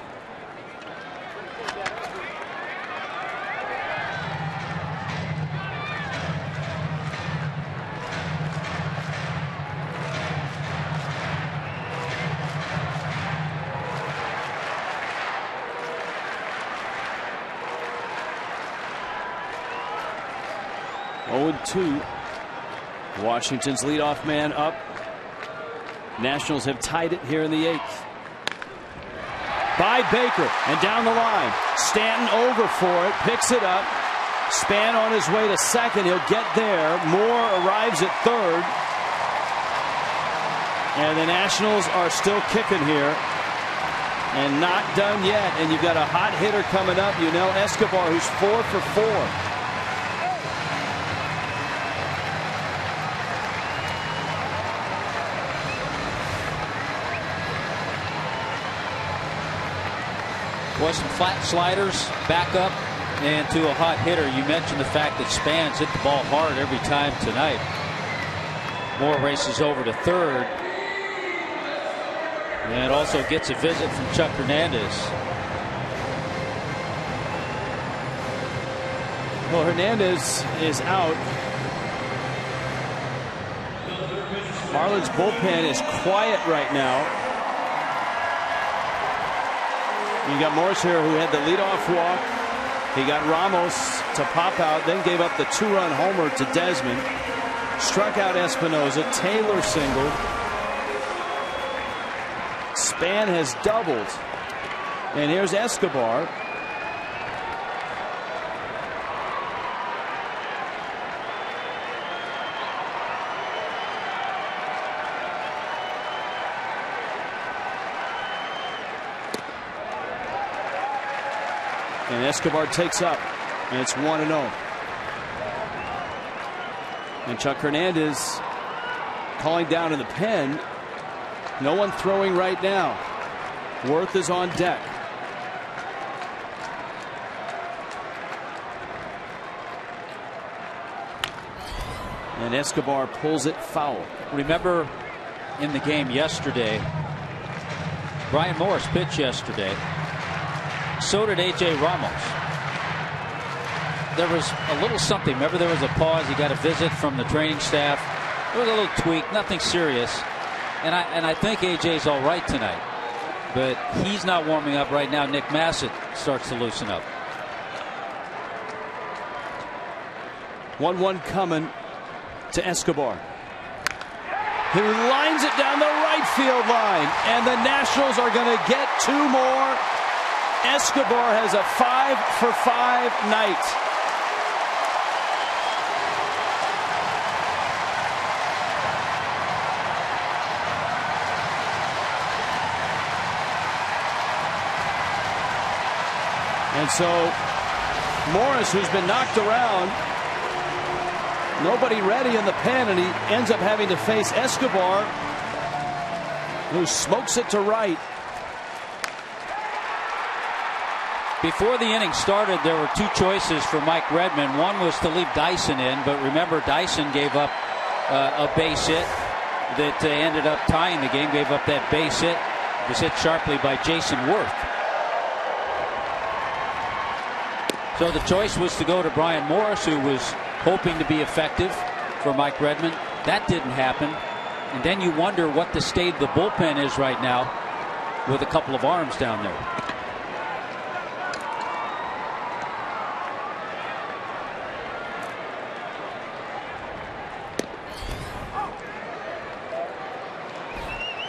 Two. Washington's leadoff man up. Nationals have tied it here in the eighth. By Baker and down the line. Stanton over for it, picks it up. Span on his way to second. He'll get there. Moore arrives at third. And the Nationals are still kicking here. And not done yet. And you've got a hot hitter coming up, Yunel Escobar, who's 4 for 4. Was some flat sliders back up and to a hot hitter. You mentioned the fact that Span's hit the ball hard every time tonight. Moore races over to third. And also gets a visit from Chuck Hernandez. Well, Hernandez is out. Marlins bullpen is quiet right now. You got Morris here, who had the leadoff walk. He got Ramos to pop out, then gave up the two-run homer to Desmond. Struck out Espinosa. Taylor singled. Span has doubled. And here's Escobar. And Escobar takes up, and it's 1-0. And Chuck Hernandez calling down in the pen. No one throwing right now. Werth is on deck. And Escobar pulls it foul. Remember in the game yesterday, Brian Morris pitched yesterday. So did A.J. Ramos. There was a little something. Remember, there was a pause. He got a visit from the training staff. There was a little tweak, nothing serious. And I think A.J.'s all right tonight. But he's not warming up right now. Nick Massett starts to loosen up. 1-1 coming to Escobar, who lines it down the right field line. And the Nationals are going to get two more. Escobar has a 5-for-5 night. And so Morris, who's been knocked around, nobody ready in the pen, and he ends up having to face Escobar, who smokes it to right. Before the inning started, there were two choices for Mike Redmond. One was to leave Dyson in, but remember, Dyson gave up a base hit that ended up tying the game. Gave up that base hit. It was hit sharply by Jayson Werth. So the choice was to go to Brian Morris, who was hoping to be effective for Mike Redmond. That didn't happen. And then you wonder what the state of the bullpen is right now with a couple of arms down there.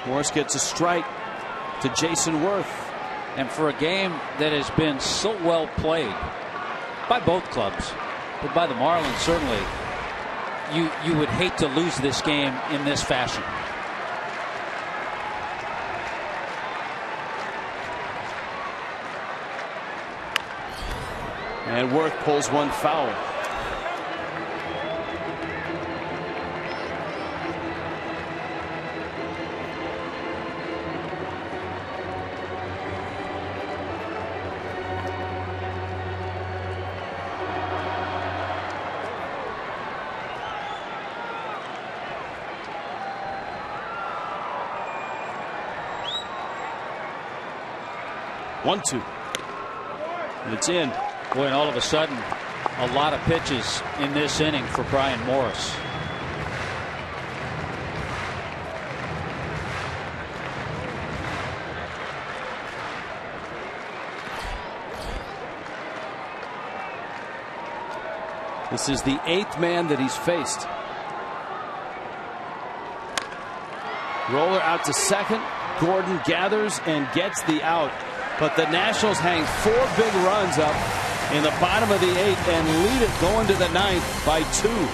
Morris gets a strike to Jayson Werth. And for a game that has been so well played by both clubs, but by the Marlins certainly, you would hate to lose this game in this fashion. And Werth pulls one foul. One, two. And it's in. Boy, and all of a sudden, a lot of pitches in this inning for Brian Morris. This is the eighth man that he's faced. Roller out to second. Gordon gathers and gets the out. But the Nationals hang four big runs up in the bottom of the eighth and lead it going to the ninth by two.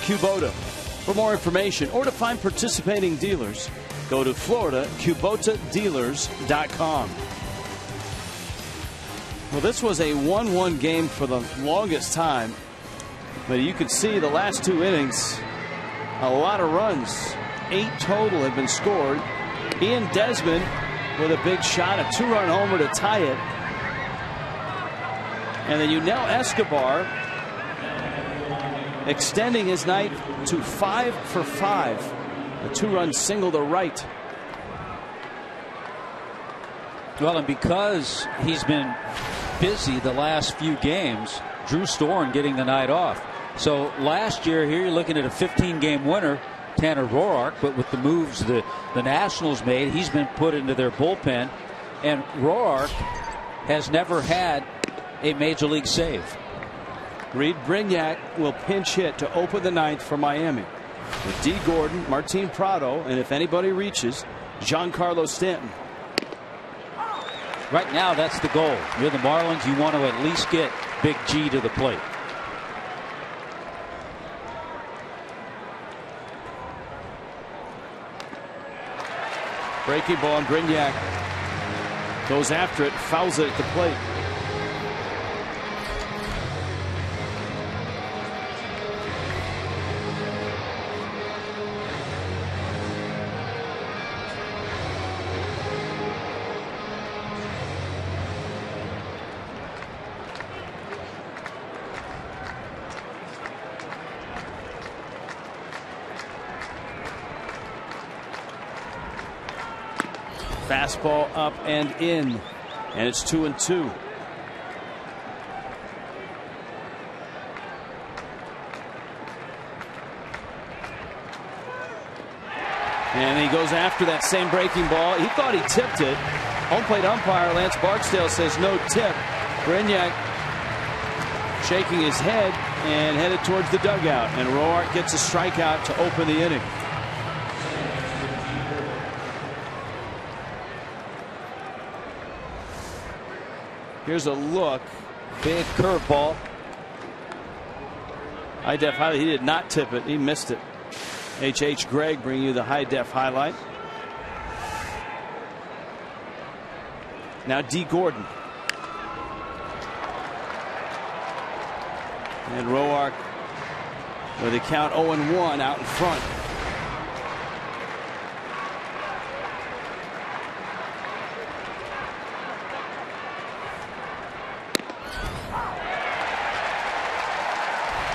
Kubota. For more information or to find participating dealers, go to FloridaKubotaDealers.com. Well, this was a 1-1 game for the longest time, but you could see the last two innings, a lot of runs, 8 total have been scored. Ian Desmond with a big shot, a 2-run homer to tie it, and then Yunel Escobar extending his night to 5 for 5. A 2-run single to right. Well, and because he's been busy the last few games, Drew Storen getting the night off. So last year here you're looking at a 15-game winner, Tanner Roark, but with the moves the Nationals made, he's been put into their bullpen, and Roark has never had a major league save. Reed Brignac will pinch hit to open the ninth for Miami with Dee Gordon, Martin Prado, and if anybody reaches, Giancarlo Stanton. Right now, that's the goal. You're the Marlins. You want to at least get Big G to the plate. Breaking ball, and Brignac goes after it, fouls it at the plate. Fastball up and in, and it's 2-2. And he goes after that same breaking ball. He thought he tipped it. Home plate umpire Lance Barksdale says no tip. Brignac shaking his head. and headed towards the dugout, and Roark gets a strikeout to open the inning. Here's a look, big curveball. High def highlight. He did not tip it. He missed it. H.H. Gregg bringing you the high def highlight. Now Dee Gordon. And Roark with a count 0-1 out in front.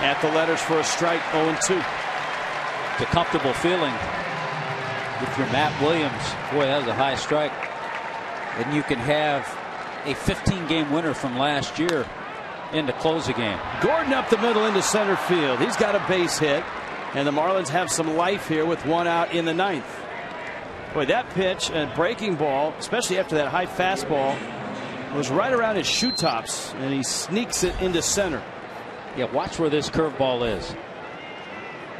At the letters for a strike, 0-2. It's a comfortable feeling if you're Matt Williams. Boy, that was a high strike. And you can have a 15-game winner from last year in to close the game. Gordon up the middle into center field. He's got a base hit, and the Marlins have some life here with one out in the ninth. Boy, that pitch and breaking ball, especially after that high fastball, was right around his shoe tops, and he sneaks it into center. Yeah, watch where this curveball is.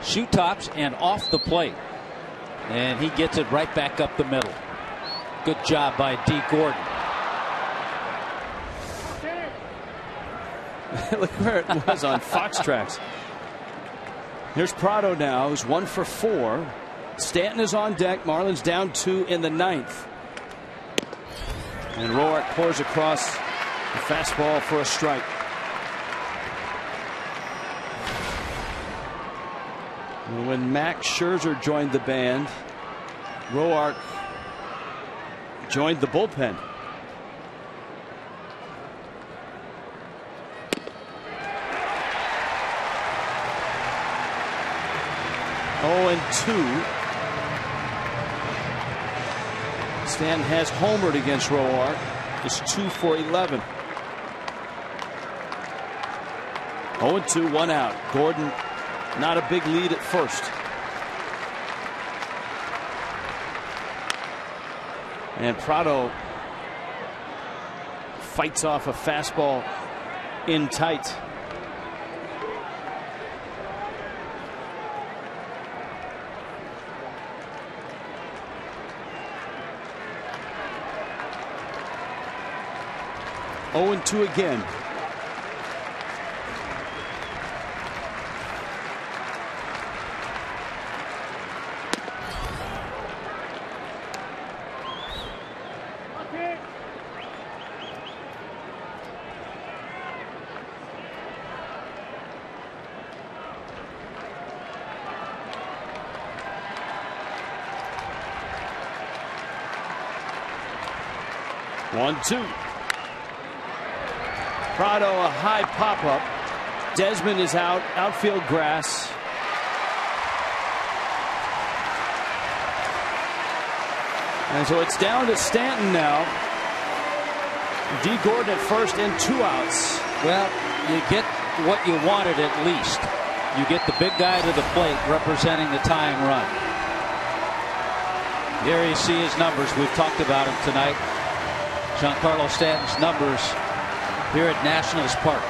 Shoe tops and off the plate, and he gets it right back up the middle. Good job by Dee Gordon. Look where it was on Fox Tracks. Here's Prado now, who's 1 for 4. Stanton is on deck. Marlins down 2 in the ninth. And Roark pours across the fastball for a strike. And when Max Scherzer joined the band, Roark joined the bullpen. Stanton has homered against Roark. It's 2 for 11. 0-2, one out. Gordon, not a big lead at first. And Prado fights off a fastball in tight. Oh, and 2 again. Okay. 1-2. Prado, a high pop-up. Desmond is out. Outfield grass. And so it's down to Stanton now. Dee Gordon at first and 2 outs. Well, you get what you wanted at least. You get the big guy to the plate representing the tying run. Here you see his numbers. We've talked about him tonight. Giancarlo Stanton's numbers here at Nationals Park.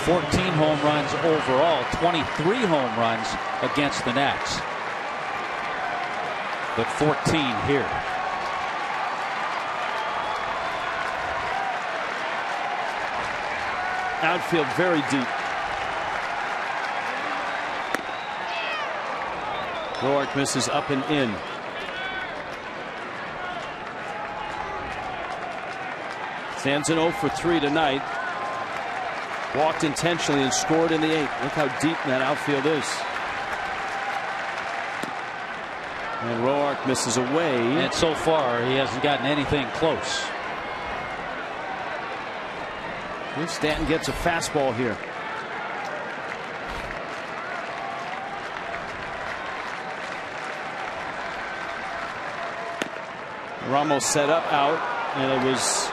14 home runs overall, 23 home runs against the Nats, but 14 here. Outfield very deep. Roark misses up and in. Stanton 0 for 3 tonight. Walked intentionally and scored in the 8th. Look how deep that outfield is. And Roark misses away. And so far, he hasn't gotten anything close. Stanton gets a fastball here. Ramos set up out, and it was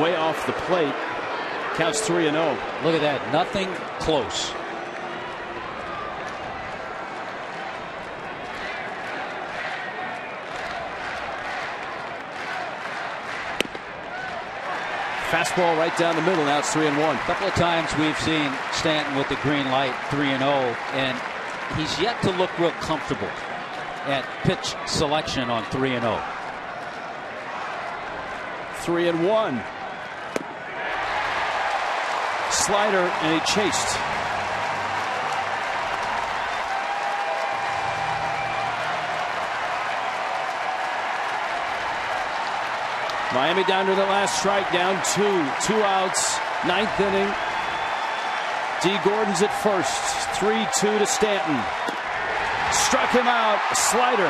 way off the plate. Counts 3-0. Look at that. Nothing close. Fastball right down the middle. Now it's 3-1. A couple of times we've seen Stanton with the green light, 3-0, and he's yet to look real comfortable at pitch selection on 3-0. 3-1. Slider, and he chased. Miami down to the last strike, down two. Two outs, ninth inning. Dee Gordon's at first. 3-2 to Stanton. Struck him out, slider.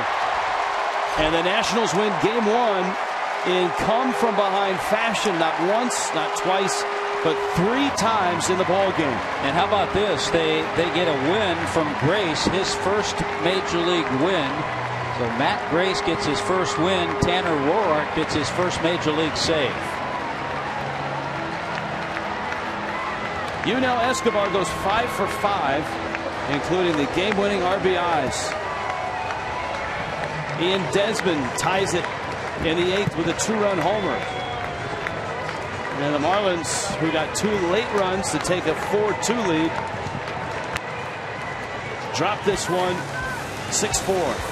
And the Nationals win game one in come from behind fashion. Not once, not twice, but three times in the ballgame. And how about this? They get a win from Grace, his first major league win. So Matt Grace gets his first win. Tanner Roark gets his first major league save. Yunel Escobar goes 5 for 5, including the game-winning RBIs. Ian Desmond ties it in the eighth with a 2-run homer. And the Marlins, who got 2 late runs to take a 4-2 lead, drop this one 6-4.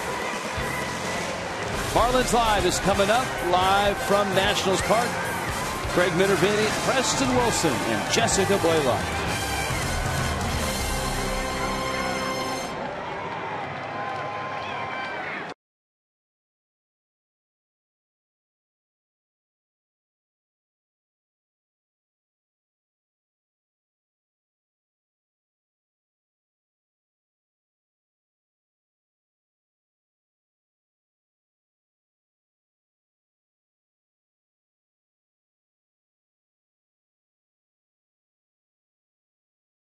Marlins Live is coming up, live from Nationals Park. Craig Minervini, Preston Wilson, and Jessica Blaylock.